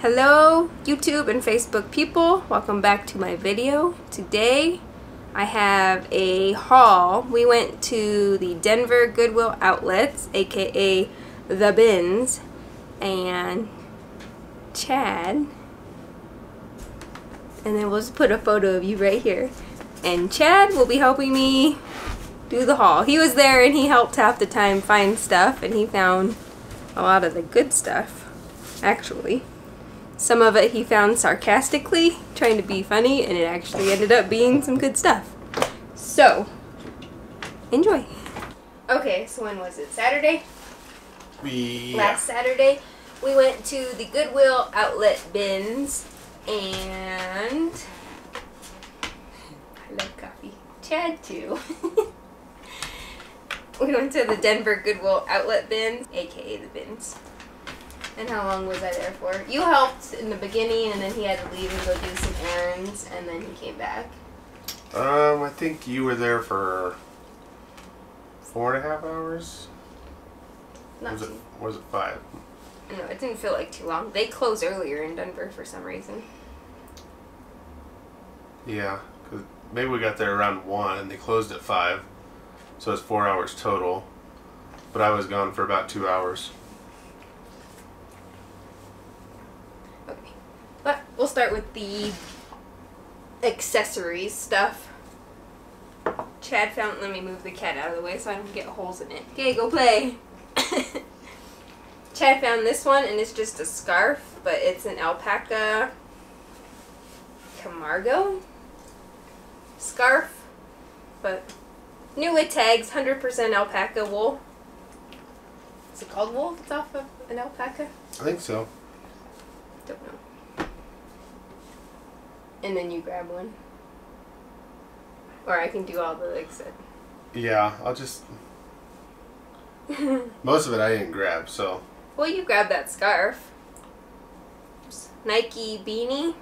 Hello YouTube and Facebook people, welcome back to my video. Today I have a haul. We went to the Denver Goodwill Outlets, aka The Bins, and Chad, and then we'll just put a photo of you right here, and Chad will be helping me do the haul. He was there and he helped half the time find stuff, and he found a lot of the good stuff actually. Some of it he found sarcastically, trying to be funny, and it actually ended up being some good stuff. So, enjoy. Okay, so when was it? Saturday? Yeah. Last Saturday, we went to the Goodwill Outlet Bins, and I love coffee. Chad, too. We went to the Denver Goodwill Outlet Bins, aka the Bins. And how long was I there for? You helped in the beginning, and then he had to leave and go do some errands, and then he came back. I think you were there for 4.5 hours? Was it 5? No, it didn't feel like too long. They close earlier in Denver for some reason. Yeah, because maybe we got there around 1, and they closed at 5, so it's 4 hours total. But I was gone for about 2 hours. But we'll start with the accessories stuff. Chad found, let me move the cat out of the way so I don't get holes in it. Okay, go play. Chad found this one, and it's just a scarf, but it's an alpaca Camargo scarf, but new with tags, 100% alpaca wool. Is it called wool? It's off of an alpaca? I think so. Don't know. And then you grab one. Or I can do all the legs. Yeah, I'll just... Most of it I didn't grab, so... Well, you grabbed that scarf. Nike beanie.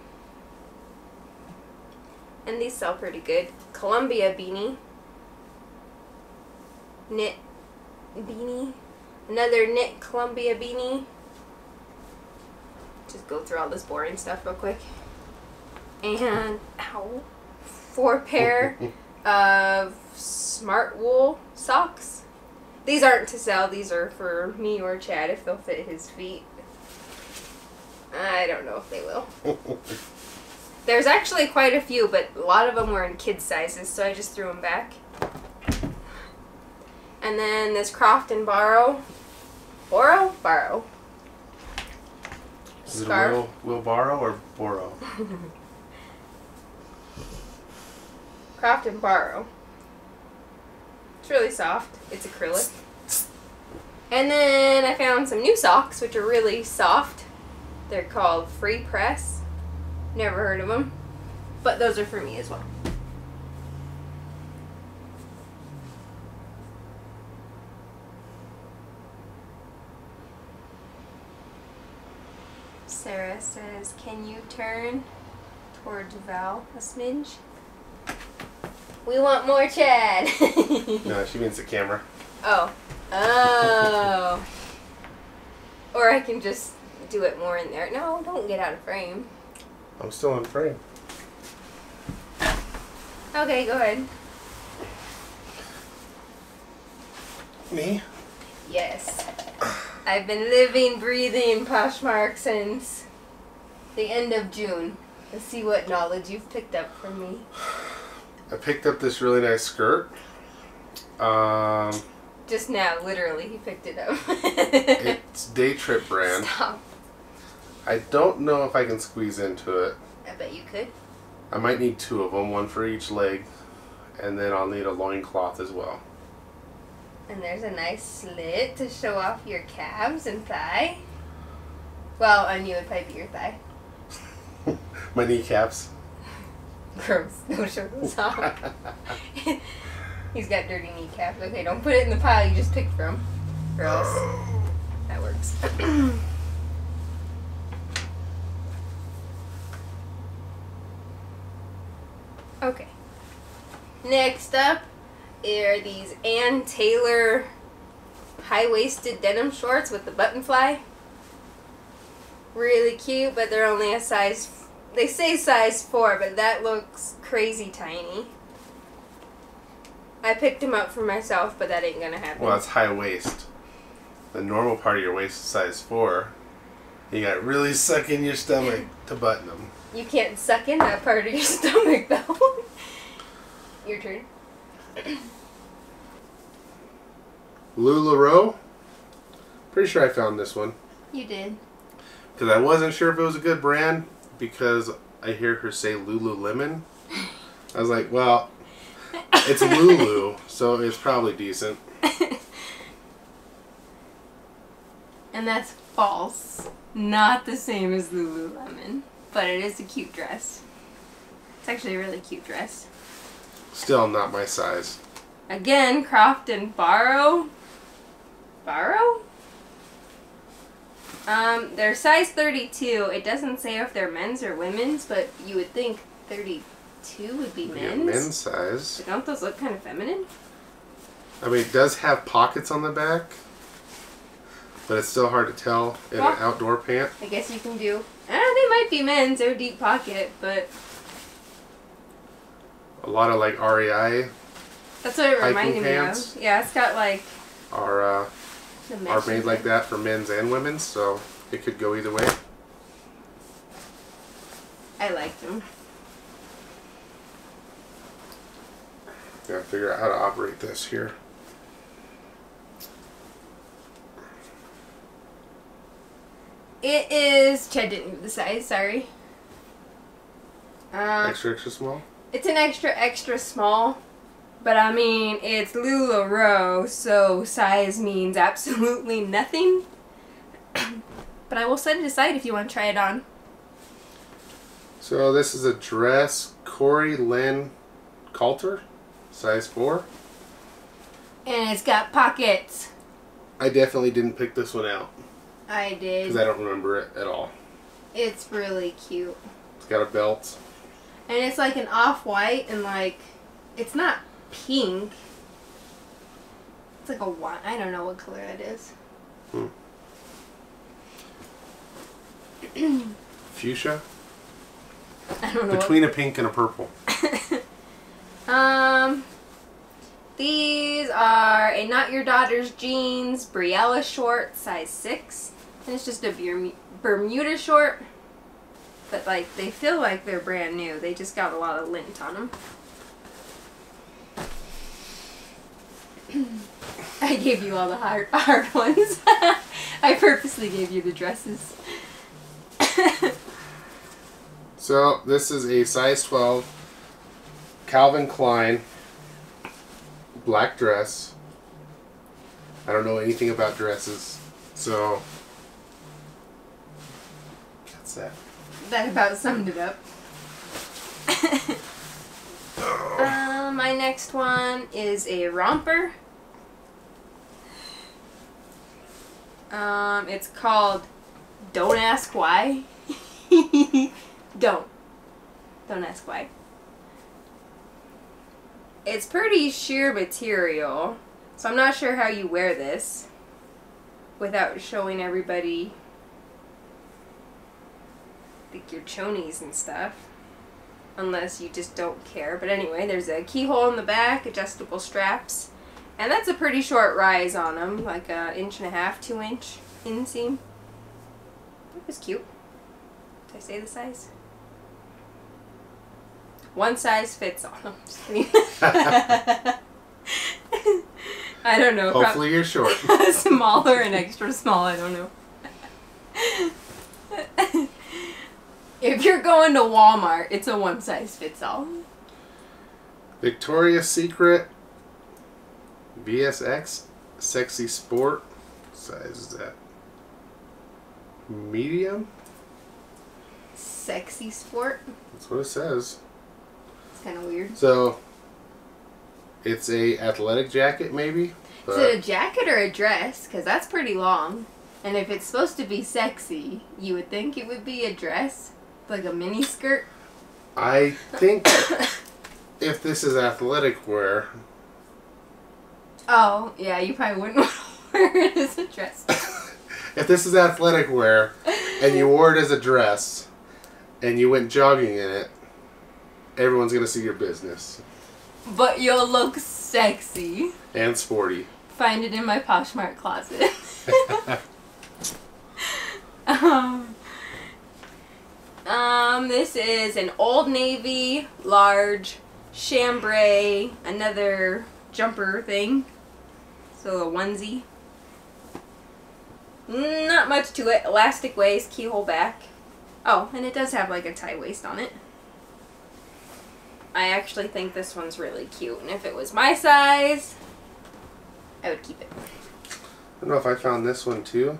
And these sell pretty good. Columbia beanie. Knit beanie. Another knit Columbia beanie. Just go through all this boring stuff real quick. And, ow, 4 pair of SmartWool socks. These aren't to sell. These are for me or Chad if they'll fit his feet. I don't know if they will. There's actually quite a few, but a lot of them were in kid sizes, so I just threw them back. And then this Croft and Borrow? Is it a will borrow or borrow? Croft and Borrow. It's really soft. It's acrylic. And then I found some new socks, which are really soft. They're called Free Press. Never heard of them. But those are for me as well. Sarah says, can you turn towards Val a smidge? We want more Chad. No, she means the camera. Oh. Oh. Or I can just do it more in there. No, don't get out of frame. I'm still in frame. Okay, go ahead. Me? Yes. I've been living, breathing Poshmark since the end of June. Let's see what knowledge you've picked up from me. I picked up this really nice skirt. Just now, literally, he picked it up. It's Day Trip brand. Stop. I don't know if I can squeeze into it. I bet you could. I might need 2 of them, 1 for each leg, and then I'll need a loincloth as well. And there's a nice slit to show off your calves and thigh. Well, on you it'd probably be your thigh. My kneecaps. Gross. Don't show those off. He's got dirty kneecaps. Okay, don't put it in the pile you just picked from. Gross. That works. Okay. Next up are these Ann Taylor high-waisted denim shorts with the button fly. really cute, but they're only a size, they say size 4, but that looks crazy tiny. I picked them up for myself, but that ain't gonna happen. Well, it's high waist. The normal part of your waist is size 4. You gotta really suck in your stomach to button them. You can't suck in that part of your stomach, though. Your turn. LuLaRoe? Pretty sure I found this one. You did. Because I wasn't sure if it was a good brand, because I hear her say Lululemon. I was like, well, it's Lulu, so it's probably decent. And that's false. Not the same as Lululemon, but it is a cute dress. It's actually a really cute dress. Still not my size. Again, Croft and Barrow. Barrow? They're size 32. It doesn't say if they're men's or women's, but you would think 32 would be men's. Yeah, men's size. But don't those look kind of feminine? I mean, it does have pockets on the back, but it's still hard to tell in an outdoor pant. I guess you can do... I don't know, they might be men's or deep pocket, but... A lot of, like, REI. That's what it reminded me of. Yeah, it's got, like... Are made like that for men's and women's, so it could go either way. I liked them. Gotta figure out how to operate this here. It is... Chad didn't move the size, sorry. Extra, extra small? It's an extra, extra small. But I mean, it's LuLaRoe, so size means absolutely nothing. But I will set it aside if you want to try it on. So this is a dress, Corey Lynn Coulter, size 4. And it's got pockets. I definitely didn't pick this one out. I did. Because I don't remember it at all. It's really cute. It's got a belt. And it's like an off-white and like, it's not pink. It's like a wine. I don't know what color that is. Fuchsia? I don't know. Between a pink and a purple. These are a Not Your Daughter's Jeans, Briella short, size 6. And it's just a Bermuda short. But like, they feel like they're brand new. They just got a lot of lint on them. I gave you all the hard ones. I purposely gave you the dresses. So this is a size 12 Calvin Klein black dress. I don't know anything about dresses, so that's that. That about summed it up. My next one is a romper. It's called Don't Ask Why. Don't ask why. It's pretty sheer material, so I'm not sure how you wear this without showing everybody like your chonies and stuff. Unless you just don't care. But anyway, there's a keyhole in the back, adjustable straps. And that's a pretty short rise on them, like an inch and a half, 2-inch inseam. That was cute. Did I say the size? One size fits on them. Just kidding. I don't know. Hopefully you're short. Smaller and extra small, I don't know. If you're going to Walmart, it's a one-size-fits-all. Victoria's Secret VSX Sexy Sport. What size is that? Medium? Sexy Sport? That's what it says. It's kind of weird. So, it's a athletic jacket, maybe? Is it a jacket or a dress? Because that's pretty long. And if it's supposed to be sexy, you would think it would be a dress. Like a mini skirt? I think if this is athletic wear... Oh, yeah, you probably wouldn't want to wear it as a dress. If this is athletic wear, and you wore it as a dress and you went jogging in it, everyone's going to see your business. But you'll look sexy. And sporty. Find it in my Poshmark closet. This is an Old Navy large chambray, another jumper thing. So a onesie. Not much to it. Elastic waist, keyhole back. Oh, and it does have like a tie waist on it. I actually think this one's really cute, and if it was my size, I would keep it. I don't know if I found this one too.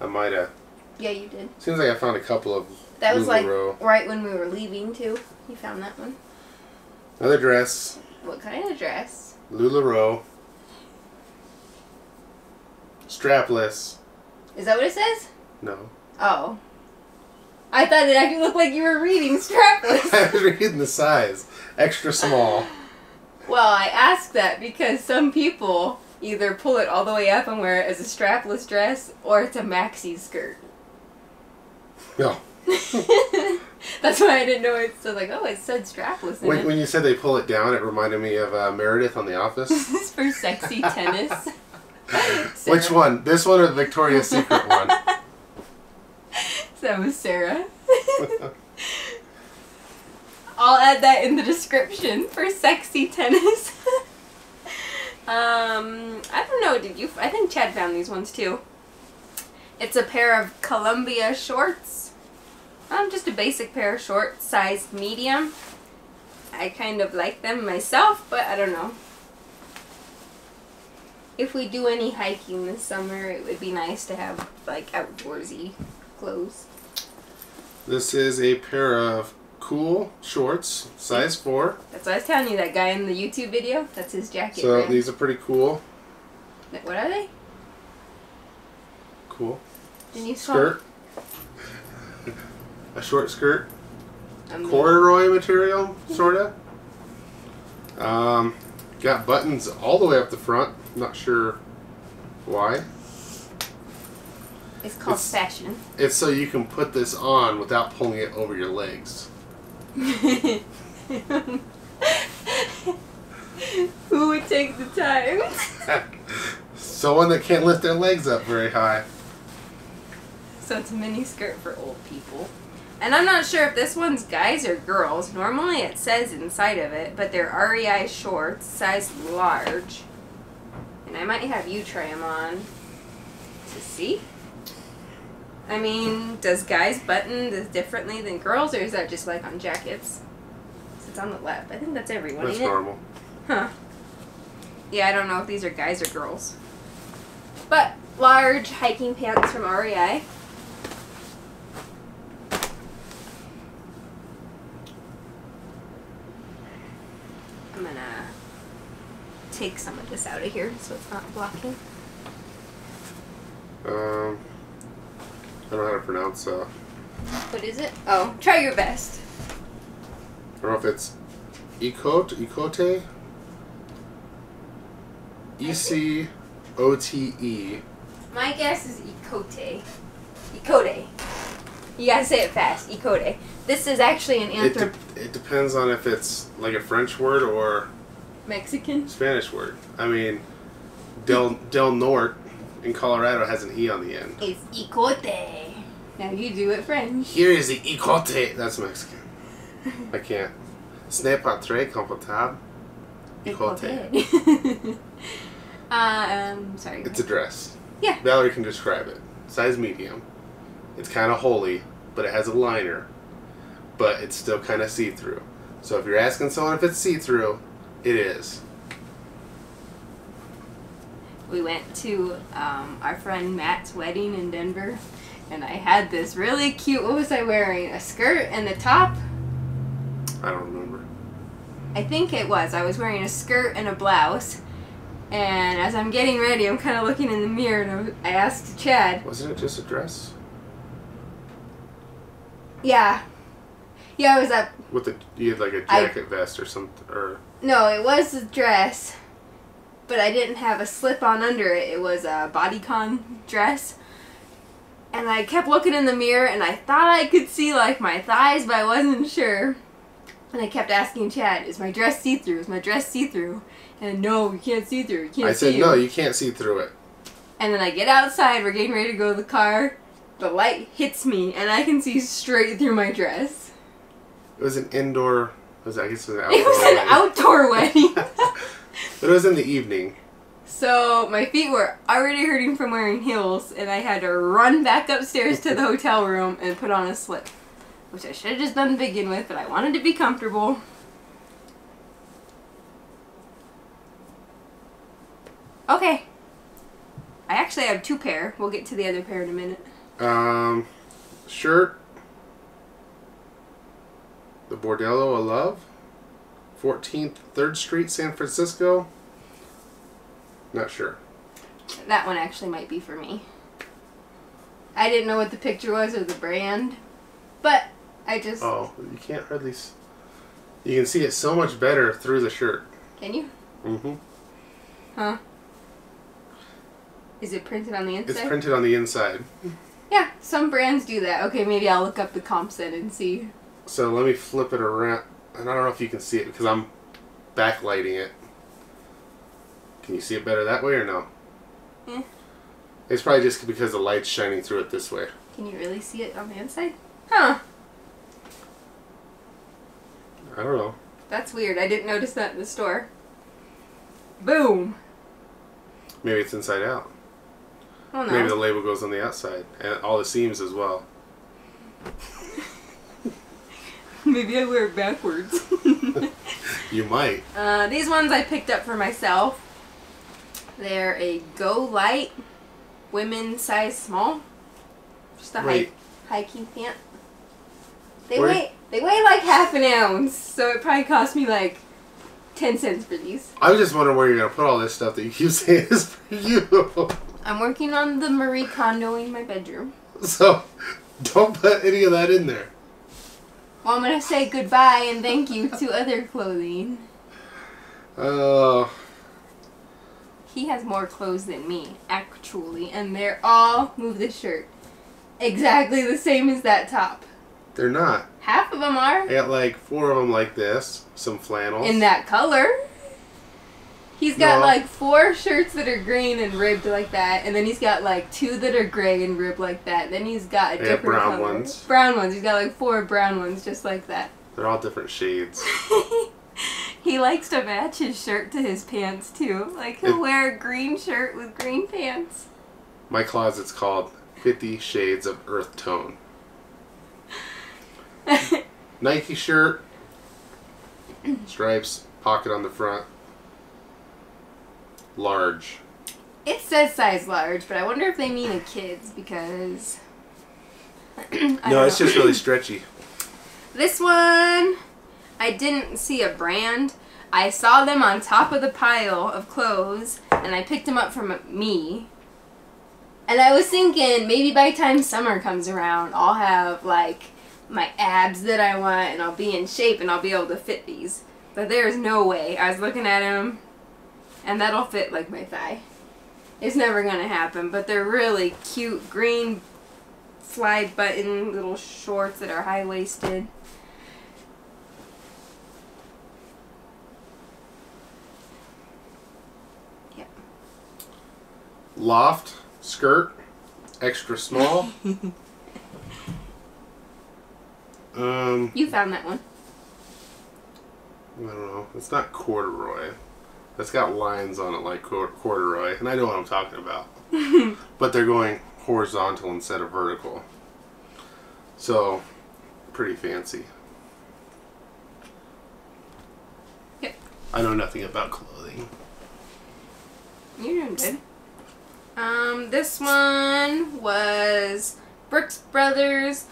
I might have. Yeah, you did. Seems like I found a couple of. That was like right when we were leaving too. You found that one. Another dress. What kind of dress? LuLaRoe. Strapless. Is that what it says? No. Oh. I thought it actually looked like you were reading strapless. I was reading the size. Extra small. Well, I ask that because some people either pull it all the way up and wear it as a strapless dress, or it's a maxi skirt. No. That's why I didn't know it. So like, oh, it said strapless. When you said they pull it down, it reminded me of Meredith on The Office. This is for sexy tennis. Which one? This one or the Victoria's Secret one? That was Sarah. I'll add that in the description for sexy tennis. I don't know, did you? I think Chad found these ones too. It's a pair of Columbia shorts. Just a basic pair of shorts, size medium. I kind of like them myself, but I don't know. If we do any hiking this summer, it would be nice to have like outdoorsy clothes. This is a pair of Kühl shorts, size 4. That's what I was telling you, that guy in the YouTube video, that's his jacket. So brand. These are pretty Kühl. What are they? Kühl. Didn't you skirt? A short skirt. Corduroy material, sorta. Got buttons all the way up the front. Not sure why. It's called fashion. It's so you can put this on without pulling it over your legs. Who would take the time? Someone that can't lift their legs up very high. So it's a mini skirt for old people. And I'm not sure if this one's guys or girls. Normally it says inside of it, but they're REI shorts, size large. And I might have you try them on to see. I mean, does guys button this differently than girls, or is that just like on jackets? It's on the left. I think that's everyone. That's normal. Huh. Yeah, I don't know if these are guys or girls. But large hiking pants from REI. I'm gonna take some of this out of here so it's not blocking. I don't know how to pronounce what is it? Oh, try your best. I don't know if it's Ecote, Ecote, E-C-O-T-E. My guess is Ecote. Ecote. You gotta say it fast, Ecote. This is actually an it depends on if it's like a French word or Mexican? Spanish word. I mean, Del Norte in Colorado has an E on the end. It's Ecote. Now you do it French. Here is the Ecote. That's Mexican. I can't. Ce n'est pas très confortable. Ecote. Sorry. It's a dress. Yeah. Valerie can describe it. Size medium. It's kind of holey, but it has a liner. But it's still kind of see-through. So if you're asking someone if it's see-through, it is. We went to our friend Matt's wedding in Denver. And I had this really cute, what was I wearing? A skirt and a top? I don't remember. I think it was. I was wearing a skirt and a blouse. And as I'm getting ready, I'm kind of looking in the mirror and I asked Chad. Wasn't it just a dress? Yeah. Yeah, it was a... With a, you had like a jacket vest or something? Or... No, it was a dress. But I didn't have a slip on under it. It was a bodycon dress. And I kept looking in the mirror and I thought I could see like my thighs, but I wasn't sure. And I kept asking Chad, is my dress see-through? Is my dress see-through? And no, you can't see through. You can't I said, no, you can't see through it. And then I get outside, we're getting ready to go to the car. The light hits me and I can see straight through my dress. It was an indoor, I guess it was an outdoor wedding. It was an outdoor wedding. But it was in the evening. So my feet were already hurting from wearing heels and I had to run back upstairs to the hotel room and put on a slip. Which I should have just done to begin with, but I wanted to be comfortable. Okay. I actually have two pairs. We'll get to the other pair in a minute. Shirt. The Bordello of Love. 14th, 3rd Street, San Francisco. Not sure. That one actually might be for me. I didn't know what the picture was or the brand, but I just... Oh, you can't hardly... You can see it so much better through the shirt. Can you? Mm-hmm. Huh. Is it printed on the inside? It's printed on the inside. Yeah, some brands do that. Okay, maybe I'll look up the comp set and see. So let me flip it around. And I don't know if you can see it because I'm backlighting it. Can you see it better that way or no? Yeah. It's probably just because the light's shining through it this way. Can you really see it on the inside? Huh. I don't know. That's weird. I didn't notice that in the store. Boom. Maybe it's inside out. Oh, no. Maybe the label goes on the outside. And all the seams as well. Maybe I wear it backwards. You might. These ones I picked up for myself. They're a Go Light women's size small. Just a hiking pant. They weigh like half an ounce, so it probably cost me like 10 cents for these. I was just wondering where you're gonna put all this stuff that you keep saying is for you. I'm working on the Marie Kondo in my bedroom. So don't put any of that in there. Well, I'm going to say goodbye and thank you to other clothing. Oh. He has more clothes than me, actually. And they're all, move this shirt, exactly the same as that top. They're not. Half of them are. I got like 4 of them like this, some flannels. In that color. He's got like 4 shirts that are green and ribbed like that, and then he's got like 2 that are gray and ribbed like that. Then he's got a different brown color. Ones. Brown ones. He's got like 4 brown ones just like that. They're all different shades. He likes to match his shirt to his pants too. Like he'll wear a green shirt with green pants. My closet's called 50 Shades of Earth Tone. Nike shirt, stripes, pocket on the front. Large. It says size large, but I wonder if they mean a kid's because... No, it's just really stretchy. This one, I didn't see a brand. I saw them on top of the pile of clothes, and I picked them up from me. And I was thinking, maybe by the time summer comes around, I'll have, like, my abs that I want, and I'll be in shape, and I'll be able to fit these. But there's no way. I was looking at them... And that'll fit like my thigh. It's never gonna happen, but they're really cute green slide button little shorts that are high-waisted. Yep. Loft skirt, extra small. You found that one. I don't know. It's not corduroy. That's got lines on it like corduroy, and I know what I'm talking about. But they're going horizontal instead of vertical. So, pretty fancy. Yep. I know nothing about clothing. You're doing good. This one was Brooks Brothers,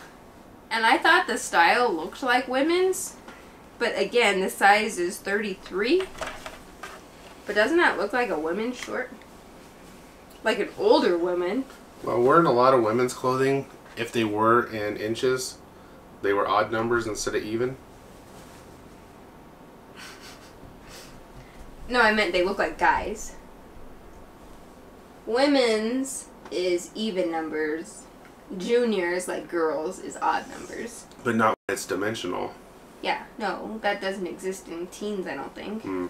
and I thought the style looked like women's, but again, the size is 33. But doesn't that look like a women's short? Like an older woman. Well, weren't a lot of women's clothing, if they were in inches, they were odd numbers instead of even? No, I meant they look like guys. Women's is even numbers. juniors, like girls, is odd numbers. But not when it's dimensional. Yeah, no, that doesn't exist in teens, I don't think. Mm.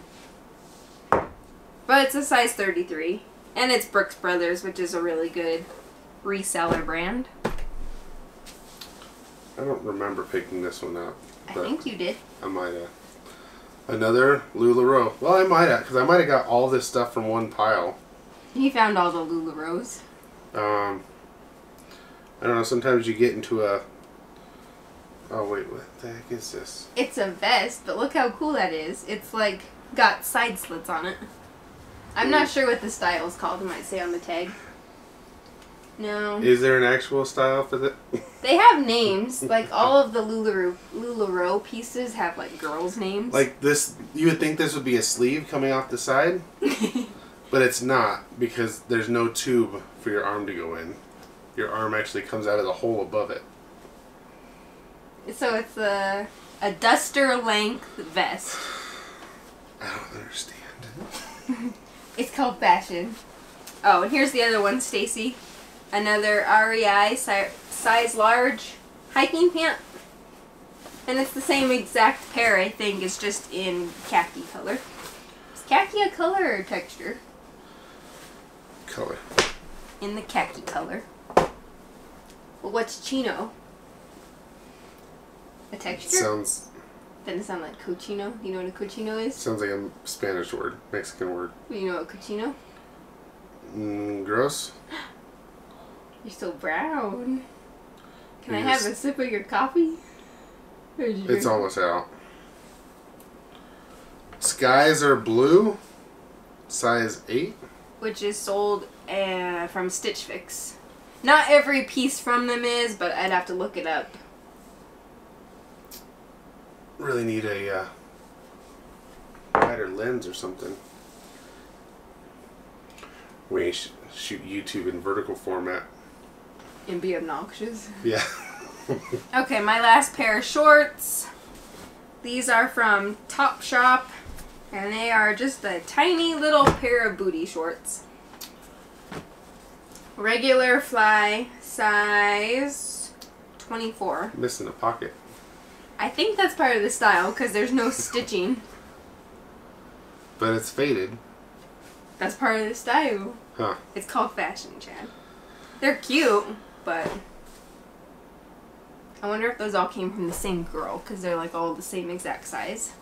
But it's a size 33, and it's Brooks Brothers, which is a really good reseller brand. I don't remember picking this one up. I think you did. I might have. Another LuLaRoe. Well, I might have, because I might have got all this stuff from one pile. You found all the LuLaRoes. I don't know, sometimes you get into a... Oh, wait, what the heck is this? It's a vest, but look how cool that is. It's, like, got side slits on it. I'm not sure what the style is called, it might say on the tag. No. Is there an actual style for that? They have names. Like, all of the LuLaRoe pieces have, like, girls' names. Like, this, you would think this would be a sleeve coming off the side, but it's not, because there's no tube for your arm to go in. Your arm actually comes out of the hole above it. So it's a duster length vest. I don't understand. It's called fashion. Oh, and here's the other one, Stacy. Another REI size large hiking pant. And it's the same exact pair, I think. It's just in khaki color. Is khaki a color or texture? Color. In the khaki color. Well, what's chino? A texture? It sounds... Doesn't it sound like cochino? You know what a cochino is? Sounds like a Spanish word. Mexican word. You know what cochino? Gross. You're so brown. Can I have a sip of your coffee? It's almost out. Skies are blue. Size 8. Which is sold from Stitch Fix. Not every piece from them is, but I'd have to look it up. Really need a wider lens or something. We shoot YouTube in vertical format. And be obnoxious? Yeah. Okay, my last pair of shorts. These are from Topshop, and they are just a tiny little pair of booty shorts. Regular fly, size 24. Missing a pocket. I think that's part of the style, because there's no stitching. But it's faded. That's part of the style. Huh. It's called fashion, Chad. They're cute, but... I wonder if those all came from the same girl, because they're like all the same exact size.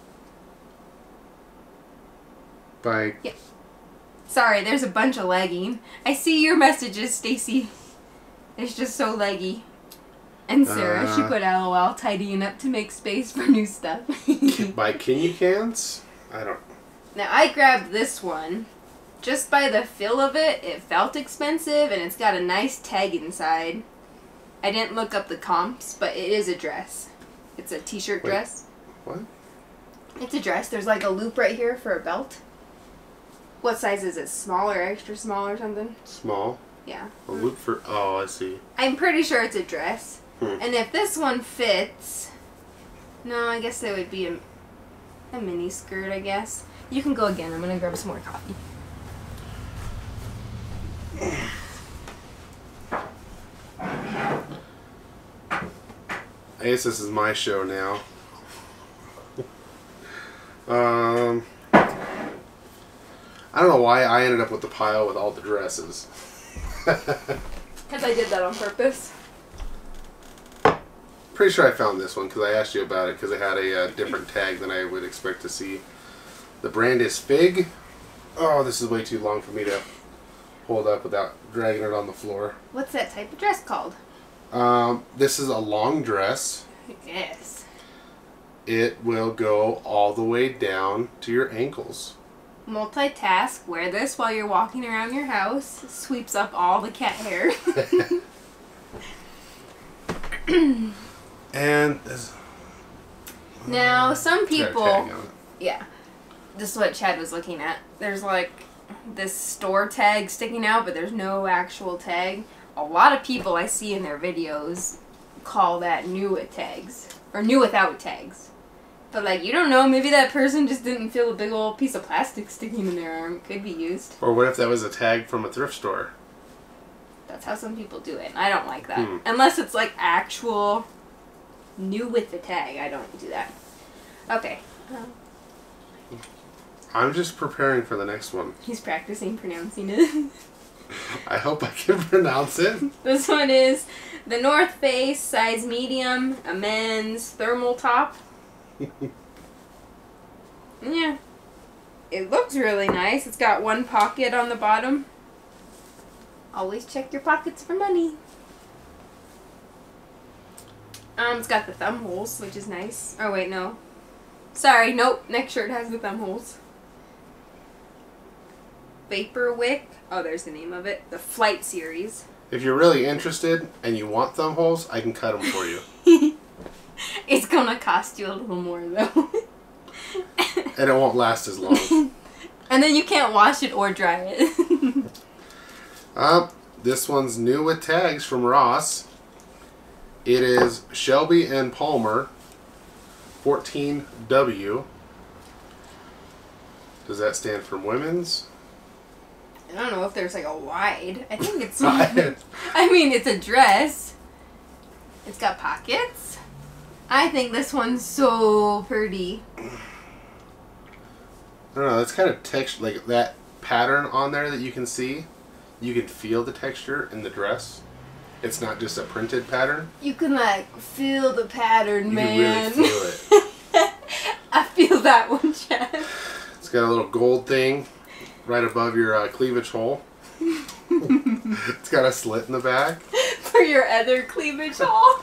Bye. Yeah. Sorry, there's a bunch of lagging. I see your messages, Stacy. It's just so laggy. And Sarah, she put LOL, tidying up to make space for new stuff. By Kingy Cans? I don't know. Now, I grabbed this one. Just by the feel of it, it felt expensive, and it's got a nice tag inside. I didn't look up the comps, but it is a dress. It's a t-shirt dress. What? It's a dress. There's like a loop right here for a belt. What size is it? Small or extra small or something? Small. Yeah. A loop for... Oh, I see. I'm pretty sure it's a dress. And if this one fits, no, I guess it would be a mini skirt, I guess. You can go again. I'm going to grab some more coffee. I guess this is my show now. I don't know why I ended up with the pile with all the dresses. Because I did that on purpose. Pretty sure I found this one because I asked you about it because it had a different tag than I would expect to see. The brand is Fig. Oh, this is way too long for me to hold up without dragging it on the floor. What's that type of dress called? This is a long dress. Yes. It will go all the way down to your ankles. Multitask. Wear this while you're walking around your house. It sweeps up all the cat hair. And this, now some people, yeah, this is what Chad was looking at. There's like this store tag sticking out, but there's no actual tag. A lot of people I see in their videos call that new with tags or new without tags. But like, you don't know, maybe that person just didn't feel a big old piece of plastic sticking in their arm. Could be used. Or what if that was a tag from a thrift store? That's how some people do it. And I don't like that. Unless it's like actual new with the tag. I don't do that. Okay. I'm just preparing for the next one. He's practicing pronouncing it. I hope I can pronounce it. This one is the North Face, size medium, a men's thermal top. Yeah. It looks really nice. It's got one pocket on the bottom. Always check your pockets for money. It's got the thumb holes, which is nice. Oh, wait, no. Sorry, nope. Next shirt has the thumb holes. Vapor Wick. Oh, there's the name of it. The Flight Series. If you're really interested and you want thumb holes, I can cut them for you. It's gonna cost you a little more, though. And it won't last as long. And then you can't wash it or dry it. This one's new with tags from Ross. It is Shelby and Palmer 14W. Does that stand for women's? I don't know if there's like a wide. I think it's... I mean, it's a dress. It's got pockets. I think this one's so pretty. I don't know, that's kind of texture, like that pattern on there that you can see. You can feel the texture in the dress. It's not just a printed pattern. You can like feel the pattern, man. You can really feel it. I feel that one, Chad. It's got a little gold thing right above your cleavage hole. It's got a slit in the back. For your other cleavage hole.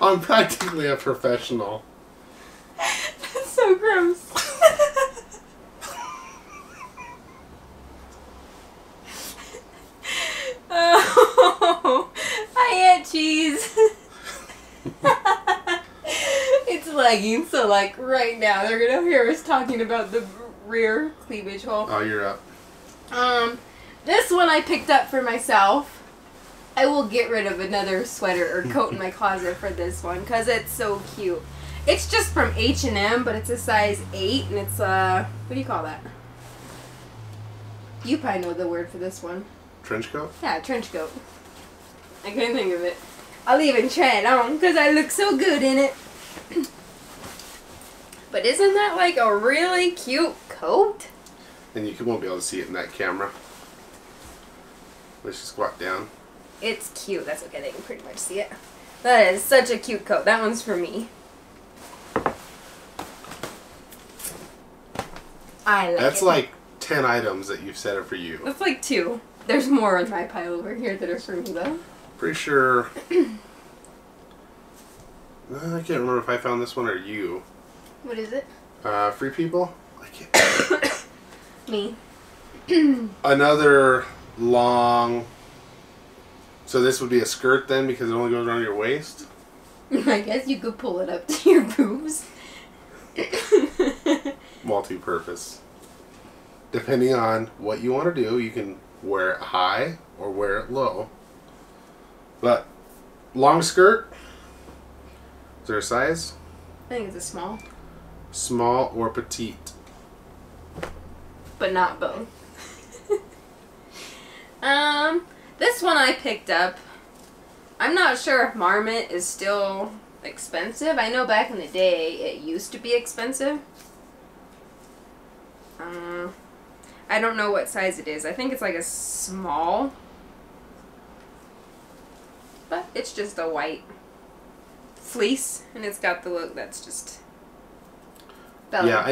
I'm practically a professional. That's so gross. Oh, I had cheese. It's lagging, so like right now they're gonna hear us talking about the rear cleavage hole. Oh, you're up. This one I picked up for myself. I will get rid of another sweater or coat in my closet for this one because it's so cute. It's just from H&M, but it's a size 8, and it's what do you call that? You probably know the word for this one. Trench coat? Yeah, trench coat. I couldn't think of it. I'll even try it on because I look so good in it. But isn't that like a really cute coat? And you won't be able to see it in that camera. Let's just squat down. It's cute. That's okay. They can pretty much see it. That is such a cute coat. That one's for me. I like it. That's like 10 items that you've said are for you. That's like 2. There's more on my pile over here that are for me, though. Pretty sure. I can't remember if I found this one or you. What is it? Free People? I can't. Me. Another long... So this would be a skirt then because it only goes around your waist? I guess you could pull it up to your boobs. Multi-purpose. Depending on what you want to do, you can wear it high or wear it low. But long skirt. Is there a size? I think it's a small. Small or petite. But not both. This one I picked up. I'm not sure if Marmot is still expensive. I know back in the day it used to be expensive. I don't know what size it is. I think it's like a small. But it's just a white fleece. And it's got the look that's just... Yeah,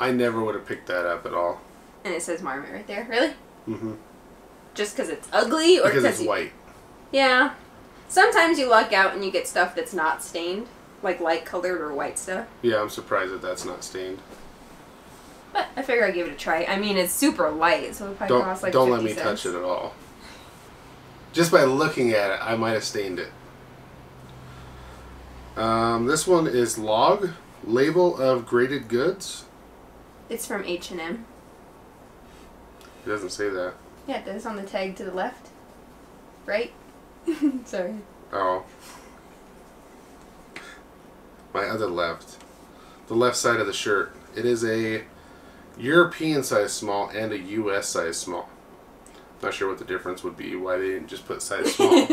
I never would have picked that up at all. And it says Marmot right there. Really? Mm-hmm. Just because it's ugly or because it's white. Yeah. Sometimes you luck out and you get stuff that's not stained. Like light colored or white stuff. Yeah, I'm surprised that that's not stained. But I figure I'd give it a try. I mean, it's super light, so it probably costs like 50 cents. Don't let me touch it at all. Just by looking at it, I might have stained it. This one is Log, Label of Graded Goods. It's from H&M. It doesn't say that. Yeah, it does on the tag to the left. Right? Sorry. Oh. My other left. The left side of the shirt. It is a European size small and a US size small. Not sure what the difference would be, why they didn't just put size small.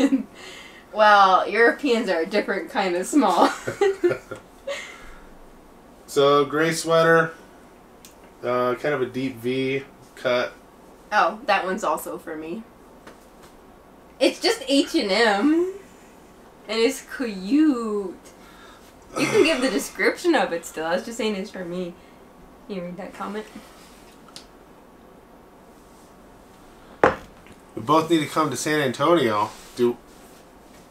Well, Europeans are a different kind of small. So, gray sweater, kind of a deep V cut. Oh, that one's also for me. It's just H&M, and it's cute. You can give the description of it still. I was just saying it's for me. Can you read that comment? We both need to come to San Antonio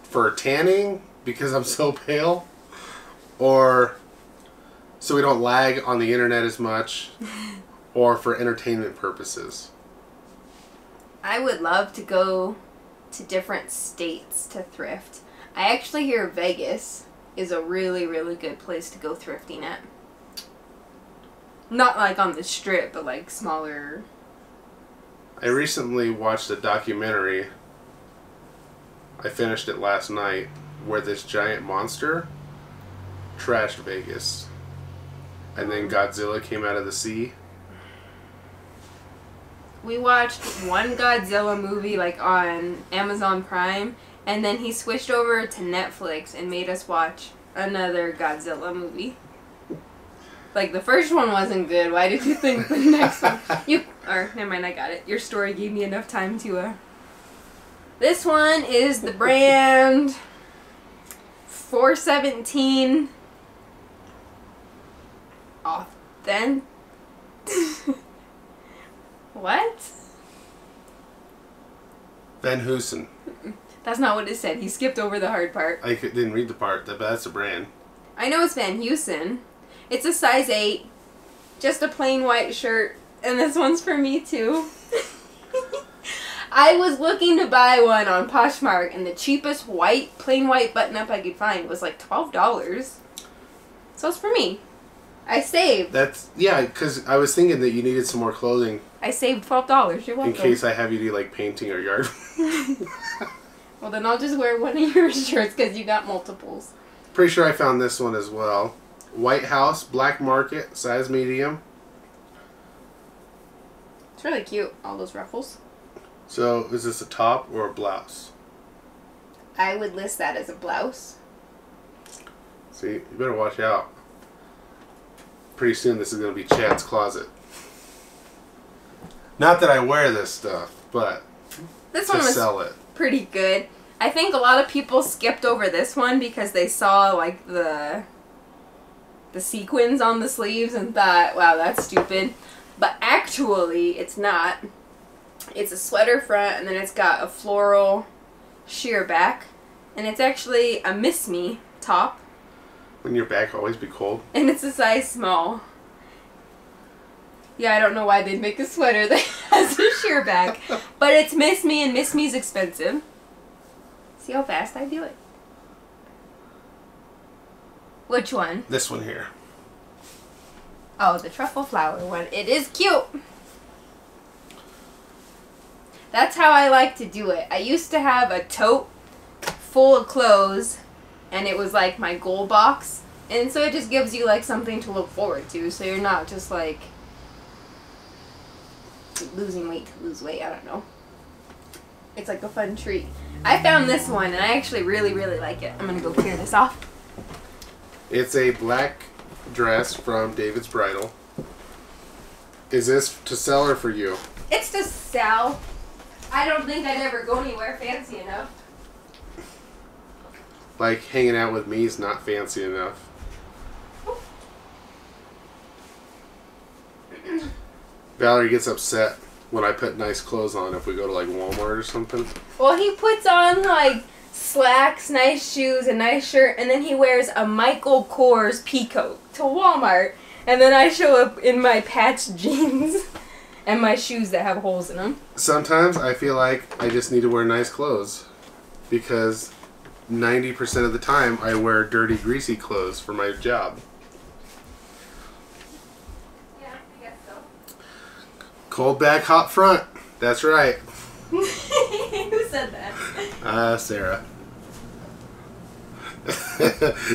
for tanning because I'm so pale, or so we don't lag on the internet as much, or for entertainment purposes. I would love to go to different states to thrift. I actually hear Vegas is a really, really good place to go thrifting at. Not like on the strip, but like smaller. I recently watched a documentary. I finished it last night, where this giant monster trashed Vegas. And then Godzilla came out of the sea. We watched one Godzilla movie like on Amazon Prime, and then he switched over to Netflix and made us watch another Godzilla movie. Like, the first one wasn't good, why did you think the next one? Or, never mind, I got it. Your story gave me enough time to, This one is the brand 417... Authentic. What? Van Hoosen. That's not what it said. He skipped over the hard part. I didn't read the part, but that's a brand. I know it's Van Hoosen. It's a size 8. Just a plain white shirt. And this one's for me too. I was looking to buy one on Poshmark, and the cheapest white, plain white button-up I could find was like $12. So it's for me. I saved. That's, yeah, because I was thinking that you needed some more clothing. I saved $12. You're welcome. In case I have you do like painting or yard. Well, then I'll just wear one of your shirts because you got multiples. Pretty sure I found this one as well. White House Black Market, size medium. It's really cute, all those ruffles. So, is this a top or a blouse? I would list that as a blouse. See, you better watch out. Pretty soon this is going to be Chad's closet. Not that I wear this stuff, but this one was sell it. Pretty good. I think a lot of people skipped over this one because they saw like the sequins on the sleeves and thought, wow, that's stupid. But actually, it's not. It's a sweater front, and then it's got a floral sheer back. And it's actually a Miss Me top. Wouldn't your back always be cold? And it's a size small. Yeah, I don't know why they'd make a sweater that has a sheer back. But it's Miss Me, and Miss Me's expensive. See how fast I do it. Which one? This one here. Oh, the truffle flower one. It is cute! That's how I like to do it. I used to have a tote full of clothes, and it was like my goal box, and so it just gives you like something to look forward to, so you're not just like losing weight to lose weight, I don't know. It's like a fun treat. I found this one, and I actually really, really like it. I'm gonna go clear this off. It's a black dress from David's Bridal. Is this to sell or for you? It's to sell. I don't think I'd ever go anywhere fancy enough. Like, hanging out with me is not fancy enough. Valerie gets upset when I put nice clothes on if we go to, like, Walmart or something. Well, he puts on, like, slacks, nice shoes, a nice shirt, and then he wears a Michael Kors peacoat to Walmart. And then I show up in my patched jeans and my shoes that have holes in them. Sometimes I feel like I just need to wear nice clothes because 90% of the time I wear dirty, greasy clothes for my job. Yeah, I guess so. Cold back, hot front. That's right. Who said that? Sarah.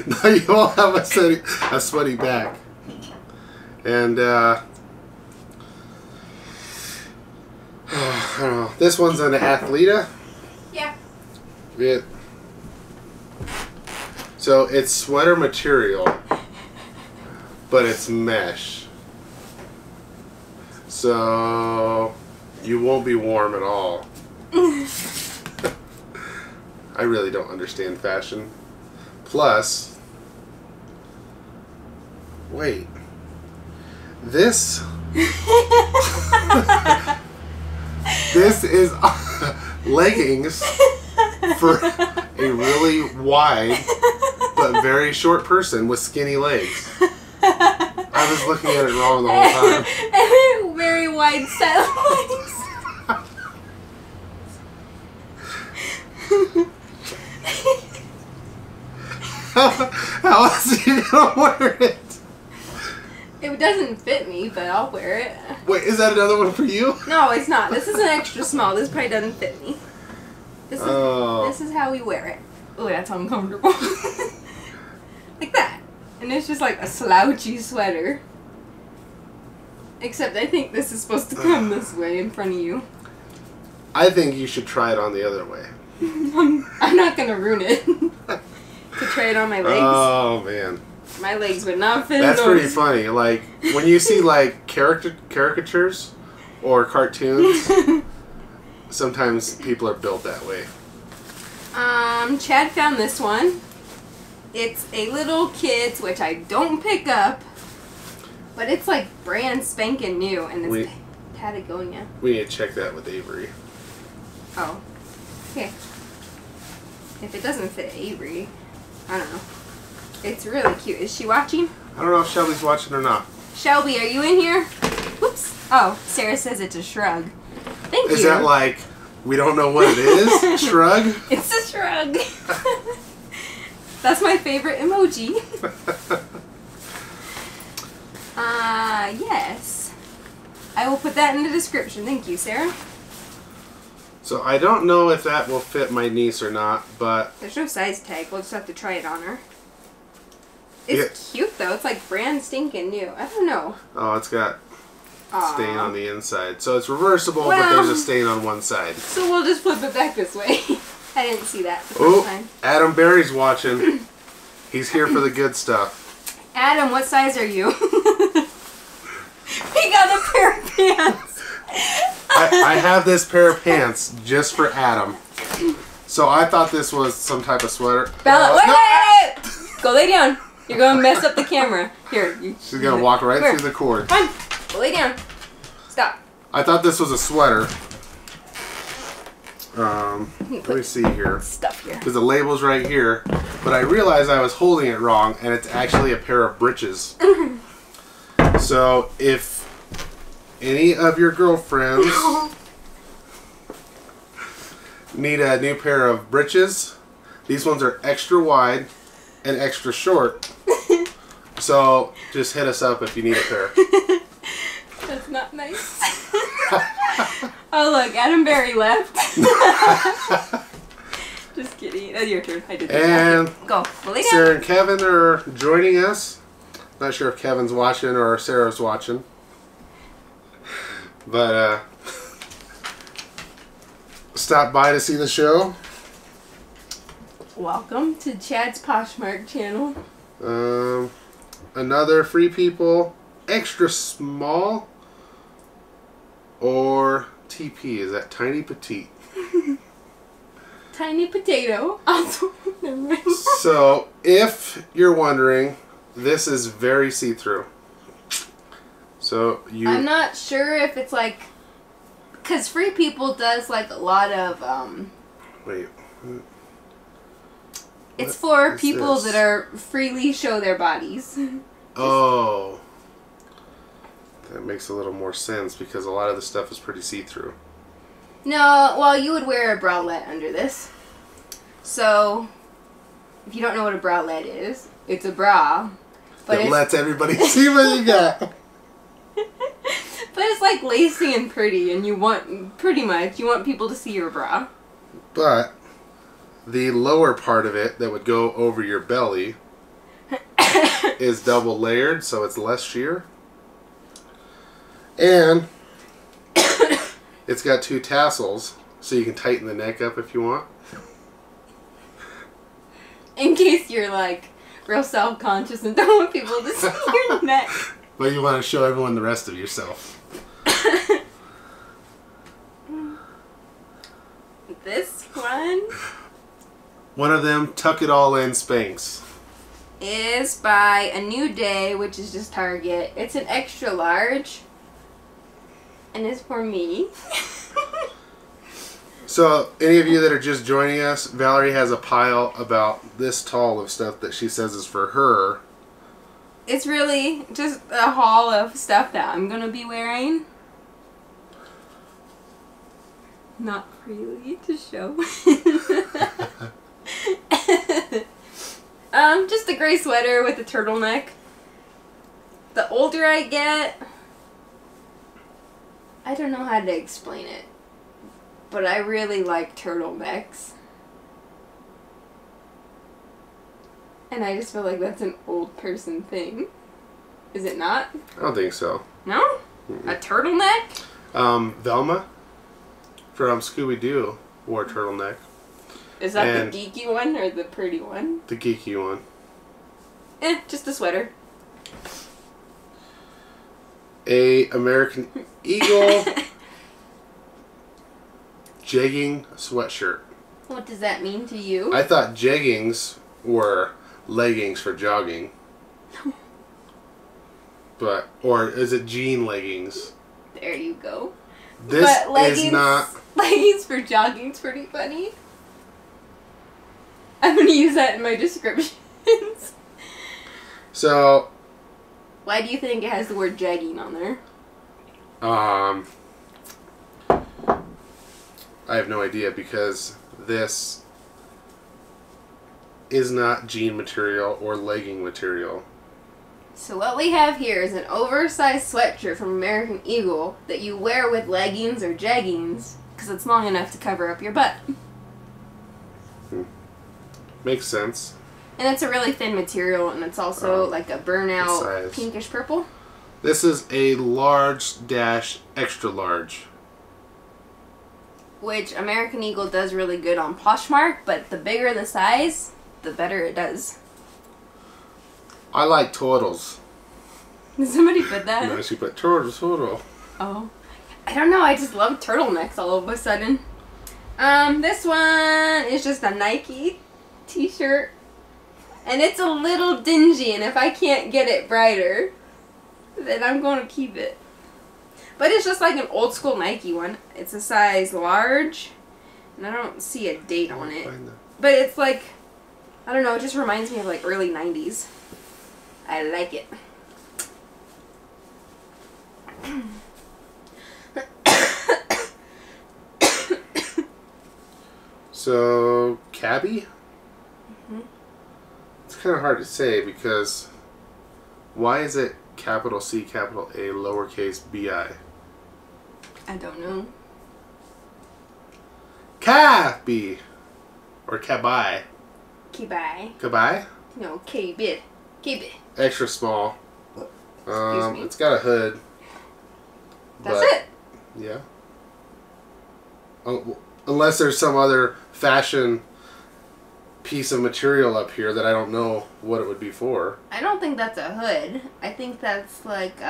Now you all have a sweaty back. And This one's an Athleta. Yeah. Yeah. So it's sweater material, but it's mesh. So you won't be warm at all. I really don't understand fashion. Plus, wait. This? This is leggings for a really wide but very short person with skinny legs. I was looking at it wrong the whole time. Very wide set of legs. How else are you gonna wear it? It doesn't fit me, but I'll wear it. Wait, is that another one for you? No, it's not. This is an extra small. This probably doesn't fit me. This is how we wear it. Oh, that's uncomfortable. Like that. And it's just like a slouchy sweater. Except I think this is supposed to come this way in front of you. I think you should try it on the other way. I'm not going to ruin it. To try it on my legs. Oh, man. My legs would not fit. That's pretty funny. Like when you see like caricatures or cartoons, sometimes people are built that way. Chad found this one. It's a little kid's, which I don't pick up, but it's like brand spanking new, and it's Patagonia. We need to check that with Avery. Oh, okay. If it doesn't fit Avery, I don't know. It's really cute. Is she watching? I don't know if Shelby's watching or not. Shelby, are you in here? Whoops. Oh, Sarah says it's a shrug. Thank you. Is that like, we don't know what it is? Shrug? It's a shrug. That's my favorite emoji. Yes. I will put that in the description. Thank you, Sarah. So I don't know if that will fit my niece or not, but... There's no size tag. We'll just have to try it on her. It's cute though. It's like brand stinking new. I don't know. Oh, it's got stain on the inside. So it's reversible, well, but there's a stain on one side. So we'll just flip it back this way. I didn't see that the first time. Adam Barry's watching. He's here for the good stuff. Adam, what size are you? He got a pair of pants. I have this pair of pants just for Adam. So I thought this was some type of sweater. Bella, wait! No. Go lay down. You're going to mess up the camera. Here. She's going to walk right through the cord. Come on. Go lay down. Stop. I thought this was a sweater. Let me see here. Stuff here. Because the label's right here. But I realized I was holding it wrong, and it's actually a pair of britches. So if any of your girlfriends need a new pair of britches, these ones are extra wide and extra short. So just hit us up if you need a pair. That's not nice. Oh look, Adam Barry left. Just kidding. Oh, your turn. I did that. And go. Well, Sarah and Kevin are joining us. Not sure if Kevin's watching or Sarah's watching. But stop by to see the show. Welcome to Chad's Poshmark channel. Another Free People, extra small, or TP, is that tiny petite? Tiny potato. So, if you're wondering, this is very see-through. So, I'm not sure if it's like, because Free People does like a lot of, wait. It's for people that are freely show their bodies. Oh. That makes a little more sense because a lot of the stuff is pretty see-through. No, well, you would wear a bralette under this. So, if you don't know what a bralette is, it's a bra. But it lets everybody see what you got. But it's like lacy and pretty, and you want people to see your bra. But the lower part of it that would go over your belly is double layered, so it's less sheer. And It's got two tassels, so you can tighten the neck up if you want. In case you're like real self-conscious and don't want people to see your neck. But you want to show everyone the rest of yourself. This one? One of them, Tuck It All In Spanx. Is by A New Day, which is just Target. It's an extra large. And it's for me. So, any of you that are just joining us, Valerie has a pile about this tall of stuff that she says is for her. It's really just a haul of stuff that I'm going to be wearing. Not freely to show. Just a gray sweater with a turtleneck. The older I get, I don't know how to explain it, but I really like turtlenecks. And I just feel like that's an old person thing. Is it not? I don't think so. No? Mm-mm. A turtleneck? Velma from Scooby-Doo wore a turtleneck. Is that the geeky one or the pretty one? The geeky one. Eh, just a sweater. A American Eagle jegging sweatshirt. What does that mean to you? I thought jeggings were leggings for jogging. But, or is it jean leggings? There you go. This but leggings, is not... Leggings for jogging's pretty funny. I'm going to use that in my descriptions. So... Why do you think it has the word jegging on there? I have no idea, because this is not jean material or legging material. So what we have here is an oversized sweatshirt from American Eagle that you wear with leggings or jeggings because it's long enough to cover up your butt. Hmm. Makes sense. And it's a really thin material, and it's also like a burnout pinkish purple. This is a large dash extra large. Which American Eagle does really good on Poshmark, but the bigger the size, the better it does. I like turtles. Did somebody put that? No, she put turtle. Oh. I don't know, I just love turtlenecks all of a sudden. This one is just a Nike t-shirt. And it's a little dingy, and if I can't get it brighter, then I'm going to keep it. But it's just like an old school Nike one. It's a size large, and I don't see a date on it. But it's like, I don't know, it just reminds me of like early 90s. I like it. So, Cabby? Mm-hmm. It's kind of hard to say because why is it capital C, capital A, lowercase bi? I don't know. Cabby. Or Cabai. Cabai. Cabai? No, K-bit. K-bit. Extra small. Excuse me. It's got a hood. That's it. Yeah. Unless there's some other fashion piece of material up here that I don't know what it would be for. I don't think that's a hood. I think that's like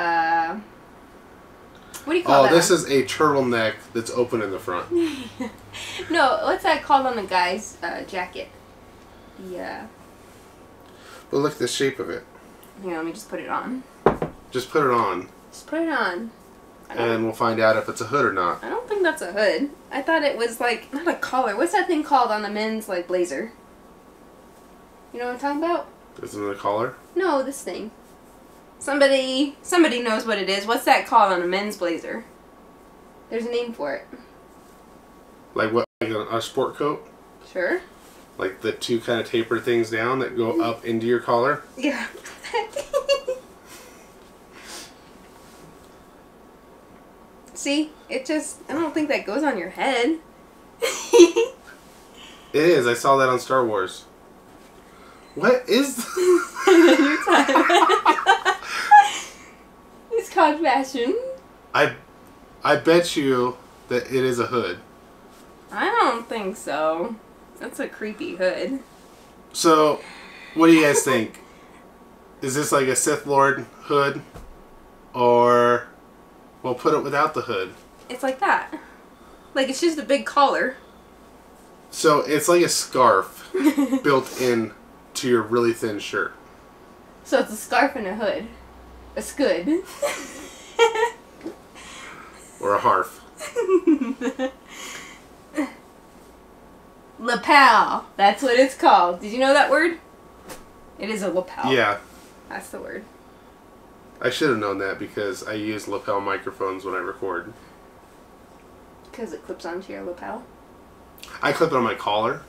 what do you call that? Oh, this is a turtleneck that's open in the front. No, what's that called on the guy's jacket? Yeah. But look at the shape of it. Here, let me just put it on. Just put it on. Just put it on. And we'll find out if it's a hood or not. I don't think that's a hood. I thought it was like, not a collar. What's that thing called on the men's like blazer? You know what I'm talking about? Isn't it a collar? No, this thing. Somebody knows what it is. What's that called on a men's blazer? There's a name for it. Like what? Like a sport coat? Sure. Like the two kind of taper things down that go up into your collar? Yeah. See? It just, I don't think that goes on your head. It is. I saw that on Star Wars. What is this? You're tired. It's called fashion. I bet you that it is a hood? I don't think so. That's a creepy hood. So, what do you guys think? Is this like a Sith Lord hood? Or we'll put it without the hood? It's like that. Like, it's just a big collar. So, it's like a scarf built in to your really thin shirt. So, it's a scarf and a hood. A scud. Or a harf. Lapel. That's what it's called. Did you know that word? It is a lapel. Yeah. That's the word. I should have known that because I use lapel microphones when I record. Because it clips onto your lapel? I clip it on my collar.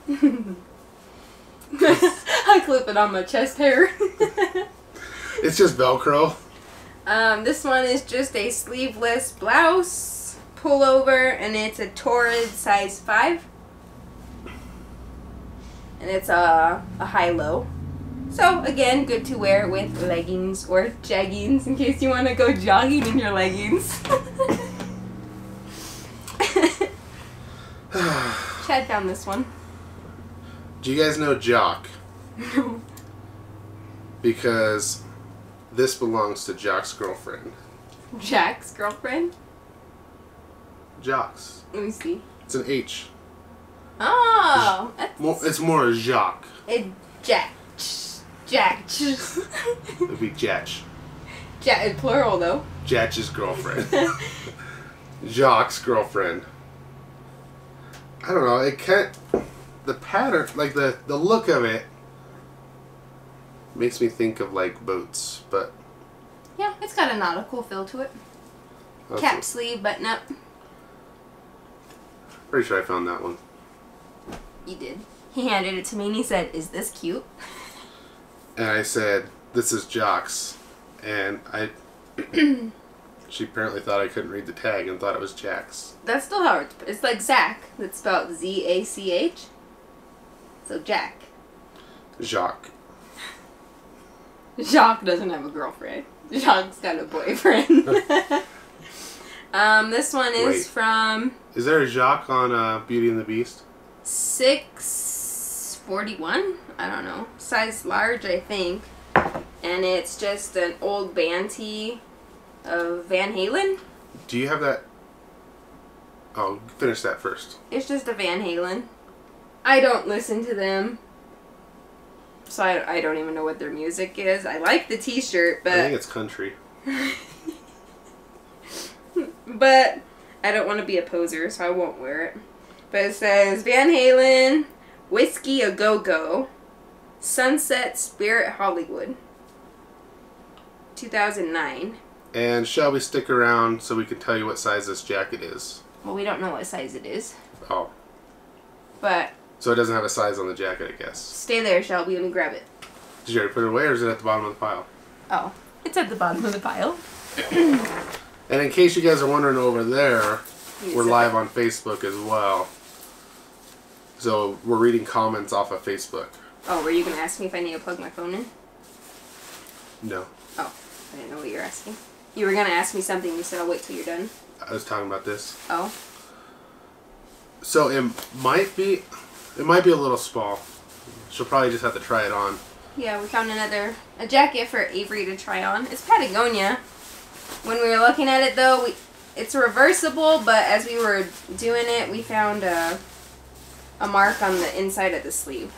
I clip it on my chest hair. It's just Velcro. This one is just a sleeveless blouse pullover, and it's a torrid size 5. And it's a high-low. So, again, good to wear with leggings or jeggings in case you want to go jogging in your leggings. Chad found this one. Do you guys know Jacques? No. Because this belongs to Jacques' girlfriend. Jacques' girlfriend? Jacques. Let me see. It's an H. Oh! It's more a Jacques. It's Jack. Jack. It'd be Jatch. Jack, plural though. Jatch's girlfriend. Jacques' girlfriend. I don't know, it can't... The pattern, like the look of it, makes me think of like boats, but... Yeah, it's got a nautical feel to it. Okay. Cap sleeve, button up. Pretty sure I found that one. You did. He handed it to me and he said, "Is this cute?" And I said, "This is Jacques." And I... She apparently thought I couldn't read the tag and thought it was Jack's. That's still how it's like Zach. That's spelled Z-A-C-H. So Jack. Jacques. Jacques doesn't have a girlfriend. Jacques got a boyfriend. This one is from... Is there a Jacques on Beauty and the Beast? 641? I don't know. Size large, I think. And it's just an old band tee of Van Halen. Do you have that? Oh, finish that first. It's just a Van Halen. I don't listen to them. So I don't even know what their music is. I like the t-shirt, but... I think it's country. But I don't want to be a poser, so I won't wear it. But it says, Van Halen, Whiskey A Go-Go, Sunset Spirit Hollywood, 2009. And shall we stick around so we can tell you what size this jacket is? Well, we don't know what size it is. Oh. But... So it doesn't have a size on the jacket, I guess. Stay there, Shelby. Let me grab it. Did you already put it away, or is it at the bottom of the pile? Oh, it's at the bottom of the pile. And in case you guys are wondering over there, we're live on Facebook as well. So we're reading comments off of Facebook. Oh, were you going to ask me if I need to plug my phone in? No. Oh, I didn't know what you were asking. You were going to ask me something. You said, I'll wait till you're done. I was talking about this. Oh. So it might be... It might be a little small. She'll probably just have to try it on. Yeah, we found a jacket for Avery to try on. It's Patagonia. When we were looking at it, though, it's reversible, but as we were doing it, we found a mark on the inside of the sleeve.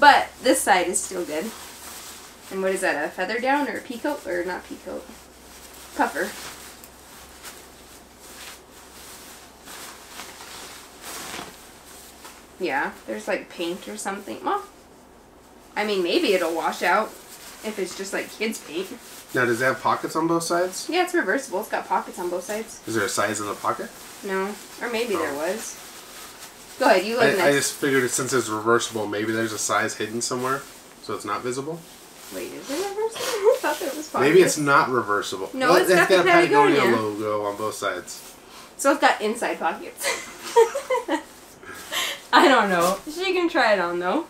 But this side is still good. And what is that, a feather down or a peacoat? Or not peacoat. Puffer. Yeah, there's like paint or something. Well, I mean, maybe it'll wash out if it's just like kids' paint. Now, does it have pockets on both sides? Yeah, it's reversible. It's got pockets on both sides. Is there a size in the pocket? No. Or maybe there was. Go ahead, you look next. I just figured since it's reversible, maybe there's a size hidden somewhere, so it's not visible. Wait, is it reversible? I thought there was pockets. Maybe it's not reversible. No, well, it's got the Patagonia logo on both sides. So it's got inside pockets. I don't know. She can try it on, though.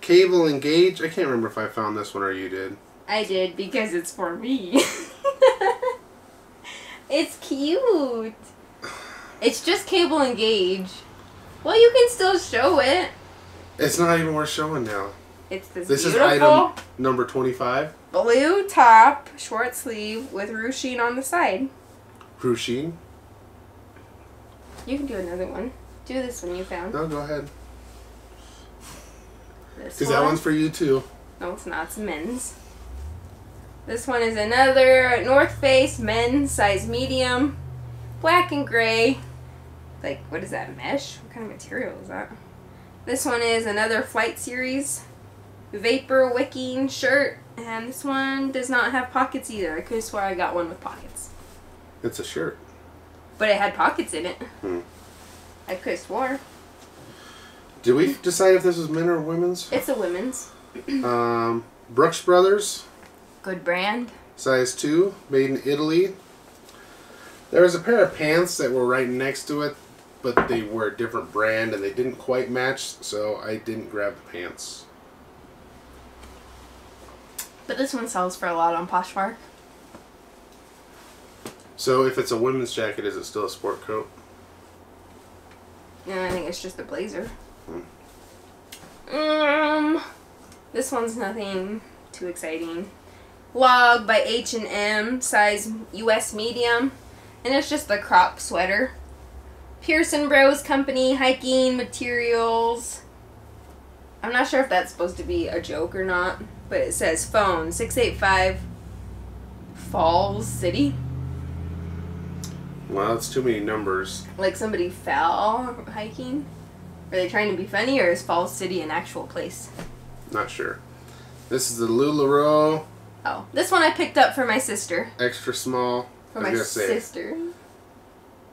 Cable and gauge. I can't remember if I found this one or you did. I did, because it's for me. It's cute. It's just cable and gauge. Well, you can still show it. It's not even worth showing now. It's this beautiful. This is item number 25. Blue top, short sleeve with ruching on the side. Ruching? You can do another one. Do this one you found. No, go ahead. Because that one's for you too. No, it's not. It's men's. This one is another North Face men's, size medium, black and gray. Like, what is that, mesh? What kind of material is that? This one is another Flight Series vapor wicking shirt, and this one does not have pockets either. I could have sworn I got one with pockets. It's a shirt. But it had pockets in it. Hmm. I could have swore. Did we decide if this was men or women's? It's a women's. Brooks Brothers. Good brand. Size 2, made in Italy. There was a pair of pants that were right next to it, but they were a different brand and they didn't quite match, so I didn't grab the pants. But this one sells for a lot on Poshmark. So if it's a women's jacket, is it still a sport coat? No, I think it's just a blazer. Hmm. This one's nothing too exciting. Log by H&M, size US medium, and it's just the crop sweater. Pearson Bros Company, hiking materials. I'm not sure if that's supposed to be a joke or not, but it says phone 685 Falls City. Wow, that's too many numbers. Like somebody fell hiking? Are they trying to be funny, or is Falls City an actual place? Not sure. This is the LuLaRoe. Oh, this one I picked up for my sister. Extra small. For my sister.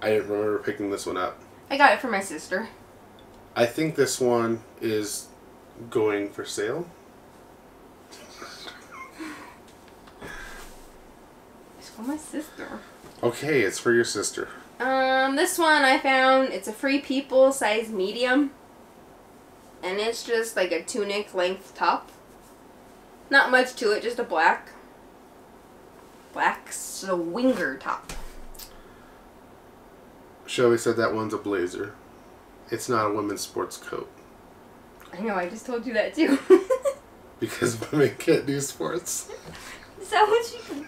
I didn't remember picking this one up. I got it for my sister. I think this one is going for sale. It's for my sister. Okay, it's for your sister. This one I found, it's a Free People, size medium. And it's just like a tunic length top. Not much to it, just a black swinger top. Shelby said that one's a blazer. It's not a women's sports coat. I know, I just told you that too. Because women can't do sports. Is that what you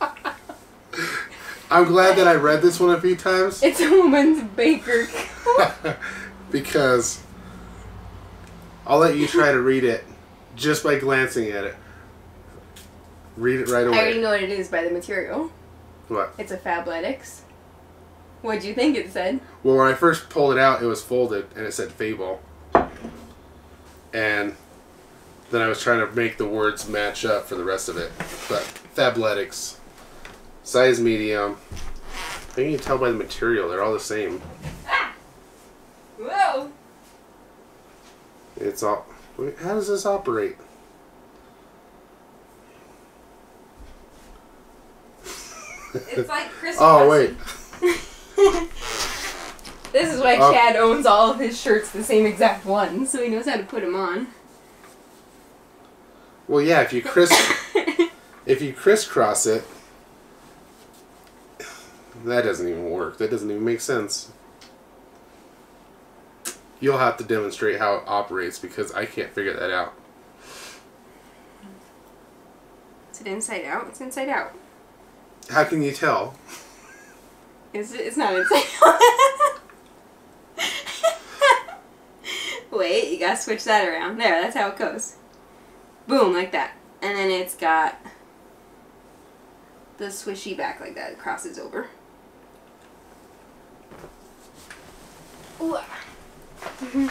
can... I'm glad that I read this one a few times. It's a woman's baker. Because I'll let you try to read it just by glancing at it. Read it right away. I already know what it is by the material. What? It's a Fabletics. What'd you think it said? Well, when I first pulled it out, it was folded and it said Fable. And then I was trying to make the words match up for the rest of it. But Fabletics. Size medium. I think you can tell by the material, they're all the same. Ah! Whoa! It's all... Wait, how does this operate? It's like Christmas. Oh, wait. This is why Chad owns all of his shirts, the same exact one, so he knows how to put them on. Well, yeah, if you crisscross it... That doesn't even work. That doesn't even make sense. You'll have to demonstrate how it operates because I can't figure that out. Is it inside out? It's inside out. How can you tell? It's not inside out. Wait, you gotta switch that around. There, that's how it goes. Boom, like that. And then it's got the swishy back like that. It crosses over.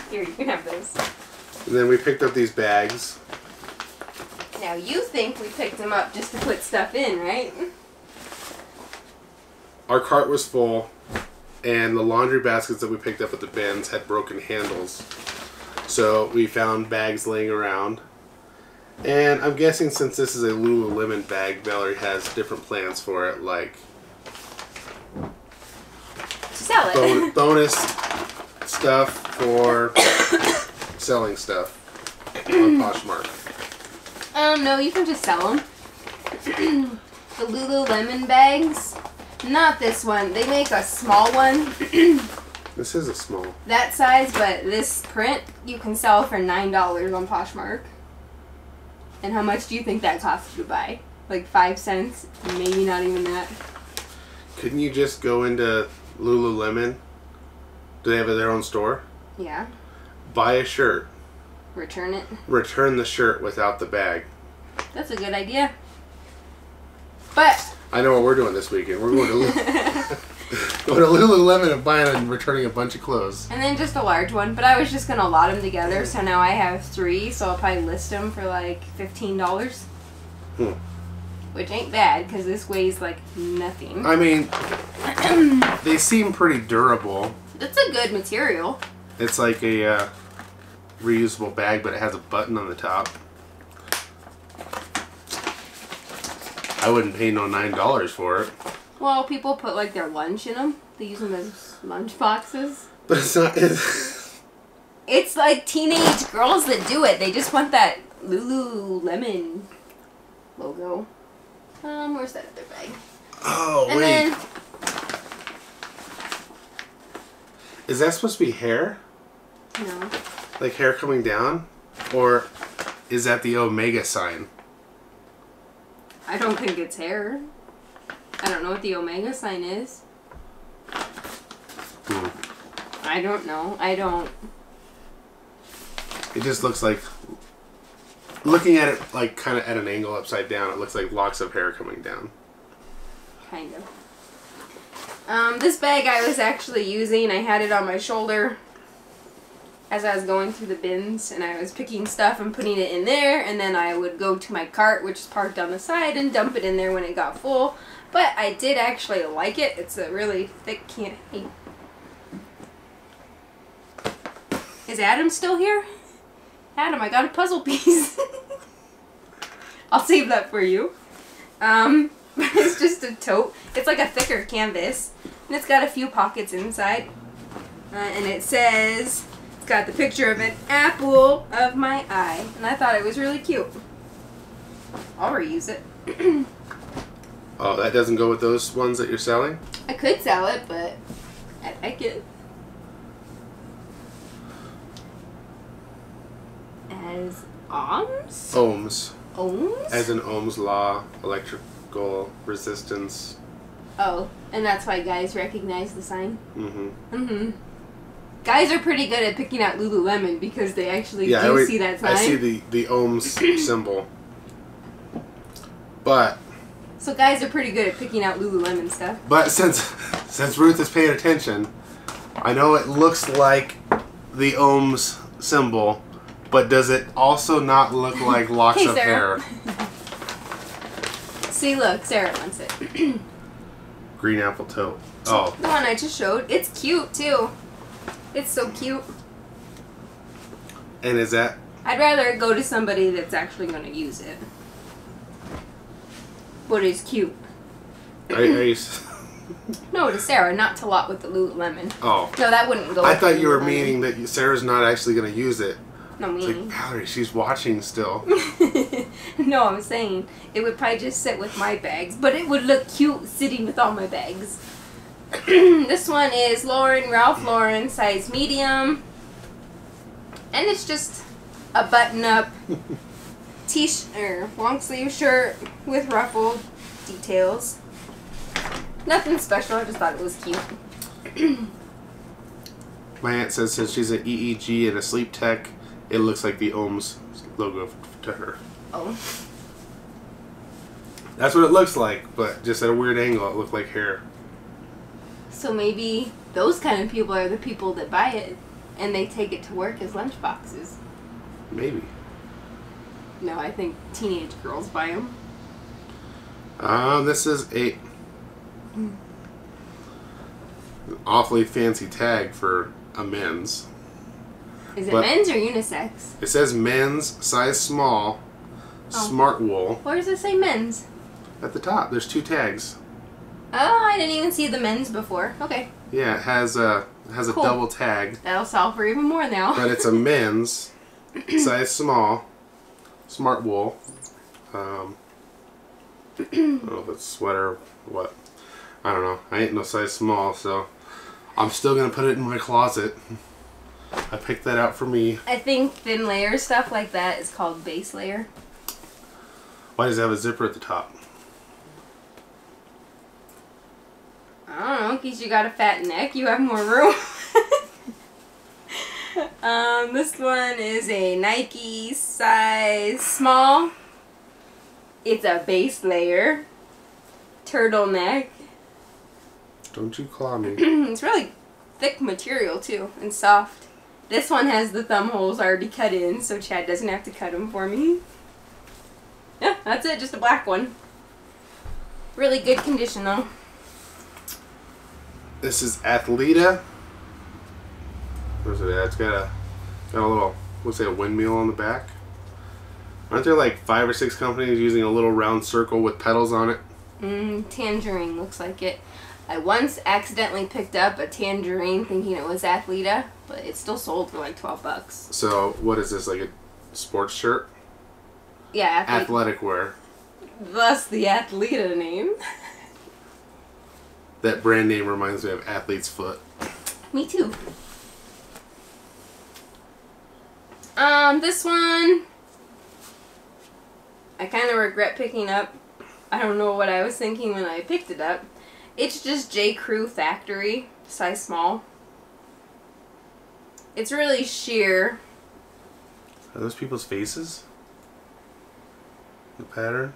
Here, you can have those. And then we picked up these bags. Now you think we picked them up just to put stuff in, right? Our cart was full, and the laundry baskets that we picked up at the bins had broken handles. So we found bags laying around. And I'm guessing since this is a Lululemon bag, Valerie has different plans for it, like... Sell it. Bonus... stuff for selling stuff on Poshmark. No, you can just sell them. The Lululemon bags Not this one. They make a small one. This is a small. That size, but this print you can sell for $9 on Poshmark. And how much do you think that costs you to buy? Like 5 cents? Maybe not even that. Couldn't you just go into Lululemon? Do they have their own store? Yeah. Buy a shirt. Return it. Return the shirt without the bag. That's a good idea. But I know what we're doing this weekend. We're going to Lululemon and buying and returning a bunch of clothes. And then just a large one. But I was just going to lot them together. So now I have three. So I'll probably list them for like $15. Hmm. Which ain't bad because this weighs like nothing. I mean, they seem pretty durable. That's a good material. It's like a reusable bag, but it has a button on the top. I wouldn't pay no $9 for it. Well, people put like their lunch in them. They use them as lunch boxes. But it's not. It's like teenage girls that do it. They just want that Lululemon logo. Where's that other bag? Oh, and wait. Then, is that supposed to be hair? No. Like hair coming down? Or is that the omega sign? I don't think it's hair. I don't know what the omega sign is. Hmm. I don't know. I don't. It just looks like, looking at it like kind of at an angle upside down, it looks like locks of hair coming down. Kind of. This bag I was actually using, I had it on my shoulder as I was going through the bins, and I was picking stuff and putting it in there, and then I would go to my cart, which is parked on the side, and dump it in there when it got full. But I did actually like it. It's a really thick can. Hey. Is Adam still here? Adam, I got a puzzle piece. I'll save that for you. It's just a tote. It's like a thicker canvas, and it's got a few pockets inside, and it says, it's got the picture of an apple of my eye, and I thought it was really cute. I'll reuse it. Oh, that doesn't go with those ones that you're selling? I could sell it, but I like it. As ohms? Ohms. Ohms? As in Ohm's law, electrical resistance. Oh, and that's why guys recognize the sign? Mm-hmm. Mm-hmm. Guys are pretty good at picking out Lululemon because they actually do see that sign. I see the ohms symbol. But so guys are pretty good at picking out Lululemon stuff. But since Ruth is paying attention, I know it looks like the ohms symbol, but does it also not look like locks of hair? See, look, Sarah wants it. Green apple tote. Oh. The one I just showed. It's cute too. It's so cute. And is that? I'd rather go to somebody that's actually going to use it. But it's cute. Are you... No, to Sarah, not to lot with the Lululemon. Oh. No, that wouldn't go. I thought you were meaning that Sarah's not actually going to use it. No, me. It's like, Valerie, she's watching still. No, I'm saying it would probably just sit with my bags, but it would look cute sitting with all my bags. This one is Lauren, Ralph Lauren, size medium. And it's just a button-up long-sleeve shirt with ruffled details. Nothing special, I just thought it was cute. My aunt says since she's an EEG and a sleep tech, it looks like the Ohms logo to her. Oh. That's what it looks like, but just at a weird angle, it looked like hair. So maybe those kind of people are the people that buy it, and they take it to work as lunch boxes. Maybe. No, I think teenage girls buy them. This is a awfully fancy tag for a men's. Is it men's or unisex? It says men's, size small, SmartWool. Where does it say men's? At the top. There's two tags. Oh, I didn't even see the men's before. Okay. Yeah, it has a double tag. That'll sell for even more now. But it's a men's, size small, SmartWool. I don't know if it's sweater or what. I don't know. I ain't no size small, so I'm still going to put it in my closet. I picked that out for me. I think thin layer stuff like that is called base layer. Why does it have a zipper at the top? I don't know, because you got a fat neck, you have more room. This one is a Nike size small. It's a base layer. Turtleneck. Don't you claw me. It's really thick material too, and soft. This one has the thumb holes already cut in, so Chad doesn't have to cut them for me. Yeah, that's it, just a black one. Really good condition though. This is Athleta. Where's it at? It's got a little, what's that, windmill on the back? Aren't there like 5 or 6 companies using a little round circle with petals on it? Tangerine looks like it. I once accidentally picked up a tangerine thinking it was Athleta, but it still sold for like 12 bucks. So what is this, like a sports shirt? Yeah. Athletic wear. Thus the Athleta name. That brand name reminds me of Athlete's Foot. Me too. This one, I kind of regret picking up. I don't know what I was thinking when I picked it up. It's just J. Crew Factory, size small. It's really sheer. Are those people's faces? The pattern?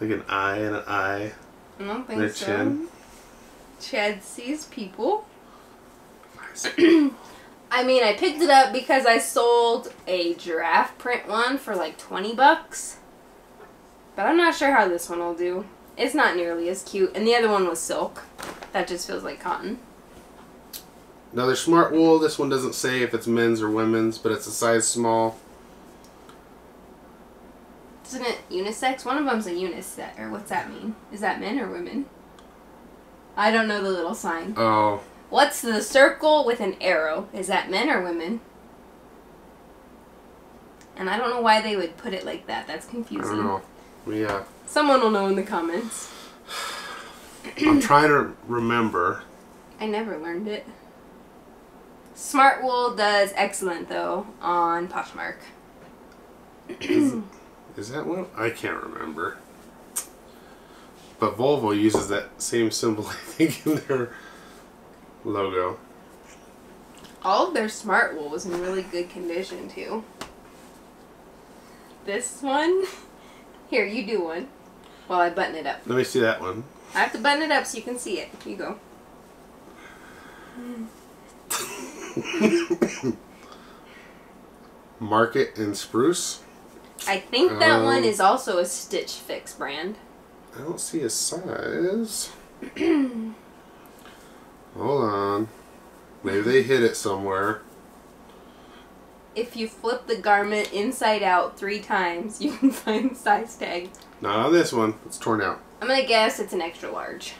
Like an eye and an eye. I don't think so. Chin. Chad sees people. I mean, I picked it up because I sold a giraffe print one for like 20 bucks. But I'm not sure how this one will do. It's not nearly as cute. And the other one was silk. That just feels like cotton. Another SmartWool. This one doesn't say if it's men's or women's, but it's a size small. Isn't it unisex? One of them's a unisex. Or what's that mean? Is that men or women? I don't know the little sign. Oh. What's the circle with an arrow? Is that men or women? And I don't know why they would put it like that. That's confusing. I don't know. Yeah. Someone will know in the comments. I'm trying to remember. I never learned it. SmartWool does excellent though on Poshmark. Is that one? I can't remember. But Volvo uses that same symbol, I think, in their logo. All of their SmartWool was in really good condition too. This one? Here, you do one while I button it up. Let me see that one. I have to button it up so you can see it. You go. Market and Spruce. I think that one is also a Stitch Fix brand. I don't see a size. Hold on. Maybe they hid it somewhere. If you flip the garment inside out 3 times, you can find the size tag. Not on this one. It's torn out. I'm going to guess it's an extra large.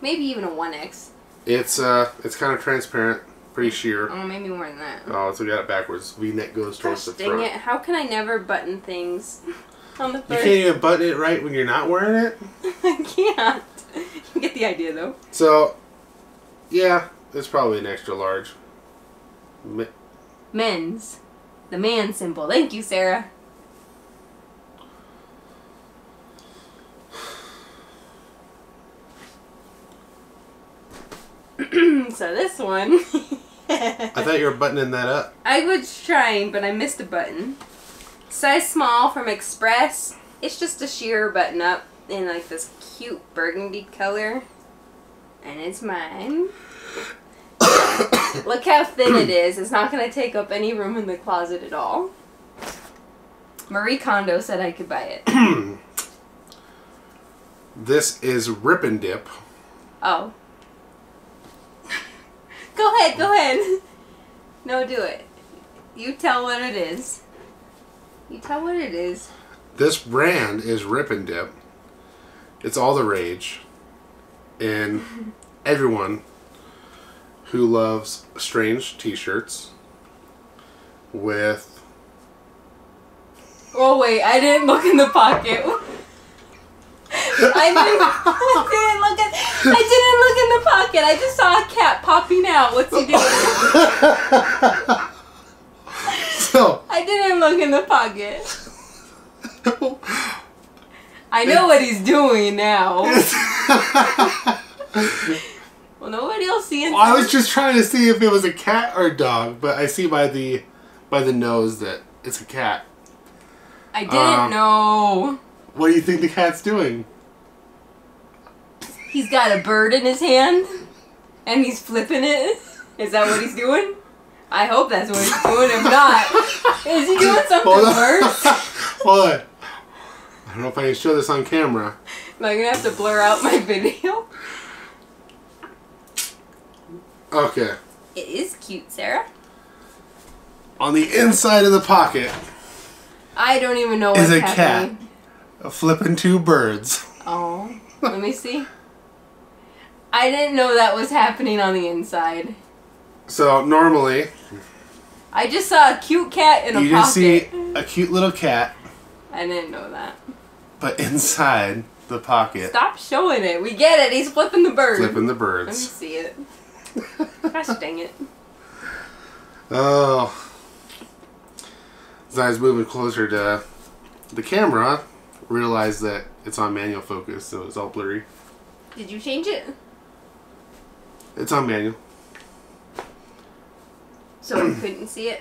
Maybe even a 1X. It's kind of transparent. Pretty sheer. Oh, maybe more than that. Oh, so we got it backwards. V-neck goes towards the front. Dang it. How can I never button things on the first? You can't even button it right when you're not wearing it? I can't. You get the idea, though. So, yeah, it's probably an extra large. Men's. The man symbol. Thank you, Sarah. So this one... I thought you were buttoning that up. I was trying, but I missed a button. Size small from Express. It's just a sheer button up in like this cute burgundy color. And it's mine. Look how thin it is. It's not going to take up any room in the closet at all. Marie Kondo said I could buy it. This is Rip and Dip. Oh. Go ahead, go ahead. No, do it. You tell what it is. You tell what it is. This brand is Rip and Dip. It's all the rage. And everyone who loves strange t-shirts with... Oh, wait, I didn't look in the pocket. I didn't look in the pocket. I just saw a cat popping out. What's he doing? So I didn't look in the pocket. I know what he's doing now. Well, nobody else seeing. Well, I was just trying to see if it was a cat or a dog, but I see by the nose that it's a cat. I didn't know. What do you think the cat's doing? He's got a bird in his hand, and he's flipping it. Is that what he's doing? I hope that's what he's doing. If not, is he doing something worse? Hold on. I don't know if I can show this on camera. Am I gonna have to blur out my video? Okay. It is cute, Sarah. On the inside of the pocket. I don't even know what's happening. Is a cat flipping two birds. Oh, let me see. I didn't know that was happening on the inside. So normally, I just saw a cute cat in a pocket. You just see a cute little cat. I didn't know that. But inside the pocket. Stop showing it. We get it. He's flipping the bird. Flipping the birds. Let me see it. Gosh dang it. Oh. As I was moving closer to the camera, I realized that it's on manual focus, so it's all blurry. Did you change it? It's on manual. So you couldn't see it?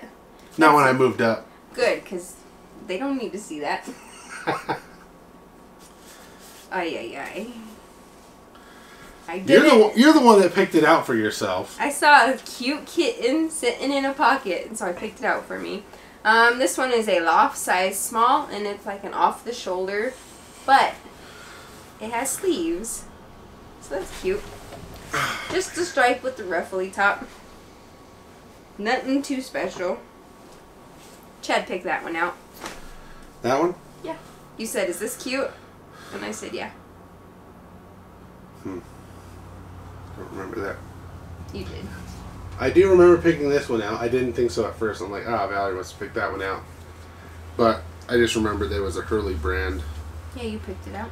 Not when I moved up. Good, because they don't need to see that. Ay. I did. You're the one that picked it out for yourself. I saw a cute kitten sitting in a pocket, and so I picked it out for me. This one is a Loft size small, and it's like an off-the-shoulder, but it has sleeves, so that's cute. Just a stripe with the ruffly top. Nothing too special. Chad picked that one out. That one? Yeah. You said, "Is this cute?" And I said, "Yeah." I don't remember that. You did. I do remember picking this one out. I didn't think so at first. I'm like, ah, oh, Valerie must have picked that one out. But I just remembered there was a Hurley brand. Yeah, you picked it out.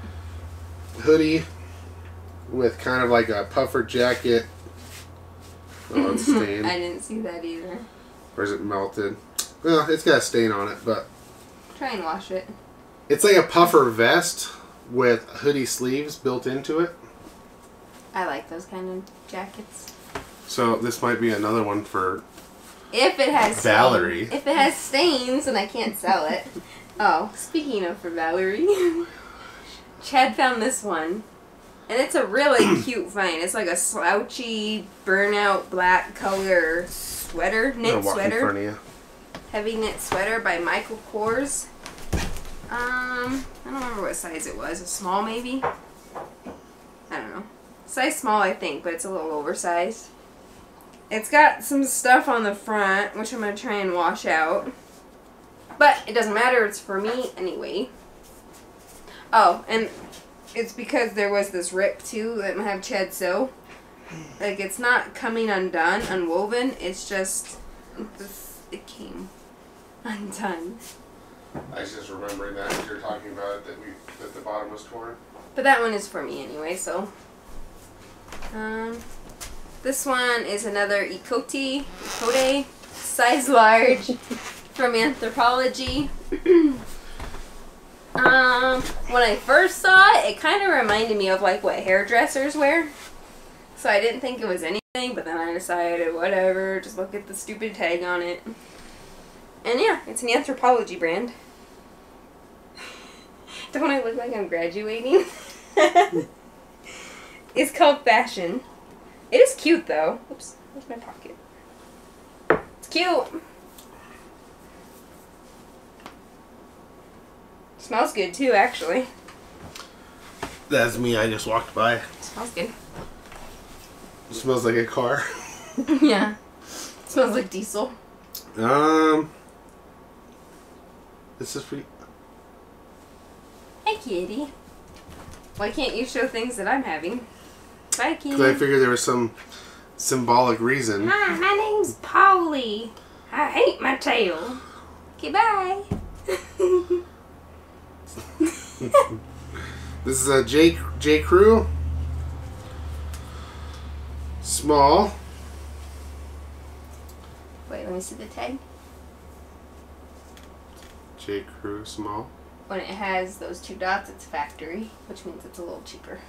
Hoodie with kind of like a puffer jacket. Oh, it's stained. I didn't see that either. Or is it melted? Well, it's got a stain on it, but... Try and wash it. It's like a puffer vest with hoodie sleeves built into it. I like those kind of jackets. So this might be another one for Valerie. If it has stains and I can't sell it. Oh, speaking of for Valerie, Chad found this one. And it's a really cute find. It's like a slouchy, burnout black color sweater, knit sweater. Heavy knit sweater by Michael Kors. I don't remember what size it was. A small maybe? I don't know. Size small, I think, but it's a little oversized. It's got some stuff on the front, which I'm going to try and wash out. But it doesn't matter. It's for me anyway. Oh, and... It's because there was this rip, too, that I have Chad sew. Like, it's not coming undone, unwoven. It's just, it came undone. I was just remembering that as you're talking about it, that the bottom was torn. But that one is for me anyway, so. This one is another Ecote, size large, from Anthropologie. When I first saw it, it kind of reminded me of like what hairdressers wear. So I didn't think it was anything, but then I decided whatever, just look at the stupid tag on it. And yeah, it's an Anthropologie brand. Don't I look like I'm graduating? It's called Fashion. It is cute though. Oops, where's my pocket? It's cute. Smells good too, actually. That's me. I just walked by. It smells good. It smells like a car. Yeah. It smells like diesel. This is pretty. Hey, kitty. Why can't you show things that I'm having? Bye, kitty. Because I figured there was some symbolic reason. Hi, my name's Polly. I hate my tail. Goodbye. This is a J. Crew. Small. Wait, let me see the tag. J. Crew small. When it has those two dots, it's factory, which means it's a little cheaper.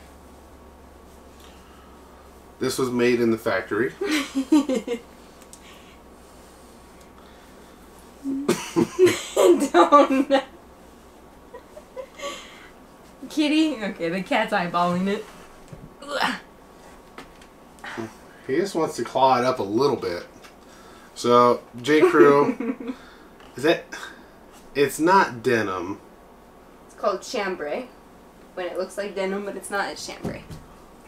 This was made in the factory. Don't. Kitty? Okay, the cat's eyeballing it. He just wants to claw it up a little bit. So, J. Crew. Is that? It's not denim. It's called chambray. When it looks like denim, but it's not, it's chambray.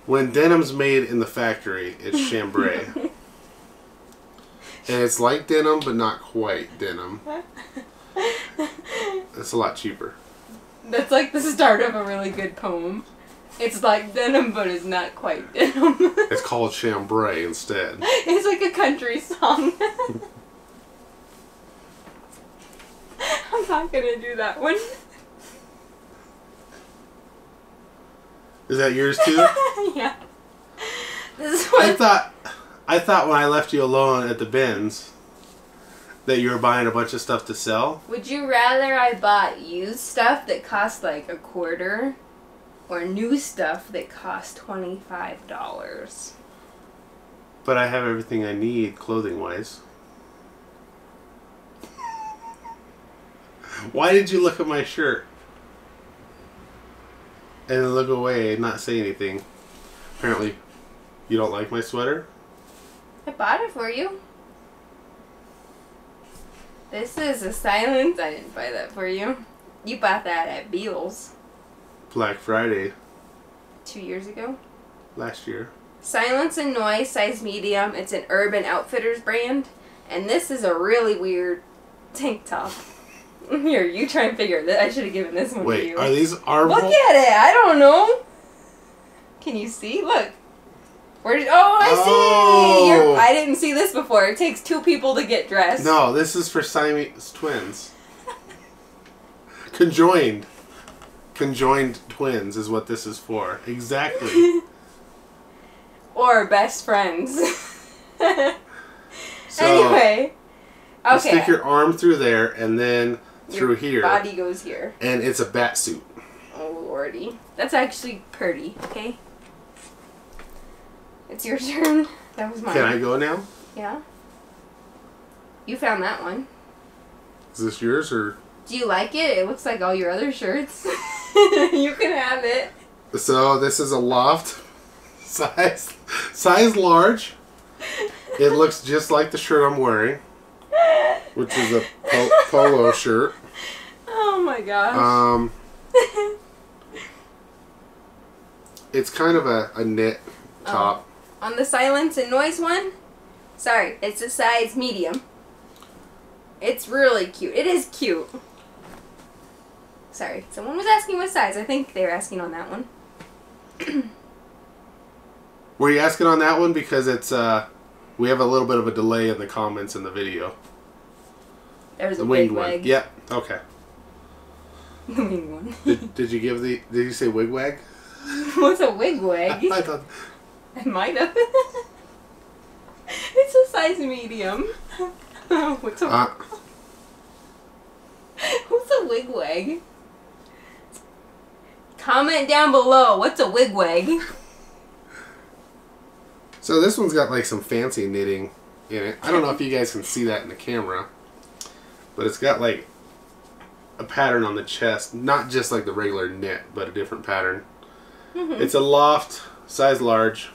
When denim's made in the factory, it's chambray. And it's like denim, but not quite denim. It's a lot cheaper. That's like the start of a really good poem. It's like denim, but it's not quite denim. It's called chambray instead. It's like a country song. I'm not gonna do that one. Is that yours too? Yeah. This one. I thought when I left you alone at the bins that you were buying a bunch of stuff to sell. Would you rather I bought used stuff that cost like $25 or new stuff that cost $25? But I have everything I need clothing wise. Why did you look at my shirt? And look away and not say anything. Apparently, you don't like my sweater? I bought it for you. This is a silence. I didn't buy that for you. You bought that at Beals. Black Friday. 2 years ago? Last year. Silence and Noise, size medium. It's an Urban Outfitters brand. And this is a really weird tank top. Here, you try and figure it. I should have given this one to you. Wait, are these armholes? Look at it. I don't know. Can you see? Look. Oh, I see. I didn't see this before. It takes two people to get dressed. No, this is for Siamese twins. Conjoined. Conjoined twins is what this is for. Exactly. Or best friends. So, anyway. Okay. You stick your arm through there and then... Through here. Body goes here. And it's a bat suit. Oh, lordy. That's actually pretty, okay? It's your turn. That was mine. Can I go now? Yeah. You found that one. Is this yours or? Do you like it? It looks like all your other shirts. You can have it. So this is a Loft. Size large. It looks just like the shirt I'm wearing. Which is a polo shirt. Oh my gosh. It's kind of a knit top. On the Silence and Noise one? Sorry, it's a size medium. It's really cute. It is cute. Sorry, someone was asking what size. I think they were asking on that one. Were you asking on that one? Because it's, we have a little bit of a delay in the comments in the video. There's the winged one. Yep. Yeah. Okay. The winged one. Did you give the? Did you say wigwag? What's a wigwag? I thought. I might have. It's a size medium. What's a? What's a wigwag? Comment down below. What's a wigwag? So this one's got like some fancy knitting in it. I don't know if you guys can see that in the camera. But it's got like a pattern on the chest, not just like the regular knit, but a different pattern. Mm-hmm. It's a Loft, size large,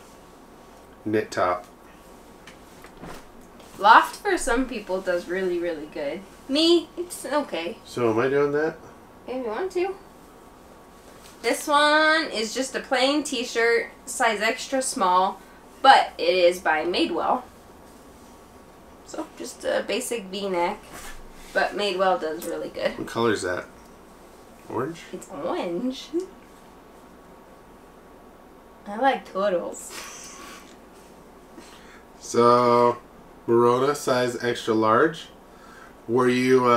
knit top. Loft for some people does really, really good. Me, it's okay. So am I doing that? If you want to. This one is just a plain t-shirt, size extra small, but it is by Madewell. So just a basic V-neck. But Madewell does really good. What color is that? Orange? It's orange. I like turtles. So, Morona, size extra large. Were you,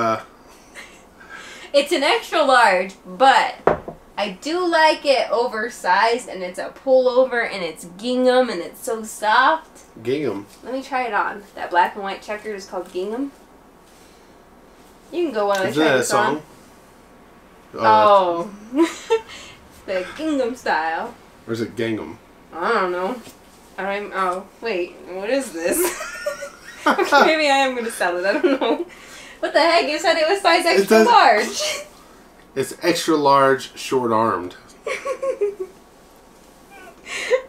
It's an extra large, but I do like it oversized, and it's a pullover, and it's gingham, and it's so soft. Gingham. Let me try it on. That black and white checkered is called gingham. You can go while I try this on. Oh. The gingham style. Or is it gingham? I don't know. Oh, wait. What is this? Okay, maybe I am going to sell it. I don't know. What the heck? You said it was size extra large. It's extra large, short-armed.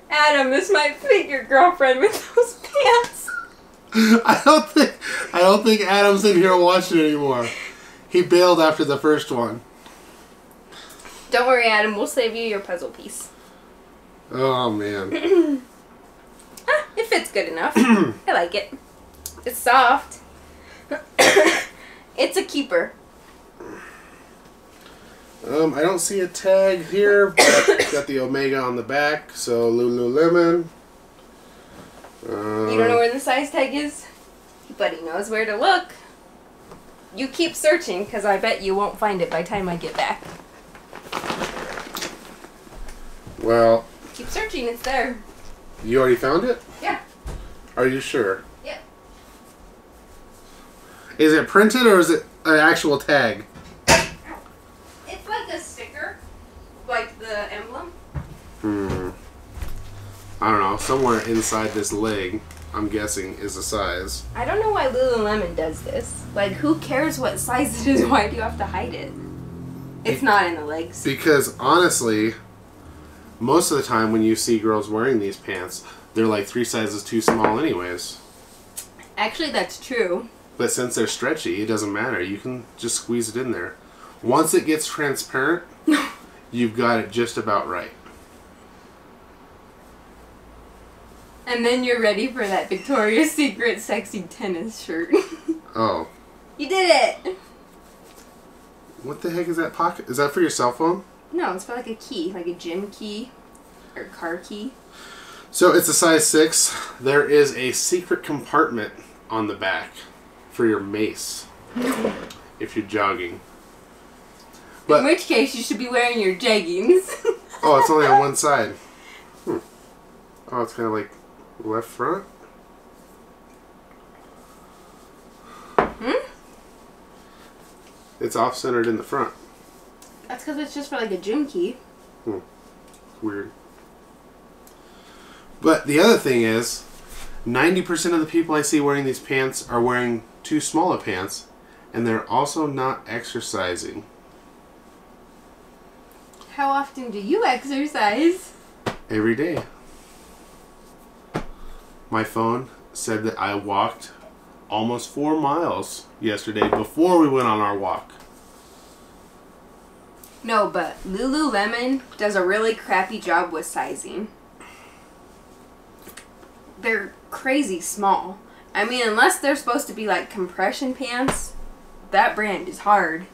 Adam, this might fit your girlfriend with those pants. I don't think Adam's in here watching anymore. He bailed after the first one. Don't worry, Adam. We'll save you your puzzle piece. Oh, man. Ah, it fits good enough. I like it. It's soft. It's a keeper. I don't see a tag here, but it's got the Omega on the back, so Lululemon. You don't know where the size tag is? But he knows where to look. You keep searching, because I bet you won't find it by the time I get back. Well. Keep searching, it's there. You already found it? Yeah. Are you sure? Yeah. Is it printed or is it an actual tag? Like the emblem? I don't know. Somewhere inside this leg, I'm guessing, is a size. I don't know why Lululemon does this. Like, who cares what size it is? Why do you have to hide it? It's not in the legs. Because, honestly, most of the time when you see girls wearing these pants, they're like 3 sizes too small anyways. Actually, that's true. But since they're stretchy, it doesn't matter. You can just squeeze it in there. Once it gets transparent... You've got it just about right. And then you're ready for that Victoria's Secret sexy tennis shirt. Oh. You did it! What the heck is that pocket? Is that for your cell phone? No, it's for like a key, like a gym key or car key. So it's a size 6. There is a secret compartment on the back for your mace if you're jogging. But, in which case, you should be wearing your jeggings. Oh, it's only on one side. Hmm. Oh, it's kind of like left front. Hmm? It's off-centered in the front. That's because it's just for like a gym key. Hmm. It's weird. But the other thing is, 90% of the people I see wearing these pants are wearing too small of pants, and they're also not exercising. How often do you exercise? Every day. My phone said that I walked almost 4 miles yesterday before we went on our walk. No, but Lululemon does a really crappy job with sizing. They're crazy small. I mean, unless they're supposed to be like compression pants, that brand is hard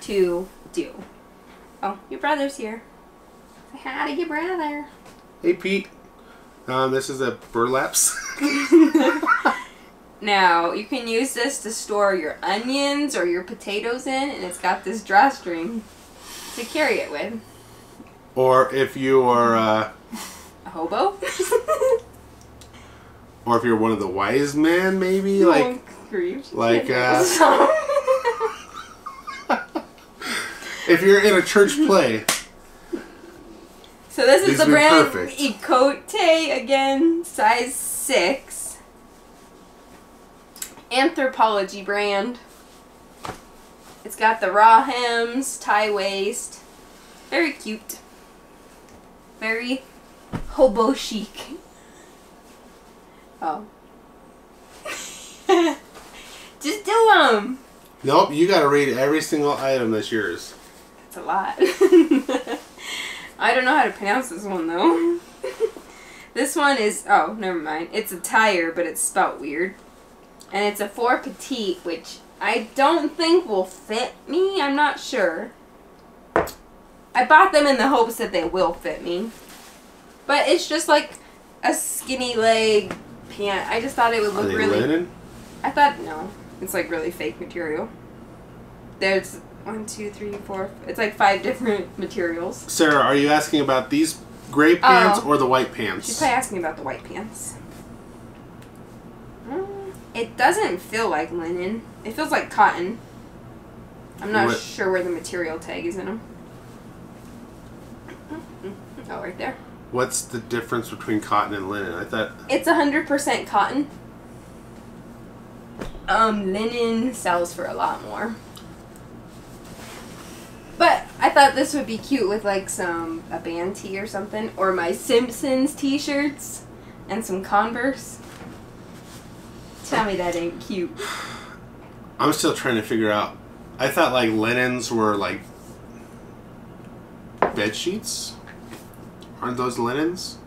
to do. Oh, your brother's here. Say hi to your brother. Hey, Pete. This is a burlaps. Now, you can use this to store your onions or your potatoes in, and it's got this drawstring to carry it with. Or if you are... a hobo? Or if you're one of the wise men, maybe? Oh, like, creeps. Like, if you're in a church play. So this is the brand Ecote again, size 6. Anthropologie brand. It's got the raw hems, tie waist. Very cute. Very hobo chic. Oh. Just do them. Nope, you gotta read every single item that's yours. A lot. I don't know how to pronounce this one though. This one is, oh, never mind. It's a tire, but it's spelt weird. And it's a 4 petite, which I don't think will fit me. I'm not sure. I bought them in the hopes that they will fit me. But it's just like a skinny leg pant. I just thought it would look really... Linen? I thought, no. It's like really fake material. There's 1, 2, 3, 4. It's like 5 different materials. Sarah, are you asking about these gray pants or the white pants? She's probably asking about the white pants. It doesn't feel like linen. It feels like cotton. I'm not sure where the material tag is in them. Oh, right there. What's the difference between cotton and linen? I thought... It's 100% cotton. Linen sells for a lot more. But I thought this would be cute with like a band tee or something. Or my Simpsons t-shirts and some Converse. Tell me that ain't cute. I'm still trying to figure out. I thought like linens were like bed sheets. Aren't those linens?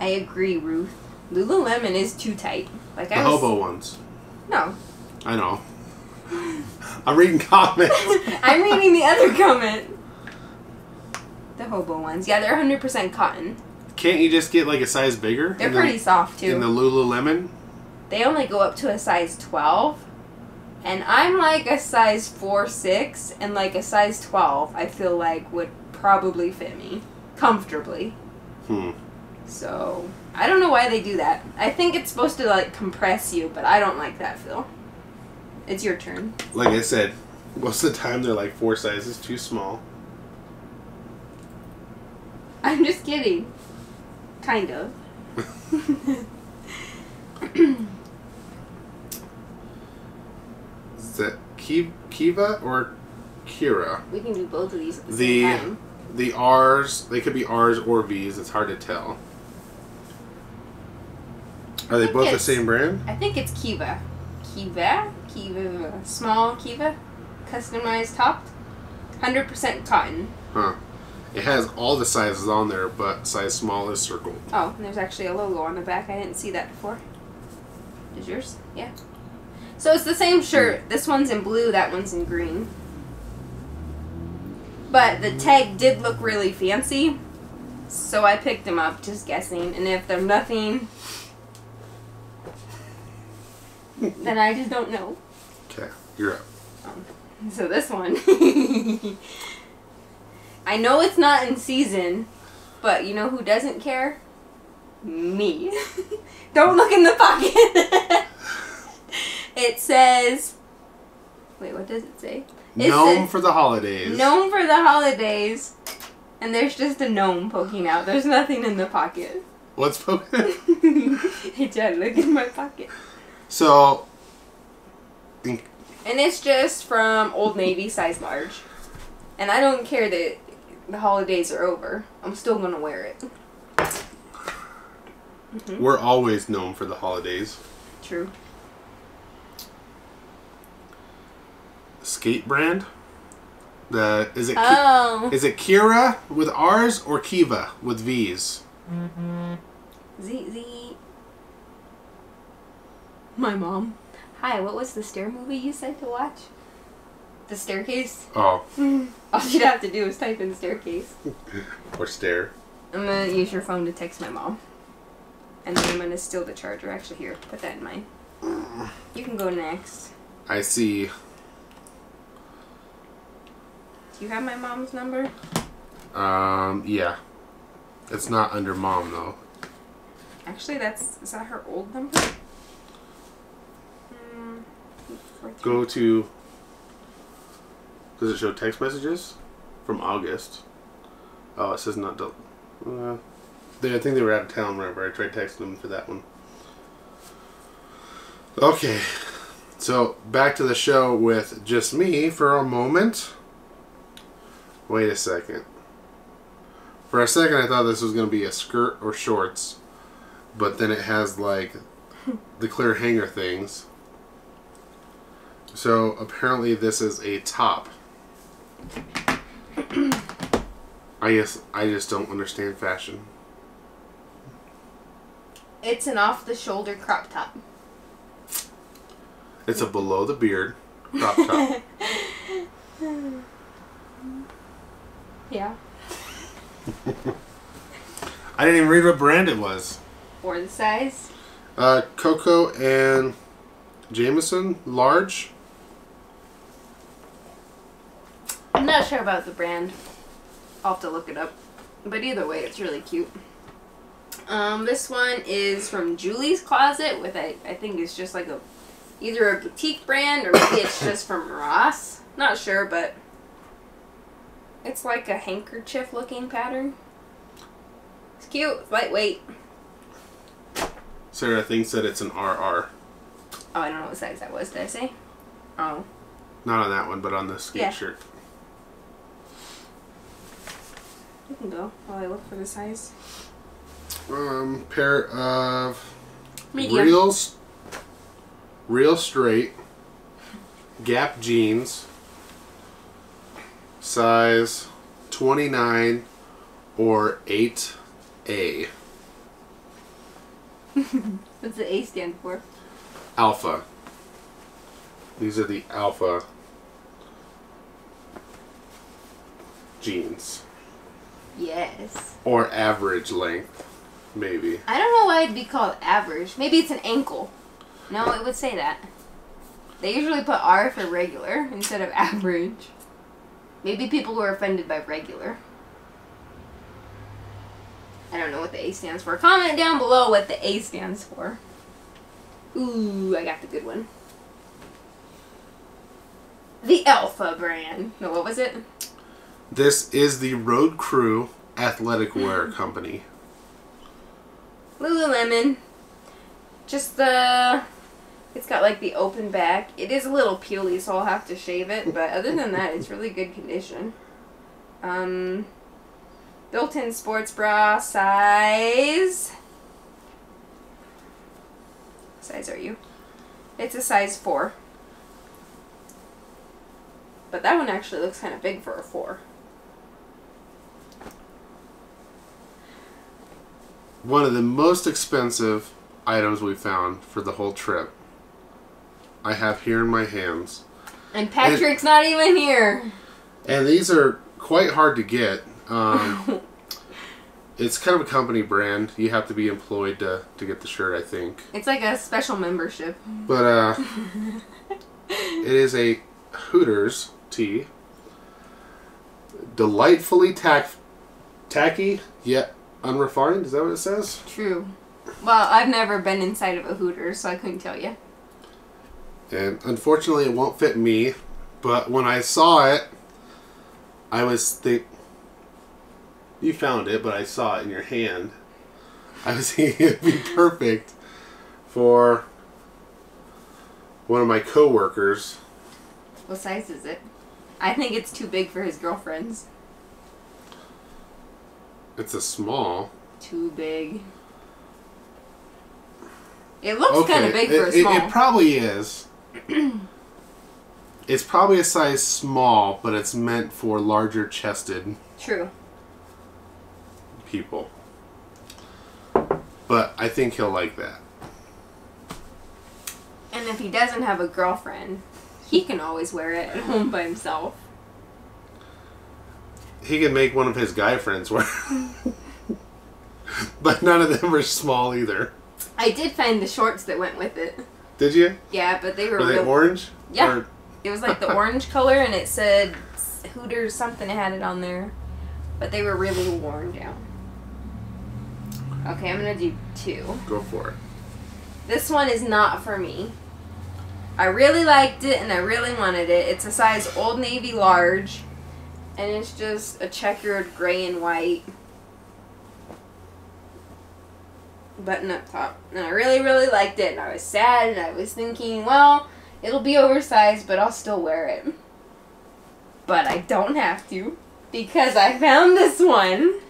I agree, Ruth. Lululemon is too tight. Like the hobo ones. No. I know. I'm reading comments. I'm reading the other comment. The hobo ones. Yeah, they're 100% cotton. Can't you just get like a size bigger? They're pretty soft too. In the Lululemon? They only go up to a size 12. And I'm like a size 4-6, and like a size 12 I feel like would probably fit me comfortably. So I don't know why they do that. I think it's supposed to like compress you, but I don't like that feel. It's your turn. Like I said, most of the time they're like 4 sizes too small. I'm just kidding. Kind of. Is that Kiva or Kira? We can do both of these at the same time. The R's, they could be R's or V's. It's hard to tell. Are they both the same brand? I think it's Kiva. Kiva. Small Kiva. Customized top. 100% cotton. Huh. It has all the sizes on there, but size small is circled. Oh, and there's actually a logo on the back. I didn't see that before. Is yours? Yeah. So it's the same shirt. This one's in blue, that one's in green. But the tag did look really fancy, so I picked them up, just guessing. And if they're nothing, then I just don't know. Okay, you're up. So this one... I know it's not in season, but you know who doesn't care? Me. Don't look in the pocket. It says, wait, what does it say? It gnome says, for the holidays. Gnome for the holidays. And there's just a gnome poking out. There's nothing in the pocket. What's poking out? Hey, Chad, look in my pocket. So. And it's just from Old Navy, size large. And I don't care that the holidays are over. I'm still going to wear it. We're always known for the holidays. True. Skate brand? Is it Kira with R's or Kiva with V's? My mom. Hi, what was the stair movie you said to watch? The staircase. Oh. All you'd have to do is type in staircase. Or stair. I'm going to use your phone to text my mom. And then I'm going to steal the charger. Actually, here, put that in mine. You can go next. I see. Do you have my mom's number? Yeah. It's not under mom, though. Actually, is that her old number? Go to... Does it show text messages from August? Oh, it says not done. I think they were out of town. Remember, I tried texting them for that one. Okay, so back to the show with just me for a moment. Wait a second. For a second, I thought this was going to be a skirt or shorts, but then it has like the clear hanger things. So apparently, this is a top. I guess I just don't understand fashion. It's an off-the-shoulder crop top. It's a below-the-beard crop top. Yeah. I didn't even read what brand it was. Or the size. Coco and Jameson, large. not sure about the brand. I'll have to look it up. But either way, it's really cute. This one is from Julie's Closet with I think it's just like a either a boutique brand or maybe it's just from Ross. Not sure, but it's like a handkerchief looking pattern. It's cute. It's lightweight. Sarah thinks that it's an RR. Oh, I don't know what size that was. Did I say? Oh. Not on that one, but on the skate shirt. You can go while I look for the size. Pair of medium. Real straight Gap jeans, size 29 or 8A. What's the A stand for? Alpha. These are the alpha jeans. Yes. Or average length, maybe. I don't know why it'd be called average. Maybe it's an ankle. No, it would say that. They usually put R for regular instead of average. Maybe people were offended by regular. I don't know what the A stands for. Comment down below what the A stands for. Ooh, I got the good one. The Alpha brand. No, what was it? This is the Road Crew Athletic Wear Company. Lululemon. Just the... It's got like the open back. It is a little peely, so I'll have to shave it. But other than that, it's really good condition. Built-in sports bra, size... What size are you? It's a size 4. But that one actually looks kind of big for a 4. One of the most expensive items we found for the whole trip, I have here in my hands. And Patrick's not even here. And these are quite hard to get. It's kind of a company brand. You have to be employed to get the shirt, I think. It's like a special membership. But it is a Hooters tee. Delightfully tacky yet unrefined. Is that what it says? True. Well, I've never been inside of a Hooters, so I couldn't tell you. And unfortunately, it won't fit me. But when I saw it, I was you found it, but I saw it in your hand. I was thinking it'd be perfect for one of my coworkers. What size is it? I think it's too big for his girlfriend's. It's a small. Too big. It looks kind of big for a small. It probably is. It's probably a size small, but it's meant for larger chested. True. People. But I think he'll like that. And if he doesn't have a girlfriend, he can always wear it at home by himself. He can make one of his guy friends wear it. But none of them are small either. I did find the shorts that went with it. Did you? Yeah, but they were... Were they orange? Yeah. Or... It was like the orange color, and it said Hooters something had it on there. But they were really worn down. Okay, I'm going to do 2. Go for it. This one is not for me. I really liked it and I really wanted it. It's a size Old Navy large, and it's just a checkered gray and white button up top. And I really, really liked it, and I was sad, and I was thinking, well, it'll be oversized, but I'll still wear it. But I don't have to, because I found this one.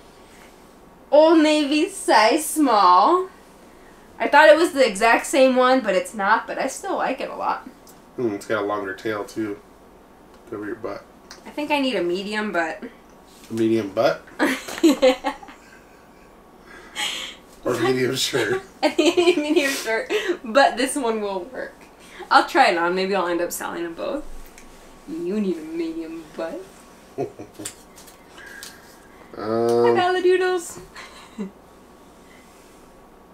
Old Navy size small. I thought it was the exact same one, but it's not, but I still like it a lot. It's got a longer tail, too. Over your butt. I think I need a medium butt. A medium butt? Yeah. Or medium shirt. I need a medium shirt, but this one will work. I'll try it on. Maybe I'll end up selling them both. You need a medium butt. I got the doodles.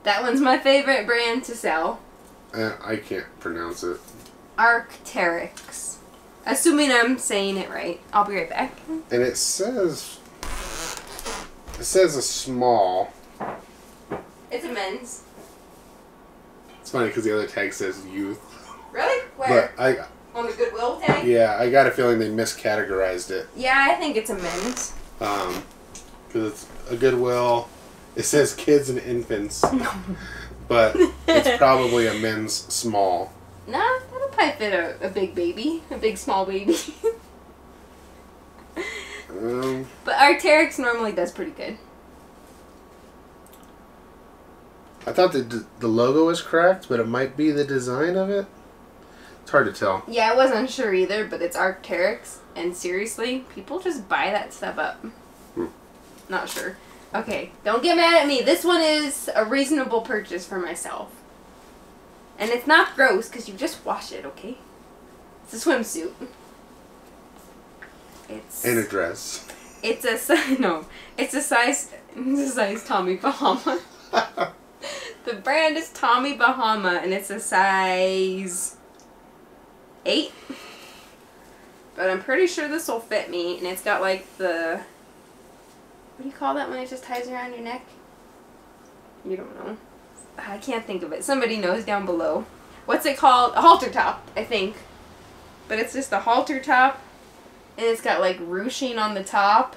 That one's my favorite brand to sell. I can't pronounce it. Arcteryx. Assuming I'm saying it right. I'll be right back. And it says a small. It's a men's. It's funny because the other tag says youth. Really? Where? But on the Goodwill tag? Yeah, I got a feeling they miscategorized it. Yeah, I think it's a men's. Because it's a Goodwill. It says kids and infants. But it's probably a men's small. Nah, that'll probably fit a big baby. A big small baby. But Arcteryx normally does pretty good. I thought the logo was correct, but it might be the design of it. It's hard to tell. Yeah, I wasn't sure either, but it's Arcteryx. And seriously, people just buy that stuff up. Not sure. Okay, don't get mad at me. This one is a reasonable purchase for myself. And it's not gross because you just wash it, okay? It's a swimsuit. It's and a dress. It's a size Tommy Bahama. The brand is Tommy Bahama and it's a size 8. But I'm pretty sure this will fit me, and it's got like the, what do you call that when it just ties around your neck? You don't know. I can't think of it. Somebody knows down below. What's it called? A halter top, I think. But it's just a halter top. And it's got like ruching on the top.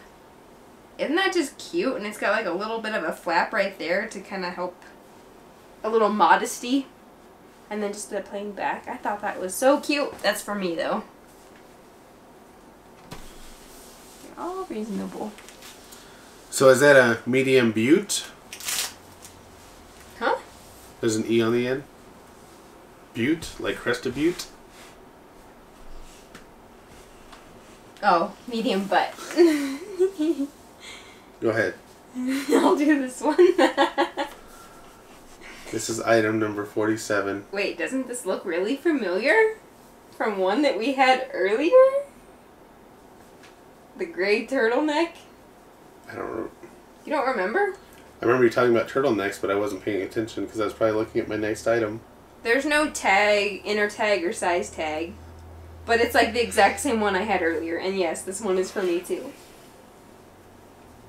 Isn't that just cute? And it's got like a little bit of a flap right there to kind of help a little modesty. And then just the plain back. I thought that was so cute. That's for me though. They're all reasonable. So is that a medium butte? Huh? There's an E on the end. Butte? Like Cresta Butte? Oh, medium butt. Go ahead. I'll do this one. This is item number 47. Wait, doesn't this look really familiar? From one that we had earlier? The gray turtleneck? I don't remember. You don't remember? I remember you talking about turtlenecks, but I wasn't paying attention because I was probably looking at my next item. There's no tag, inner tag, or size tag. But it's like the exact same one I had earlier. And yes, this one is for me too.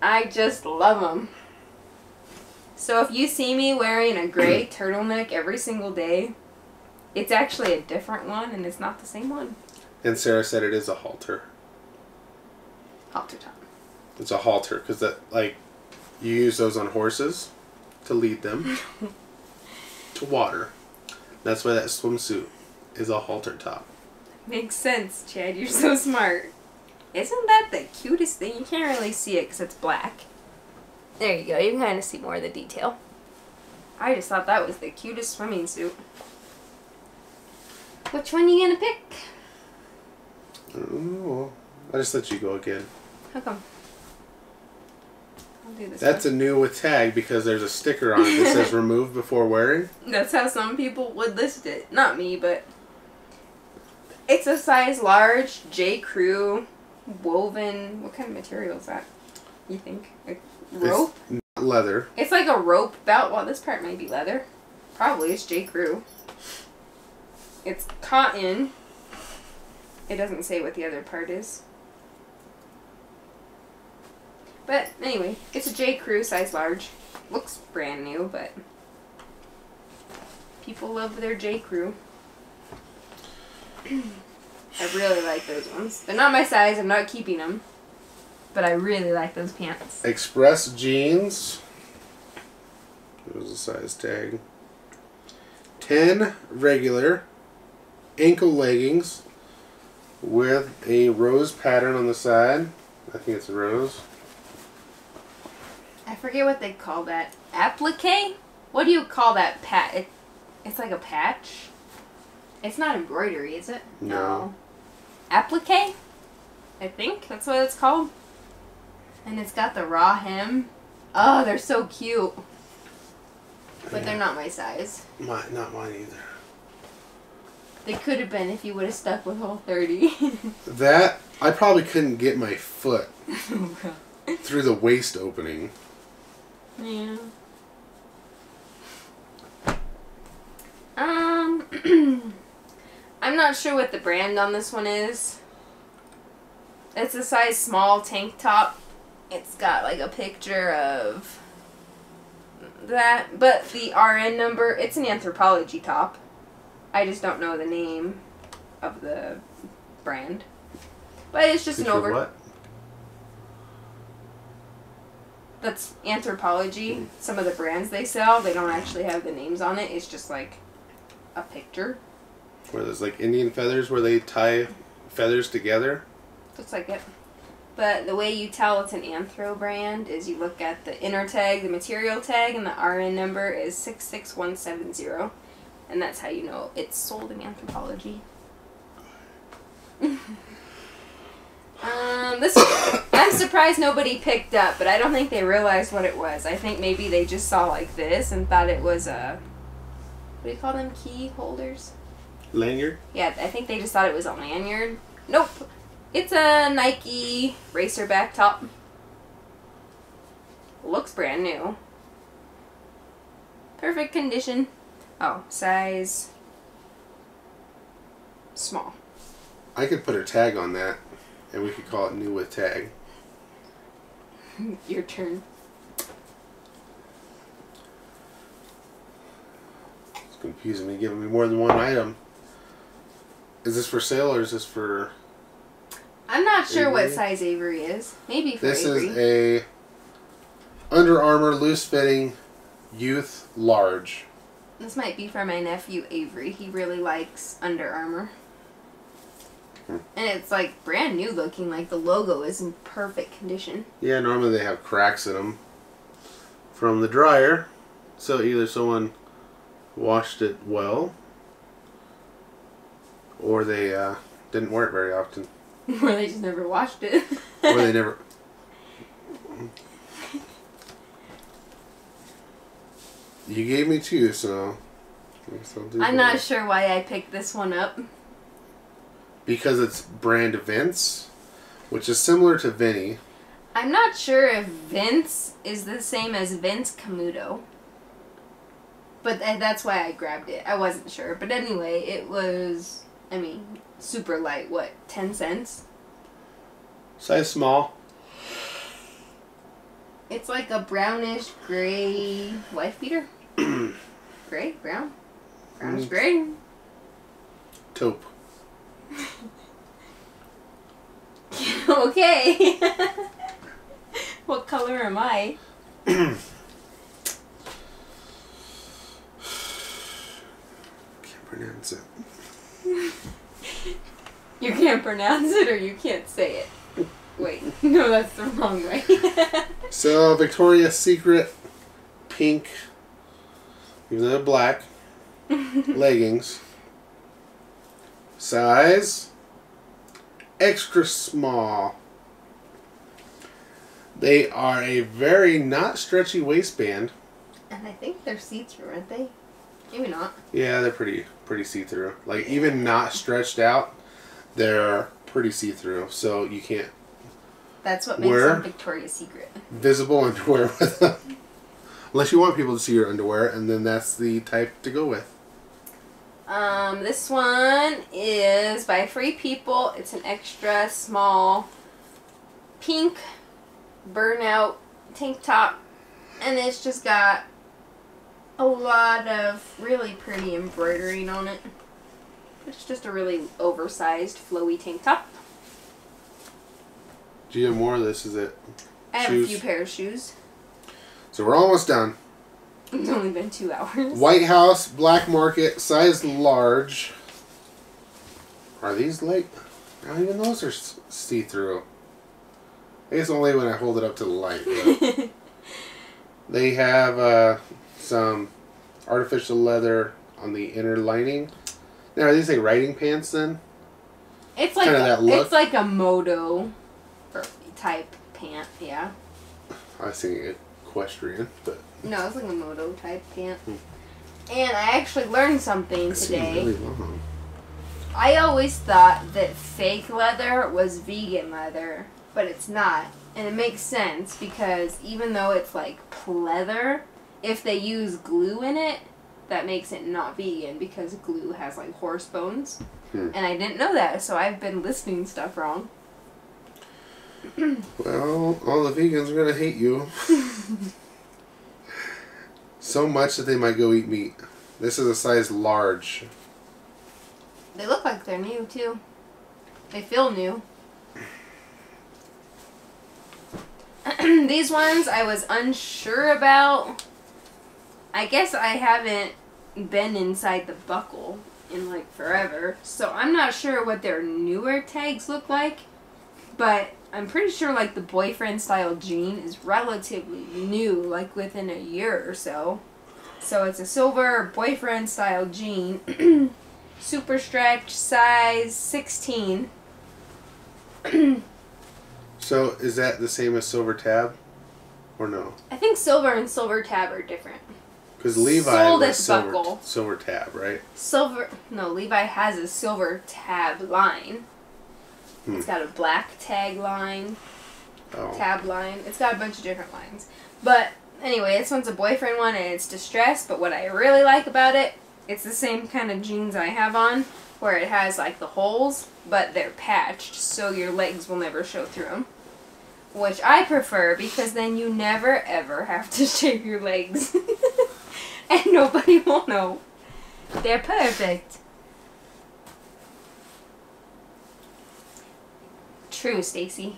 I just love them. So if you see me wearing a gray turtleneck every single day, it's actually a different one and it's not the same one. And Sarah said it is a halter. Halter top. It's a halter because that, like, you use those on horses to lead them to water. That's why that swimsuit is a halter top. Makes sense, Chad. You're so smart. Isn't that the cutest thing? You can't really see it because it's black. There you go. You can kind of see more of the detail. I just thought that was the cutest swimming suit. Which one are you going to pick? Ooh, I just let you go again. How come? I'll do this. That's one. A new with tag because there's a sticker on it that says remove before wearing. That's how some people would list it. Not me, but... It's a size large, J. Crew, woven. What kind of material is that? You think? Like rope? It's not leather. It's like a rope belt. Well, this part might be leather. Probably. It's J. Crew. It's cotton. It doesn't say what the other part is. But anyway, it's a J. Crew size large. Looks brand new, but people love their J. Crew. I really like those ones. They're not my size. I'm not keeping them. But I really like those pants. Express jeans. There's a size tag. 10 regular ankle leggings with a rose pattern on the side. I think it's a rose. I forget what they call that. Applique? What do you call that? It's like a patch. It's not embroidery, is it? No. Applique? I think that's what it's called. And it's got the raw hem. Oh, they're so cute. But they're not my size. Not mine either. They could have been if you would have stuck with Whole30. That, I probably couldn't get my foot through the waist opening. Yeah. I'm not sure what the brand on this one is. It's a size small tank top. It's got like a picture of that, but the RN number, it's an Anthropologie top. I just don't know the name of the brand. But it's just What? That's Anthropologie. Some of the brands they sell, they don't actually have the names on it. It's just like a picture. What are those, like Indian feathers where they tie feathers together? Looks like it. But the way you tell it's an Anthro brand is you look at the inner tag, the material tag, and the RN number is 66170. And that's how you know it's sold in Anthropologie. This I'm surprised nobody picked up, but I don't think they realized what it was. I think maybe they just saw like this and thought it was a, what do you call them, key holders? Lanyard? Yeah, I think they just thought it was a lanyard. Nope. It's a Nike racerback top. Looks brand new. Perfect condition. Oh, size small. I could put a tag on that, and we could call it new with tag. Your turn. It's confusing me, giving me more than one item. Is this for sale or is this for... I'm not sure what size Avery is. Maybe for Avery. This is a Under Armour loose fitting youth large. This might be for my nephew Avery. He really likes Under Armour. And it's like brand new looking. Like the logo is in perfect condition. Yeah, normally they have cracks in them from the dryer. So either someone washed it well or they didn't wear it very often. Or they just never washed it. Or they never... You gave me two, so... I'm not sure why I picked this one up. Because it's brand Vince, which is similar to Vinny. I'm not sure if Vince is the same as Vince Camuto. But that's why I grabbed it. I wasn't sure. But anyway, it was... I mean, super light. What, 10 cents? Size small. It's like a brownish gray wife beater. Gray, brown, brownish gray. Taupe. Okay. What color am I? Can't pronounce it. You can't pronounce it or you can't say it. Wait, no, that's the wrong way. So, Victoria's Secret pink, even though they're black, leggings. Size extra small. They are a very not stretchy waistband. And I think they're see-through, aren't they? Maybe not. Yeah, they're pretty see-through. Like, even not stretched out, they're pretty see-through, so you can't... That's what makes them Victoria's Secret. Visible underwear with them. Unless you want people to see your underwear, and then that's the type to go with. This one is by Free People. It's an extra small pink burnout tank top, and it's just got a lot of really pretty embroidering on it. It's just a really oversized, flowy tank top. Do you have more of this? Is it? I have a few pair of shoes. So we're almost done. It's only been 2 hours. White House Black Market, size large. Are these light? Not even those are see-through. I guess only when I hold it up to the light. They have some artificial leather on the inner lining. Now, are these like riding pants then? It's like a moto type pant, yeah. I was thinking equestrian, but no, it's like a moto type pant. And I actually learned something today. Really long. I always thought that fake leather was vegan leather, but it's not, and it makes sense because even though it's like pleather, if they use glue in it, that makes it not vegan because glue has like horse bones. And I didn't know that, so I've been listening stuff wrong. Well, all the vegans are going to hate you. So much that they might go eat meat. This is a size large. They look like they're new, too. They feel new. These ones I was unsure about. I guess I haven't been inside the buckle in like forever, so I'm not sure what their newer tags look like, but I'm pretty sure like the boyfriend style jean is relatively new, like within a year or so. So it's a silver boyfriend style jean, super stretch, size 16. So is that the same as Silver Tab or no? I think Silver and Silver Tab are different. Because Levi was silver Tab, right? Silver, no, Levi has a Silver Tab line. It's got a black tag line, tab line. It's got a bunch of different lines. But anyway, this one's a boyfriend one, and it's distressed. But what I really like about it, it's the same kind of jeans I have on, where it has like the holes, but they're patched, so your legs will never show through them. Which I prefer, because then you never ever have to shave your legs. And nobody will know. They're perfect. True, Stacy.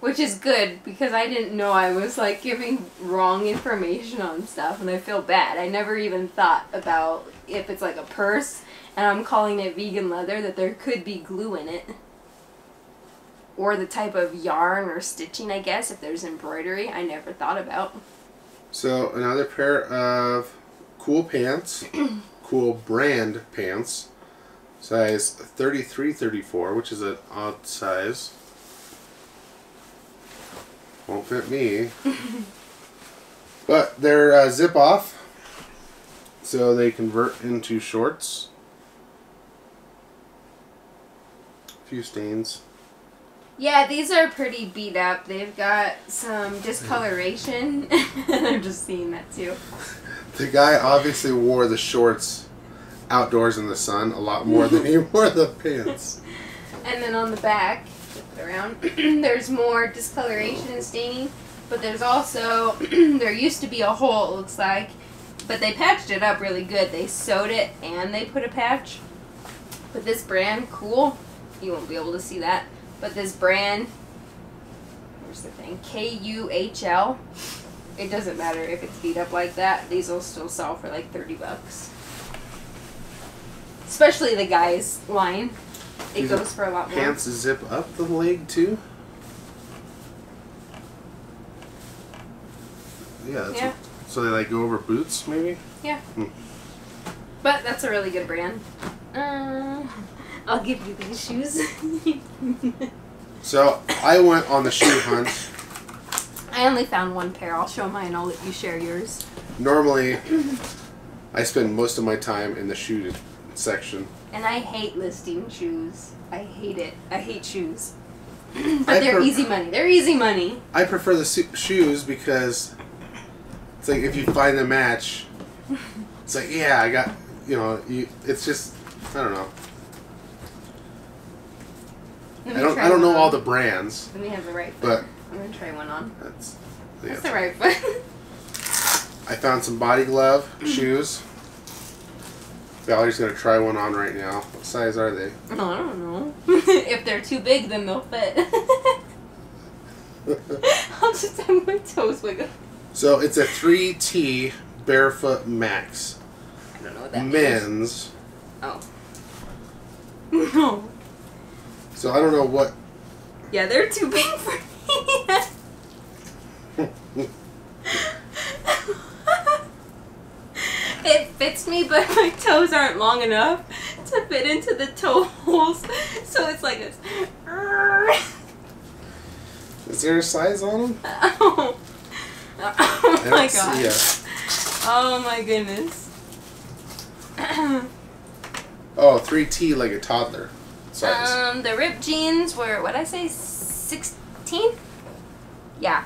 Which is good, because I didn't know I was like giving wrong information on stuff, and I feel bad. I never even thought about if it's like a purse and I'm calling it vegan leather, that there could be glue in it. Or the type of yarn or stitching, I guess, if there's embroidery, I never thought about. So, another pair of Kühl pants, Kühl brand pants, size 33-34, which is an odd size. Won't fit me. But they're zip off, so they convert into shorts. A few stains. Yeah, these are pretty beat up. They've got some discoloration. I'm just seeing that too. The guy obviously wore the shorts outdoors in the sun a lot more than he wore the pants. And then on the back, flip it around, there's more discoloration and staining, but there's also, there used to be a hole, it looks like, but they patched it up really good. They sewed it and they put a patch. But this brand, Kühl, you won't be able to see that. But this brand, where's the thing? KUHL. It doesn't matter if it's beat up like that. These will still sell for like 30 bucks. Especially the guys' line. It these goes for a lot more. Pants zip up the leg too? Yeah. That's yeah. What, so they like go over boots maybe? Yeah. But that's a really good brand. I'll give you these shoes. So, I went on the shoe hunt. I only found one pair. I'll show mine. I'll let you share yours. Normally, I spend most of my time in the shoe section. And I hate listing shoes. I hate it. I hate shoes. But they're easy money. They're easy money. I prefer the shoes because it's like if you find the match, it's like, yeah, I got, you know, it's just, I don't know. I don't know all the brands. Let me have the right foot. But I'm going to try one on. That's the right foot. I found some body glove shoes. Valerie's going to try one on right now. What size are they? I don't know. If they're too big, then they'll fit. I'll just have my toes wiggle. So it's a 3T Barefoot Max. I don't know what that means. Men's. Oh. No. So I don't know what... Yeah, they're too big for me. It fits me, but my toes aren't long enough to fit into the toe holes. So it's like this. Is there a size on them? Oh, oh my gosh. Oh my goodness. Oh, 3T like a toddler. Size. The ripped jeans were, what'd I say, 16? Yeah.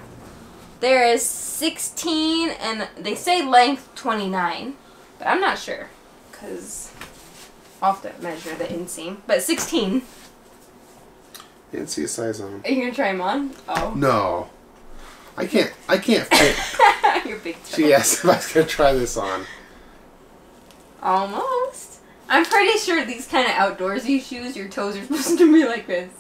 There is 16, and they say length 29, but I'm not sure, because I'll have to measure the inseam, but 16. You didn't see a size on them. Are you going to try them on? Oh. No. I can't fit. Your big toe. She asked if I was going to try this on. Almost. I'm pretty sure these kind of outdoorsy shoes, your toes are supposed to be like this.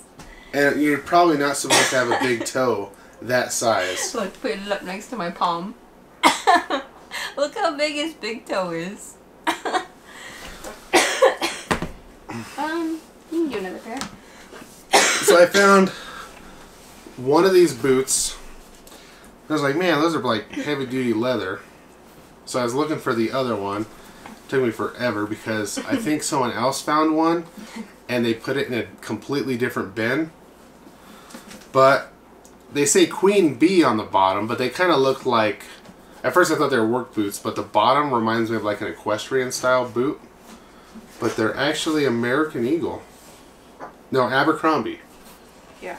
And you're probably not supposed to have a big toe that size. Look, put it up next to my palm. Look how big his big toe is. You can do another pair. So I found one of these boots. I was like, man, those are like heavy duty leather. So I was looking for the other one. It took me forever because I think someone else found one and they put it in a completely different bin. But they say Queen Bee on the bottom, but they kind of look like, at first I thought they were work boots, but the bottom reminds me of like an equestrian style boot. But they're actually American Eagle. No, Abercrombie. Yeah.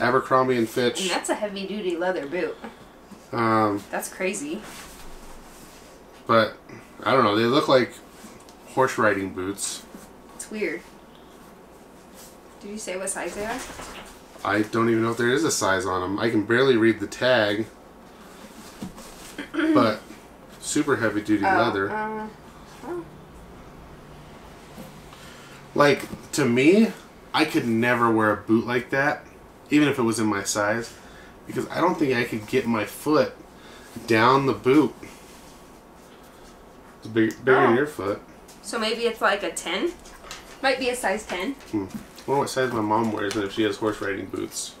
Abercrombie and Fitch. And that's a heavy duty leather boot. That's crazy. But, I don't know, they look like horse riding boots. It's weird. Did you say what size they are? I don't even know if there is a size on them. I can barely read the tag. But, super heavy duty leather. Like, to me, I could never wear a boot like that, even if it was in my size, because I don't think I could get my foot down the boot. It's bigger than your foot. So maybe it's like a 10? Might be a size 10. I wonder what size my mom wears and if she has horse riding boots.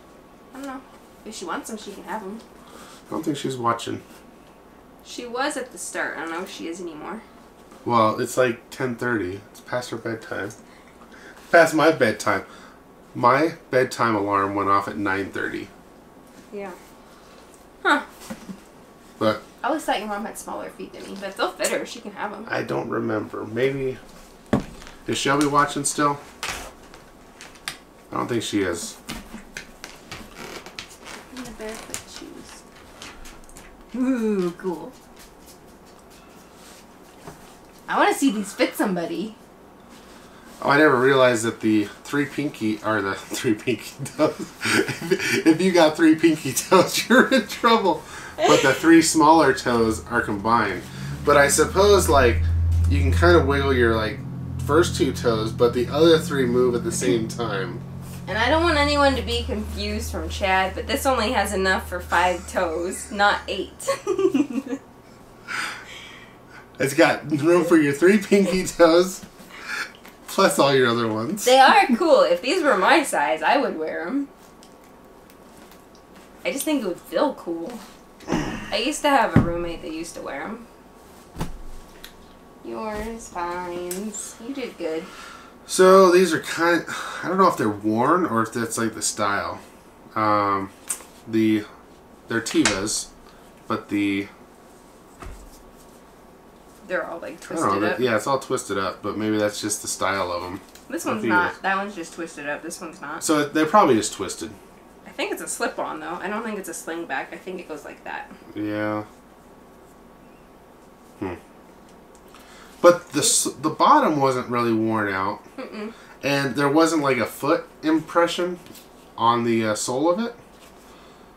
I don't know. If she wants them, she can have them. I don't think she's watching. She was at the start. I don't know if she is anymore. Well, it's like 10:30. It's past her bedtime. Past my bedtime. My bedtime alarm went off at 9:30. Yeah. Huh. But I always thought your mom had smaller feet than me, but if they'll fit her, she can have them. I don't remember. Maybe. Is Shelby watching still? I don't think she is. And the barefoot shoes. Ooh, cool. I want to see these fit somebody. Oh, I never realized that the three pinky toes. If you got three pinky toes, you're in trouble. But the three smaller toes are combined. But I suppose, like, you can kind of wiggle your, like, first two toes, but the other three move at the same time. And I don't want anyone to be confused from Chad, but this only has enough for 5 toes, not 8. It's got room for your 3 pinky toes. Plus all your other ones. They are cool. If these were my size, I would wear them. I just think it would feel cool. I used to have a roommate that used to wear them. Yours, Vines. You did good. So these are kind of, I don't know if they're worn or if that's like the style. They're Tevas, but they're all like twisted up. Yeah, it's all twisted up, but maybe that's just the style of them. This one's not. That one's just twisted up. This one's not. So they're probably just twisted. I think it's a slip-on, though. I don't think it's a sling back. I think it goes like that. Yeah. But the bottom wasn't really worn out. And there wasn't like a foot impression on the sole of it.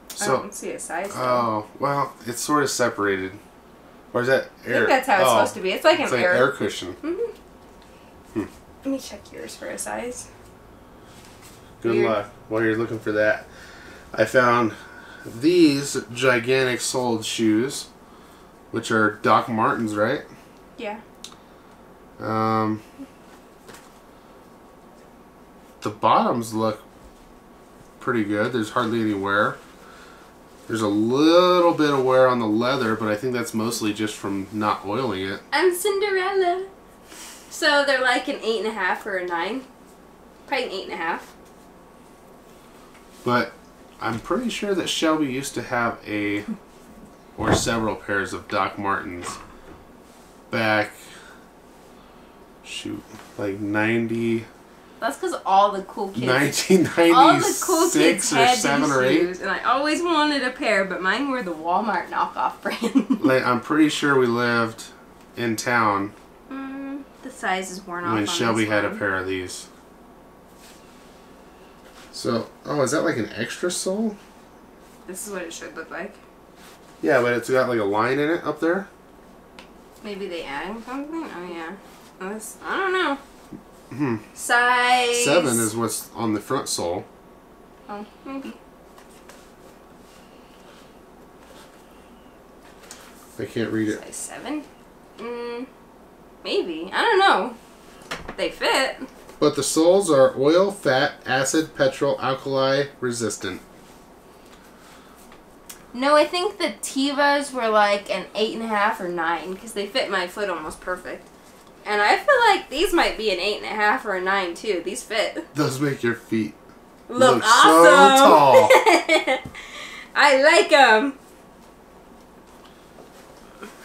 So, I don't see a size. Oh, well, it's sort of separated. Or is that air? I think that's how it's supposed to be. It's like an air cushion. Let me check yours for a size. Good luck while you're looking for that. I found these gigantic soled shoes, which are Doc Martens, right? Yeah. The bottoms look pretty good. There's hardly any wear. There's a little bit of wear on the leather, but I think that's mostly just from not oiling it. I'm Cinderella. So they're like an 8.5 or a 9. Probably an 8.5. But I'm pretty sure that Shelby used to have a or several pairs of Doc Martens back, shoot, like 90. That's because all the cool kids. 1996 all the cool kids or 7 or 8. And I always wanted a pair, but mine were the Walmart knockoff brand. Like, I'm pretty sure we lived in town. The size is worn off. When Shelby had a pair of these. So, oh, is that like an extra sole? This is what it should look like. Yeah, but it's got like a line in it up there. Maybe they added something? Oh, yeah. Unless, I don't know. Hmm. Size 7 is what's on the front sole. Oh, maybe. I can't read it. Size 7? Mm, maybe. I don't know. They fit. But the soles are oil, fat, acid, petrol, alkali, resistant. No, I think the Tevas were like an 8.5 or 9 because they fit my foot almost perfect. And I feel like these might be an 8.5 or a 9 too. These fit. Those make your feet look awesome. So tall. I like them.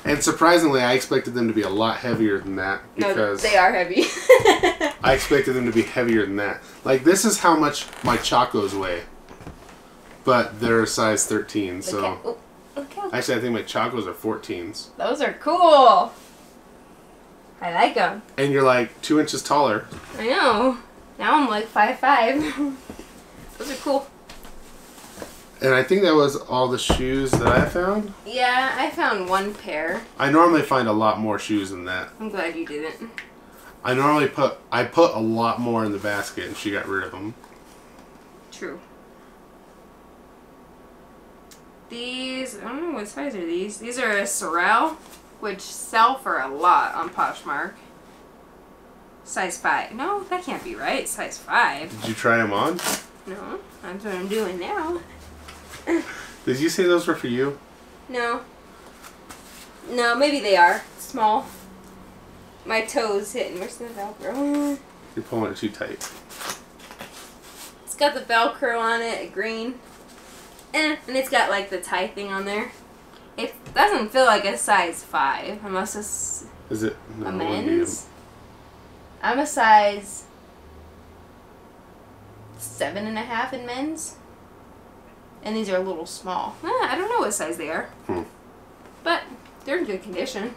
And surprisingly, I expected them to be a lot heavier than that. Because no, they are heavy. I expected them to be heavier than that. Like, this is how much my Chacos weigh. But they're size 13, so... Okay. Okay. Actually, I think my Chacos are 14s. Those are cool. I like them. And you're like 2 inches taller. I know. Now I'm like 5'5". Those are cool. And I think that was all the shoes that I found. Yeah, I found one pair. I normally find a lot more shoes than that. I'm glad you didn't. I normally put a lot more in the basket and she got rid of them. True. These, I don't know what size are these. These are a Sorel, which sell for a lot on Poshmark. Size 5. No, that can't be right. Size 5. Did you try them on? No, that's what I'm doing now. Did you say those were for you? No. No, maybe they are. Small. My toes hitting. Where's the Velcro? You're pulling it too tight. It's got the Velcro on it, green. And it's got like the tie thing on there. It doesn't feel like a size 5, unless it's a men's. I'm a size 7.5 in men's. And these are a little small. I don't know what size they are. Hmm. But they're in good condition.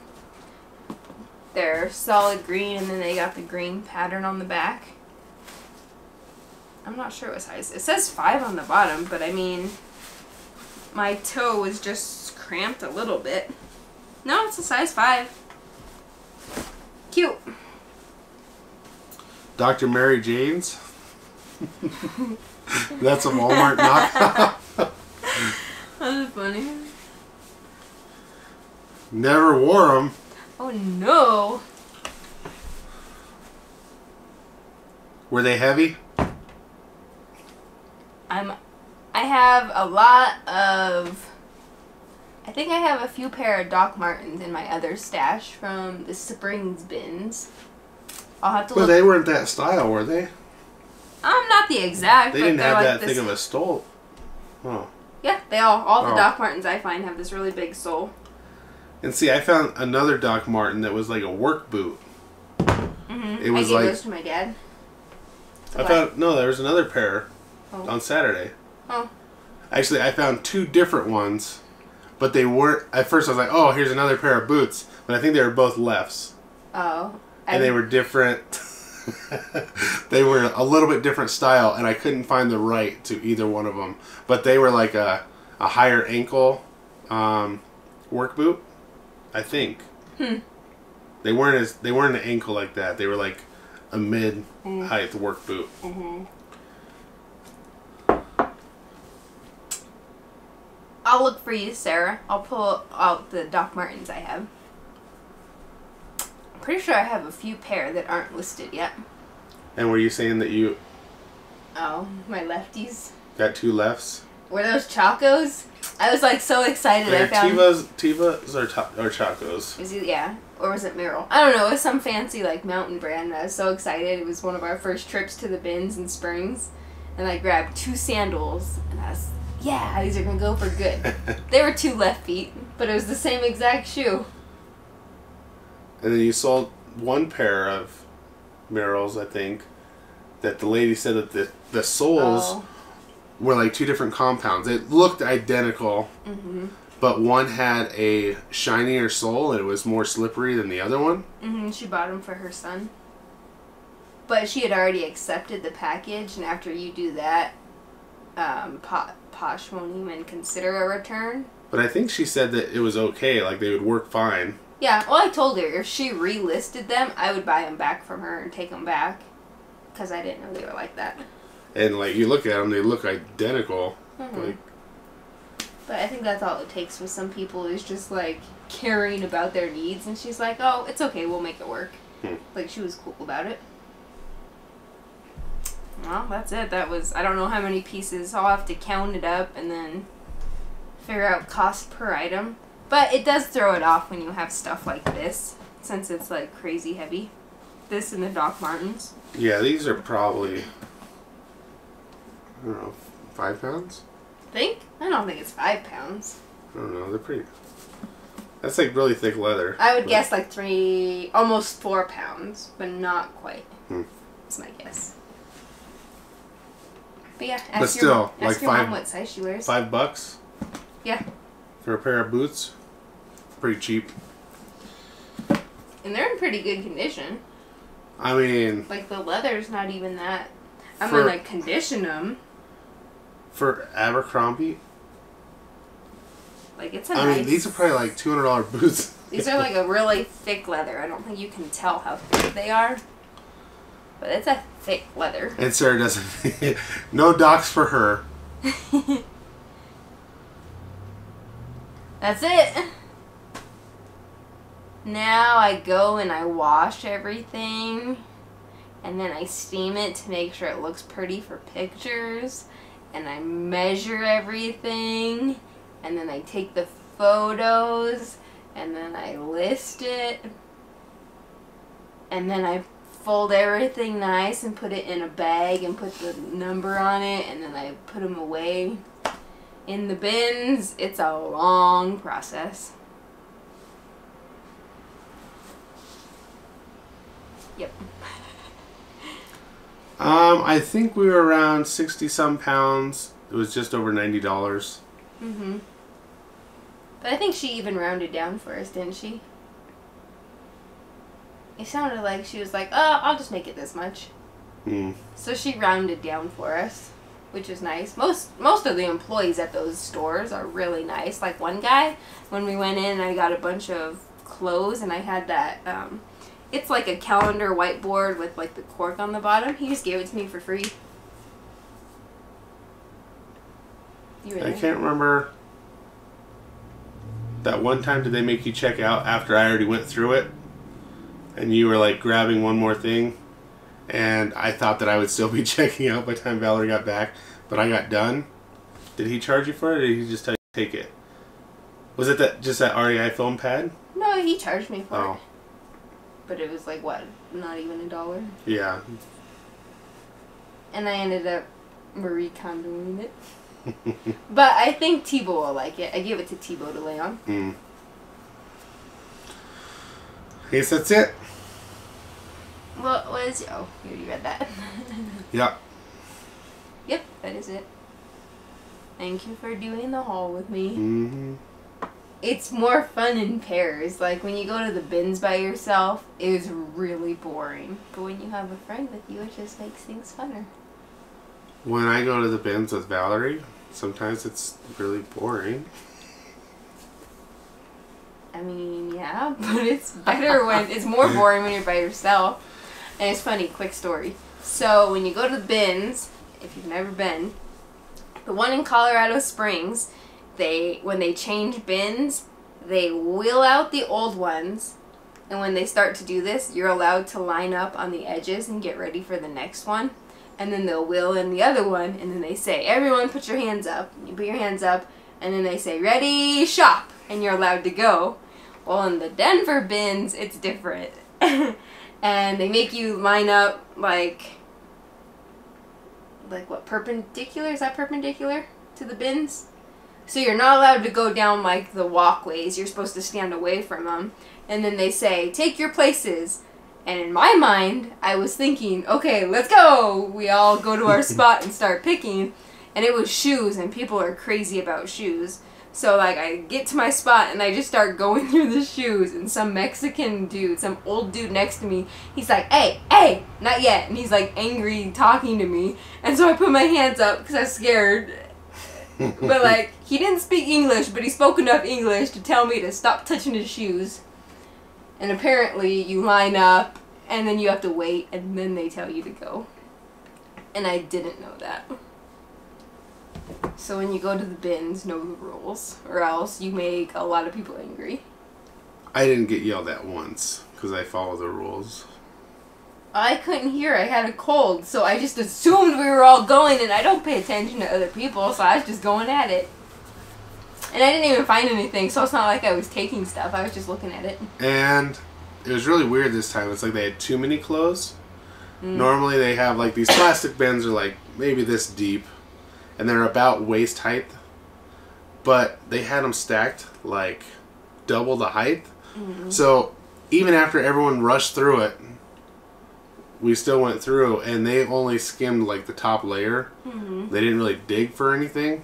They're solid green, and then they got the green pattern on the back. I'm not sure what size. It says 5 on the bottom, but I mean, my toe was just cramped a little bit. No, it's a size 5. Cute. Dr. Mary Jane's. That's a Walmart knockoff. That's funny. Never wore them. Oh no. Were they heavy? I have a lot of. I think I have a few pair of Doc Martens in my other stash from the Springs bins. I'll have to. Well, look. They weren't that style, were they? Not the exact. They didn't have like that thing of a sole. Huh. Yeah, they all the Doc Martens I find have this really big sole. And see, I found another Doc Marten that was like a work boot. Mm-hmm. It was I gave those to my dad. So I found there was another pair on Saturday. Oh. Actually, I found 2 different ones, but they weren't. At first, I was like, "Oh, here's another pair of boots," but I think they were both lefts. Oh. And they were different. They were a little bit different style, and I couldn't find the right to either one of them. But they were like a higher ankle work boot, I think. Hmm. They weren't an ankle like that. They were like a mid height work boot. Mm-hmm. I'll look for you, Sarah. I'll pull out the Doc Martens I have. Pretty sure I have a few pair that aren't listed yet. And were you saying that you... Oh, my lefties. Got 2 lefts? Were those Chacos? I was like so excited. They're I found... Tevas or Chacos. Is it, yeah. Or was it Merrill? I don't know. It was some fancy like mountain brand. I was so excited. It was one of our first trips to the bins in Springs. And I grabbed 2 sandals. And I was, yeah, these are going to go for good. They were 2 left feet. But it was the same exact shoe. And then you sold 1 pair of Merrells, I think, that the lady said that the soles were like 2 different compounds. It looked identical, but one had a shinier sole and it was more slippery than the other one. Mm-hmm. She bought them for her son. But she had already accepted the package, and after you do that, Posh won't even consider a return. But I think she said that it was okay, like they would work fine. Yeah, well, I told her if she relisted them, I would buy them back from her and take them back, because I didn't know they were like that. And like you look at them, they look identical. Mm-hmm. Like, but I think that's all it takes with some people is just like caring about their needs, and she's like, "Oh, it's okay, we'll make it work." Hmm. Like she was cool about it. Well, that's it. That was, I don't know how many pieces. I'll have to count it up and then figure out cost per item. But it does throw it off when you have stuff like this, since it's like crazy heavy. This and the Doc Martens. Yeah, these are probably, I don't know, 5 pounds? Think? I don't think it's 5 pounds. I don't know, they're pretty, that's like really thick leather. I would guess like three, almost 4 pounds, but not quite. Hmm. That's my guess. But yeah, ask, but still, your, like ask your mom what size she wears. $5? Yeah. For a pair of boots. Pretty cheap. And they're in pretty good condition. I mean... like, the leather's not even that... I'm going to condition them. For Abercrombie? Like, it's a nice... I mean, these are probably like $200 boots. These are like a really thick leather. I don't think you can tell how thick they are. But it's a thick leather. And Sarah doesn't... no docs for her. That's it. Now I go and I wash everything. And then I steam it to make sure it looks pretty for pictures. And I measure everything. And then I take the photos. And then I list it. And then I... fold everything nice and put it in a bag and put the number on it, and then I put them away in the bins. It's a long process. Yep. I think we were around 60 some pounds. It was just over $90. Mhm. But I think she even rounded down for us, didn't she? It sounded like she was like, oh, I'll just make it this much. Mm. So she rounded down for us, which is nice. Most of the employees at those stores are really nice. Like one guy, when we went in, I got a bunch of clothes, and I had that, it's like a calendar whiteboard with like the cork on the bottom. He just gave it to me for free. You were there. I can't remember that one time. Did they make you check out after I already went through it? And you were like grabbing one more thing, and I thought that I would still be checking out by the time Valerie got back, but I got done. Did he charge you for it, or did he just tell you to take it? Was it that just that REI foam pad? No, he charged me for it. But it was like what, not even $1? Yeah. And I ended up Marie Kondoing it. But I think Tebow will like it. I gave it to Tebow to lay on. Mm. I guess that's it. What was... oh, you already read that. Yeah. Yep, that is it. Thank you for doing the haul with me. Mm-hmm. It's more fun in pairs. Like, when you go to the bins by yourself, it is really boring. But when you have a friend with you, it just makes things funner. When I go to the bins with Valerie, sometimes it's really boring. I mean, yeah, but it's better when, it's more boring when you're by yourself. And it's funny, quick story. So when you go to the bins, if you've never been, the one in Colorado Springs, when they change bins, they wheel out the old ones. And when they start to do this, you're allowed to line up on the edges and get ready for the next one. And then they'll wheel in the other one, and then they say, everyone put your hands up. You put your hands up, and then they say, ready, shop. And you're allowed to go. Well, in the Denver bins, it's different. And they make you line up like what, perpendicular? Is that perpendicular to the bins? So you're not allowed to go down like the walkways. You're supposed to stand away from them. And then they say, take your places. And in my mind, I was thinking, okay, let's go. We all go to our spot and start picking. And it was shoes, and people are crazy about shoes. So, like, I get to my spot, and I just start going through the shoes, and some Mexican dude, some old dude next to me, he's like, hey, hey, not yet, and he's, like, angry talking to me, and so I put my hands up, because I was scared, but, like, he didn't speak English, but he spoke enough English to tell me to stop touching his shoes, and apparently you line up, and then you have to wait, and then they tell you to go, and I didn't know that. So when you go to the bins, know the rules, or else you make a lot of people angry. I didn't get yelled at once, because I follow the rules. I couldn't hear. I had a cold, so I just assumed we were all going, and I don't pay attention to other people, so I was just going at it. And I didn't even find anything, so it's not like I was taking stuff. I was just looking at it. And it was really weird this time. It's like they had too many clothes. Mm. Normally they have, like, these plastic bins are, like, maybe this deep. And they're about waist height, but they had them stacked like double the height. Mm-hmm. So even after everyone rushed through it, we still went through, and they only skimmed like the top layer. Mm-hmm. They didn't really dig for anything,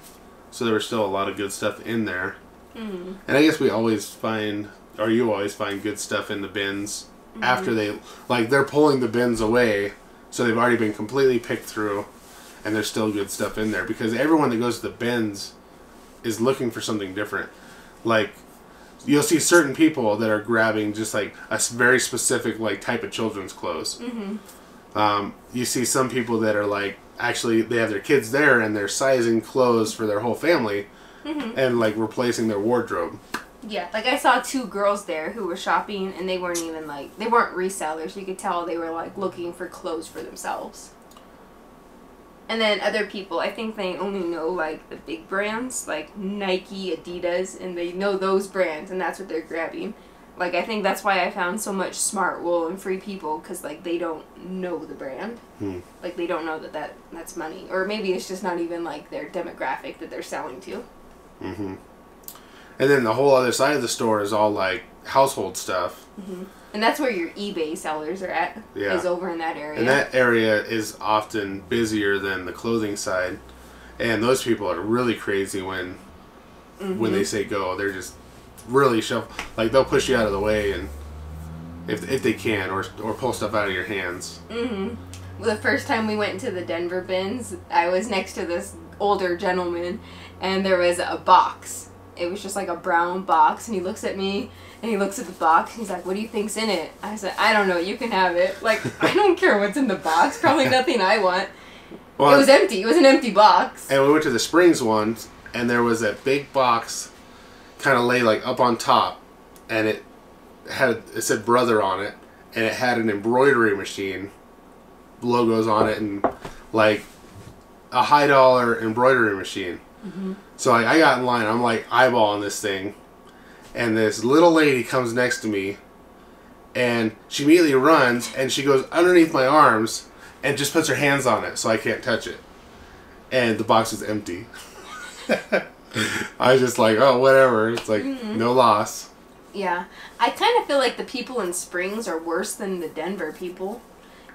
so there was still a lot of good stuff in there. Mm-hmm. And I guess we always find, or you always find good stuff in the bins. Mm-hmm. After they, like, they're pulling the bins away, so they've already been completely picked through. And there's still good stuff in there, because everyone that goes to the bins is looking for something different. Like, you'll see certain people that are grabbing just, like, a very specific, like, type of children's clothes. Mm-hmm. You see some people that are, like, actually they have their kids there and they're sizing clothes for their whole family. Mm-hmm. And, like, replacing their wardrobe. Yeah, like, I saw two girls there who were shopping, and they weren't even, like, they weren't resellers. You could tell they were, like, looking for clothes for themselves. And then other people, I think they only know, like, the big brands, like Nike, Adidas, and they know those brands, and that's what they're grabbing. Like, I think that's why I found so much SmartWool and Free People, because, like, they don't know the brand. Hmm. Like, they don't know that that's money. Or maybe it's just not even, like, their demographic that they're selling to. Mm-hmm. And then the whole other side of the store is all, like, household stuff. Mm-hmm. And that's where your eBay sellers are at, yeah. Is over in that area. And that area is often busier than the clothing side. And those people are really crazy when they say go. They're just really like, they'll push you out of the way, and if they can, or pull stuff out of your hands. Mm-hmm. Well, the first time we went into the Denver bins, I was next to this older gentleman, and there was a box. It was just like a brown box, and he looks at me, and he looks at the box, and he's like, what do you think's in it? I said, I don't know, you can have it. Like, I don't care what's in the box, probably nothing I want. Well, it was empty, it was an empty box. And we went to the Springs one, and there was that big box, kind of lay, like, up on top, and it said Brother on it, and it had an embroidery machine, logos on it, and, like, a high dollar embroidery machine. Mm-hmm. So I got in line, I'm like eyeballing this thing, and this little lady comes next to me, and she immediately runs, and she goes underneath my arms and just puts her hands on it so I can't touch it, and the box is empty. I was just like, oh, whatever, it's like, mm-hmm. No loss. Yeah, I kind of feel like the people in Springs are worse than the Denver people.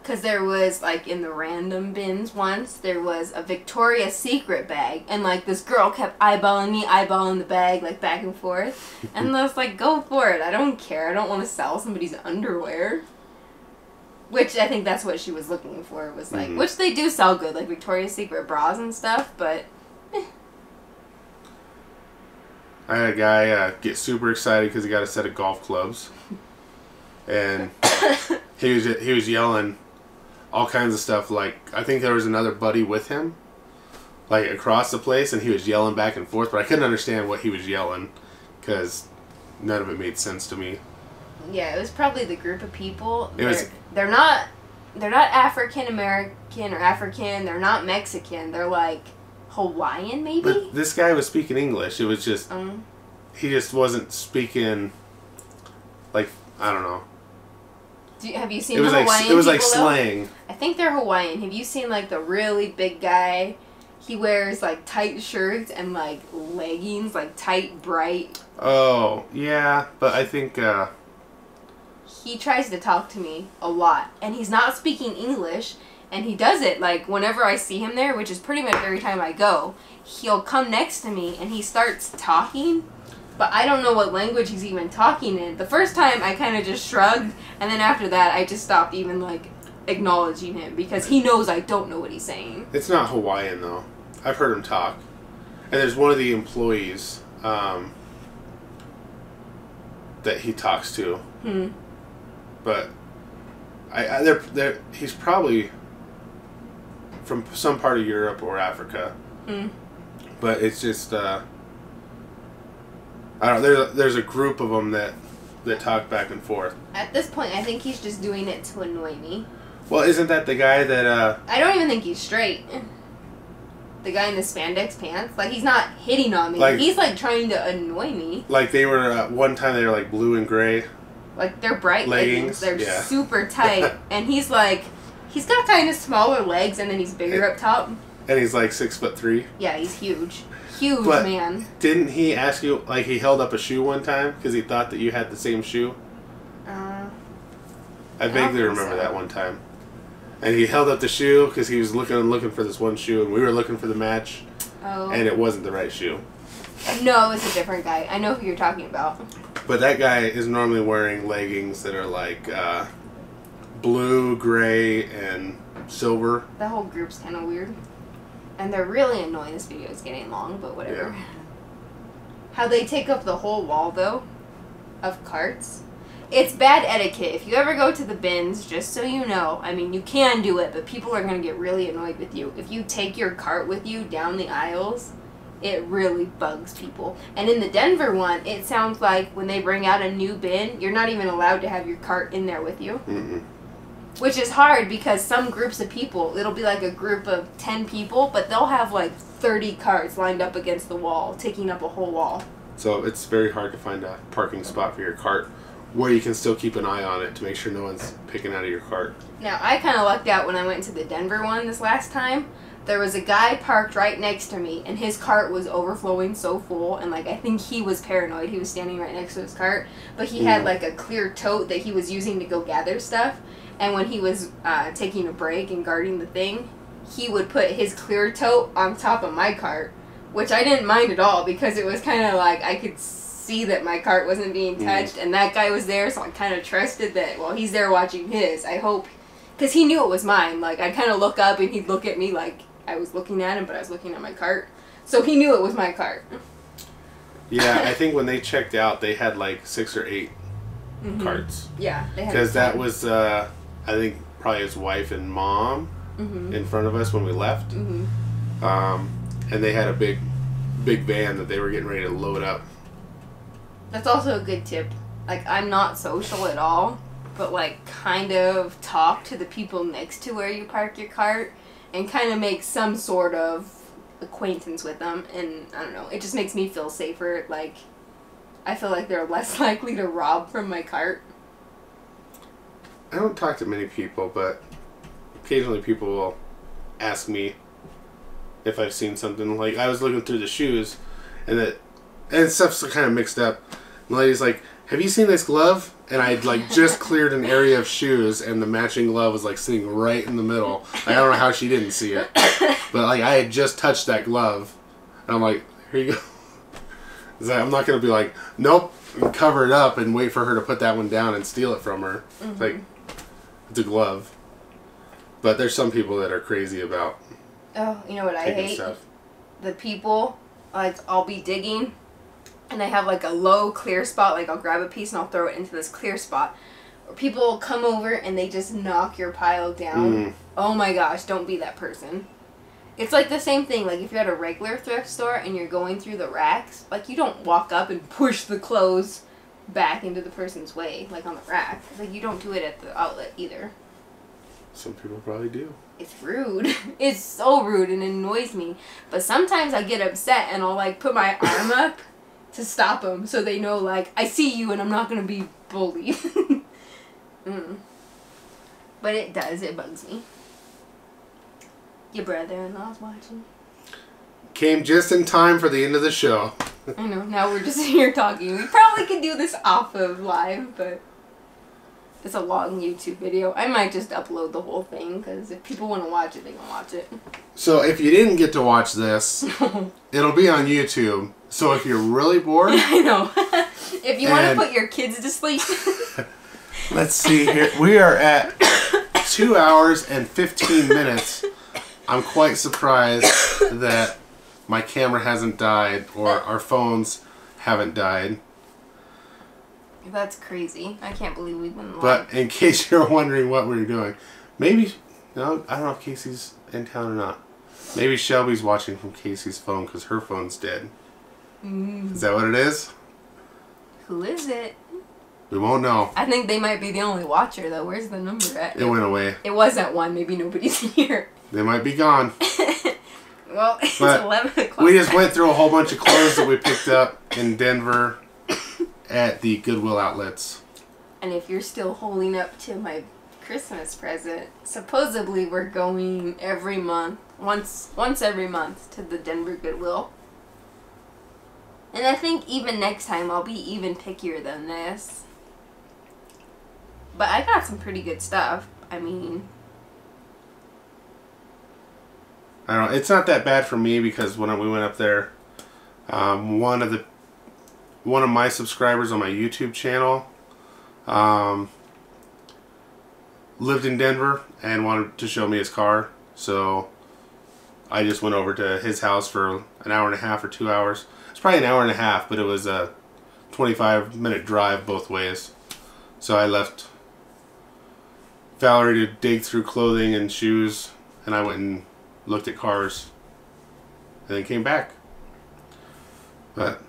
Because there was, like, in the random bins once, there was a Victoria's Secret bag. And, like, this girl kept eyeballing me, eyeballing the bag, like, back and forth. And I was like, go for it. I don't care. I don't want to sell somebody's underwear. Which I think that's what she was looking for. Was like, mm-hmm. Which they do sell good, like Victoria's Secret bras and stuff, but eh. I had a guy get super excited because he got a set of golf clubs. And he was yelling all kinds of stuff. Like, I think there was another buddy with him, like, across the place, and he was yelling back and forth, but I couldn't understand what he was yelling, because none of it made sense to me. Yeah, it was probably the group of people. They're not African American or African, they're not Mexican, they're like Hawaiian maybe? But this guy was speaking English, it was just, he just wasn't speaking, like, I don't know. Have you seen the Hawaiian people? It was like slang. I think they're Hawaiian. Have you seen, like, the really big guy? He wears, like, tight shirts and, like, leggings, like, tight, bright. Oh, yeah. But I think, He tries to talk to me a lot. And he's not speaking English. And he does it, like, whenever I see him there, which is pretty much every time I go, he'll come next to me and he starts talking, but I don't know what language he's even talking in. The first time I kind of just shrugged, and then after that I just stopped even, like, acknowledging him, because he knows I don't know what he's saying. It's not Hawaiian, though. I've heard him talk. And there's one of the employees that he talks to. Hmm. But he's probably from some part of Europe or Africa. Mm. But it's just, I don't know, there's a group of them that talk back and forth. At this point, I think he's just doing it to annoy me. Well, isn't that the guy that, I don't even think he's straight. The guy in the spandex pants? Like, he's not hitting on me. Like, he's, like, trying to annoy me. Like, they were, one time they were, like, blue and gray. Like, they're bright leggings. They're super tight. And he's, like... He's got kind of smaller legs, and then he's bigger up top. And he's like 6'3". Yeah, he's huge. Huge, but man. Didn't he ask you, like, he held up a shoe one time because he thought that you had the same shoe? I vaguely remember that one time. And he held up the shoe because he was looking for this one shoe, and we were looking for the match. Oh. And it wasn't the right shoe. No, it was a different guy. I know who you're talking about. But that guy is normally wearing leggings that are like, blue, gray, and silver. The whole group's kind of weird. And they're really annoying. This video is getting long, but whatever. Yeah. How they take up the whole wall, though, of carts. It's bad etiquette. If you ever go to the bins, just so you know, I mean, you can do it, but people are going to get really annoyed with you. If you take your cart with you down the aisles, it really bugs people. And in the Denver one, it sounds like when they bring out a new bin, you're not even allowed to have your cart in there with you. Mm-hmm. Which is hard because some groups of people, it'll be like a group of 10 people, but they'll have like 30 carts lined up against the wall, taking up a whole wall. So it's very hard to find a parking spot for your cart where you can still keep an eye on it to make sure no one's picking out of your cart. Now, I kind of lucked out when I went to the Denver one this last time. There was a guy parked right next to me, and his cart was overflowing so full, and, like, I think he was paranoid. He was standing right next to his cart, but he had, like, a clear tote that he was using to go gather stuff. And when he was taking a break and guarding the thing, he would put his clear tote on top of my cart, which I didn't mind at all because it was kind of like I could see that my cart wasn't being touched, and that guy was there, so I kind of trusted that, well, he's there watching his. I hope, because he knew it was mine. Like, I'd kind of look up, and he'd look at me like I was looking at him, but I was looking at my cart. So he knew it was my cart. Yeah, I think when they checked out, they had like 6 or 8 carts. Yeah, they had. Because that was... I think probably his wife and mom in front of us when we left. And they had a big van that they were getting ready to load up. That's also a good tip. Like, I'm not social at all, but, like, kind of talk to the people next to where you park your cart and kind of make some sort of acquaintance with them. And, I don't know, it just makes me feel safer. Like, I feel like they're less likely to rob from my cart. I don't talk to many people, but occasionally people will ask me if I've seen something. Like, I was looking through the shoes, and stuff's kind of mixed up. And the lady's like, have you seen this glove? And I'd, like, just cleared an area of shoes, and the matching glove was, like, sitting right in the middle. Like, I don't know how she didn't see it. But, like, I had just touched that glove. And I'm like, here you go. Like, I'm not going to be like, nope, and cover it up and wait for her to put that one down and steal it from her. It's like... It's a glove. But there's some people that are crazy about you know what I hate? Stuff. The people, like, I'll be digging, and I have, like, a low clear spot. Like, I'll grab a piece, and I'll throw it into this clear spot. Or people will come over, and they just knock your pile down. Oh, my gosh, don't be that person. It's, like, the same thing. Like, if you're at a regular thrift store, and you're going through the racks, like, you don't walk up and push the clothes back into the person's way, like on the rack. Like, you don't do it at the outlet either. Some people probably do. It's rude. It's so rude and it annoys me. But sometimes I get upset and I'll, like, put my arm up to stop them so they know, like, I see you and I'm not going to be bullied. But it does. It bugs me. Your brother-in-law's watching. Came just in time for the end of the show. I know, now we're just here talking. We probably could do this off of live, but... It's a long YouTube video. I might just upload the whole thing, because if people want to watch it, they can watch it. So if you didn't get to watch this, it'll be on YouTube. So if you're really bored... I know. If you want to put your kids to sleep. Let's see here. We are at 2 hours and 15 minutes. I'm quite surprised that my camera hasn't died or our phones haven't died. That's crazy. I can't believe we wouldn't lie. But in case you're wondering what we're doing, maybe, no, I don't know if Casey's in town or not. Maybe Shelby's watching from Casey's phone because her phone's dead. Mm. Is that what it is? Who is it? We won't know. I think they might be the only watcher, though. Where's the number at? It went away. It was at 1. Maybe nobody's here. They might be gone. Well, it's but 11 o'clock. We just went through a whole bunch of clothes that we picked up in Denver at the Goodwill Outlets. And if you're still holding up to my Christmas present, supposedly we're going every month, once every month, to the Denver Goodwill. And I think even next time I'll be even pickier than this. But I got some pretty good stuff. I mean... I don't know. It's not that bad for me because when we went up there, one of my subscribers on my YouTube channel lived in Denver and wanted to show me his car, so I just went over to his house for an hour and a half or 2 hours. It's probably an hour and a half, but it was a 25-minute drive both ways. So I left Valerie to dig through clothing and shoes, and I went and looked at cars and then came back. But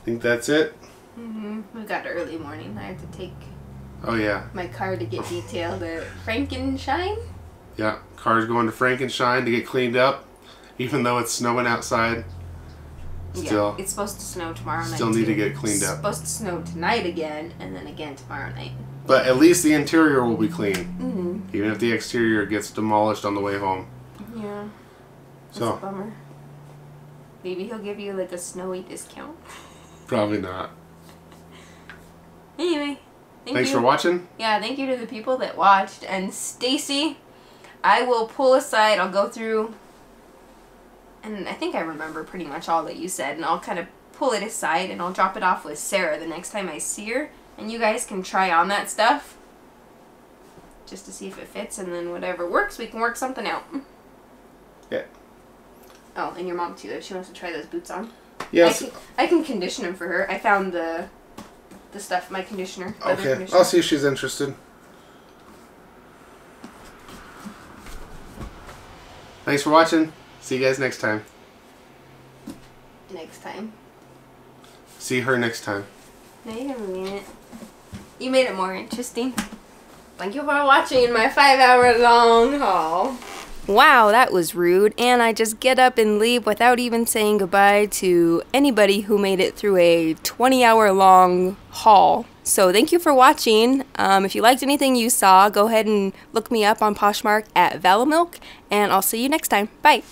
I think that's it. Mhm. We got early morning. I had to take. Oh yeah. My car to get detailed at Frankenshine. Yeah, car's going to Frankenshine to get cleaned up, even though it's snowing outside. Still. Yeah, it's supposed to snow tomorrow night. Still need to get cleaned up. It's supposed to snow tonight again, and then again tomorrow night. But at least the interior will be clean. Mhm. Even if the exterior gets demolished on the way home. Yeah. That's a bummer. Maybe he'll give you like a snowy discount. Probably not. Anyway, thanks for watching. Yeah, thank you to the people that watched. And Stacy, I will pull aside. I'll go through, and I think I remember pretty much all that you said, and I'll kind of pull it aside and I'll drop it off with Sarah the next time I see her, and you guys can try on that stuff just to see if it fits, and then whatever works, we can work something out. Yeah. Oh, and your mom too, if she wants to try those boots on. Yes. I can condition them for her. I found the stuff, my conditioner. Okay, conditioner. I'll see if she's interested. Thanks for watching. See you guys next time. Next time. See her next time. No, you didn't mean it. You made it more interesting. Thank you for watching my 5-hour long haul. Wow, that was rude, and I just get up and leave without even saying goodbye to anybody who made it through a 20-hour long haul. So thank you for watching. If you liked anything you saw, go ahead and look me up on Poshmark at Valamilk, and I'll see you next time. Bye!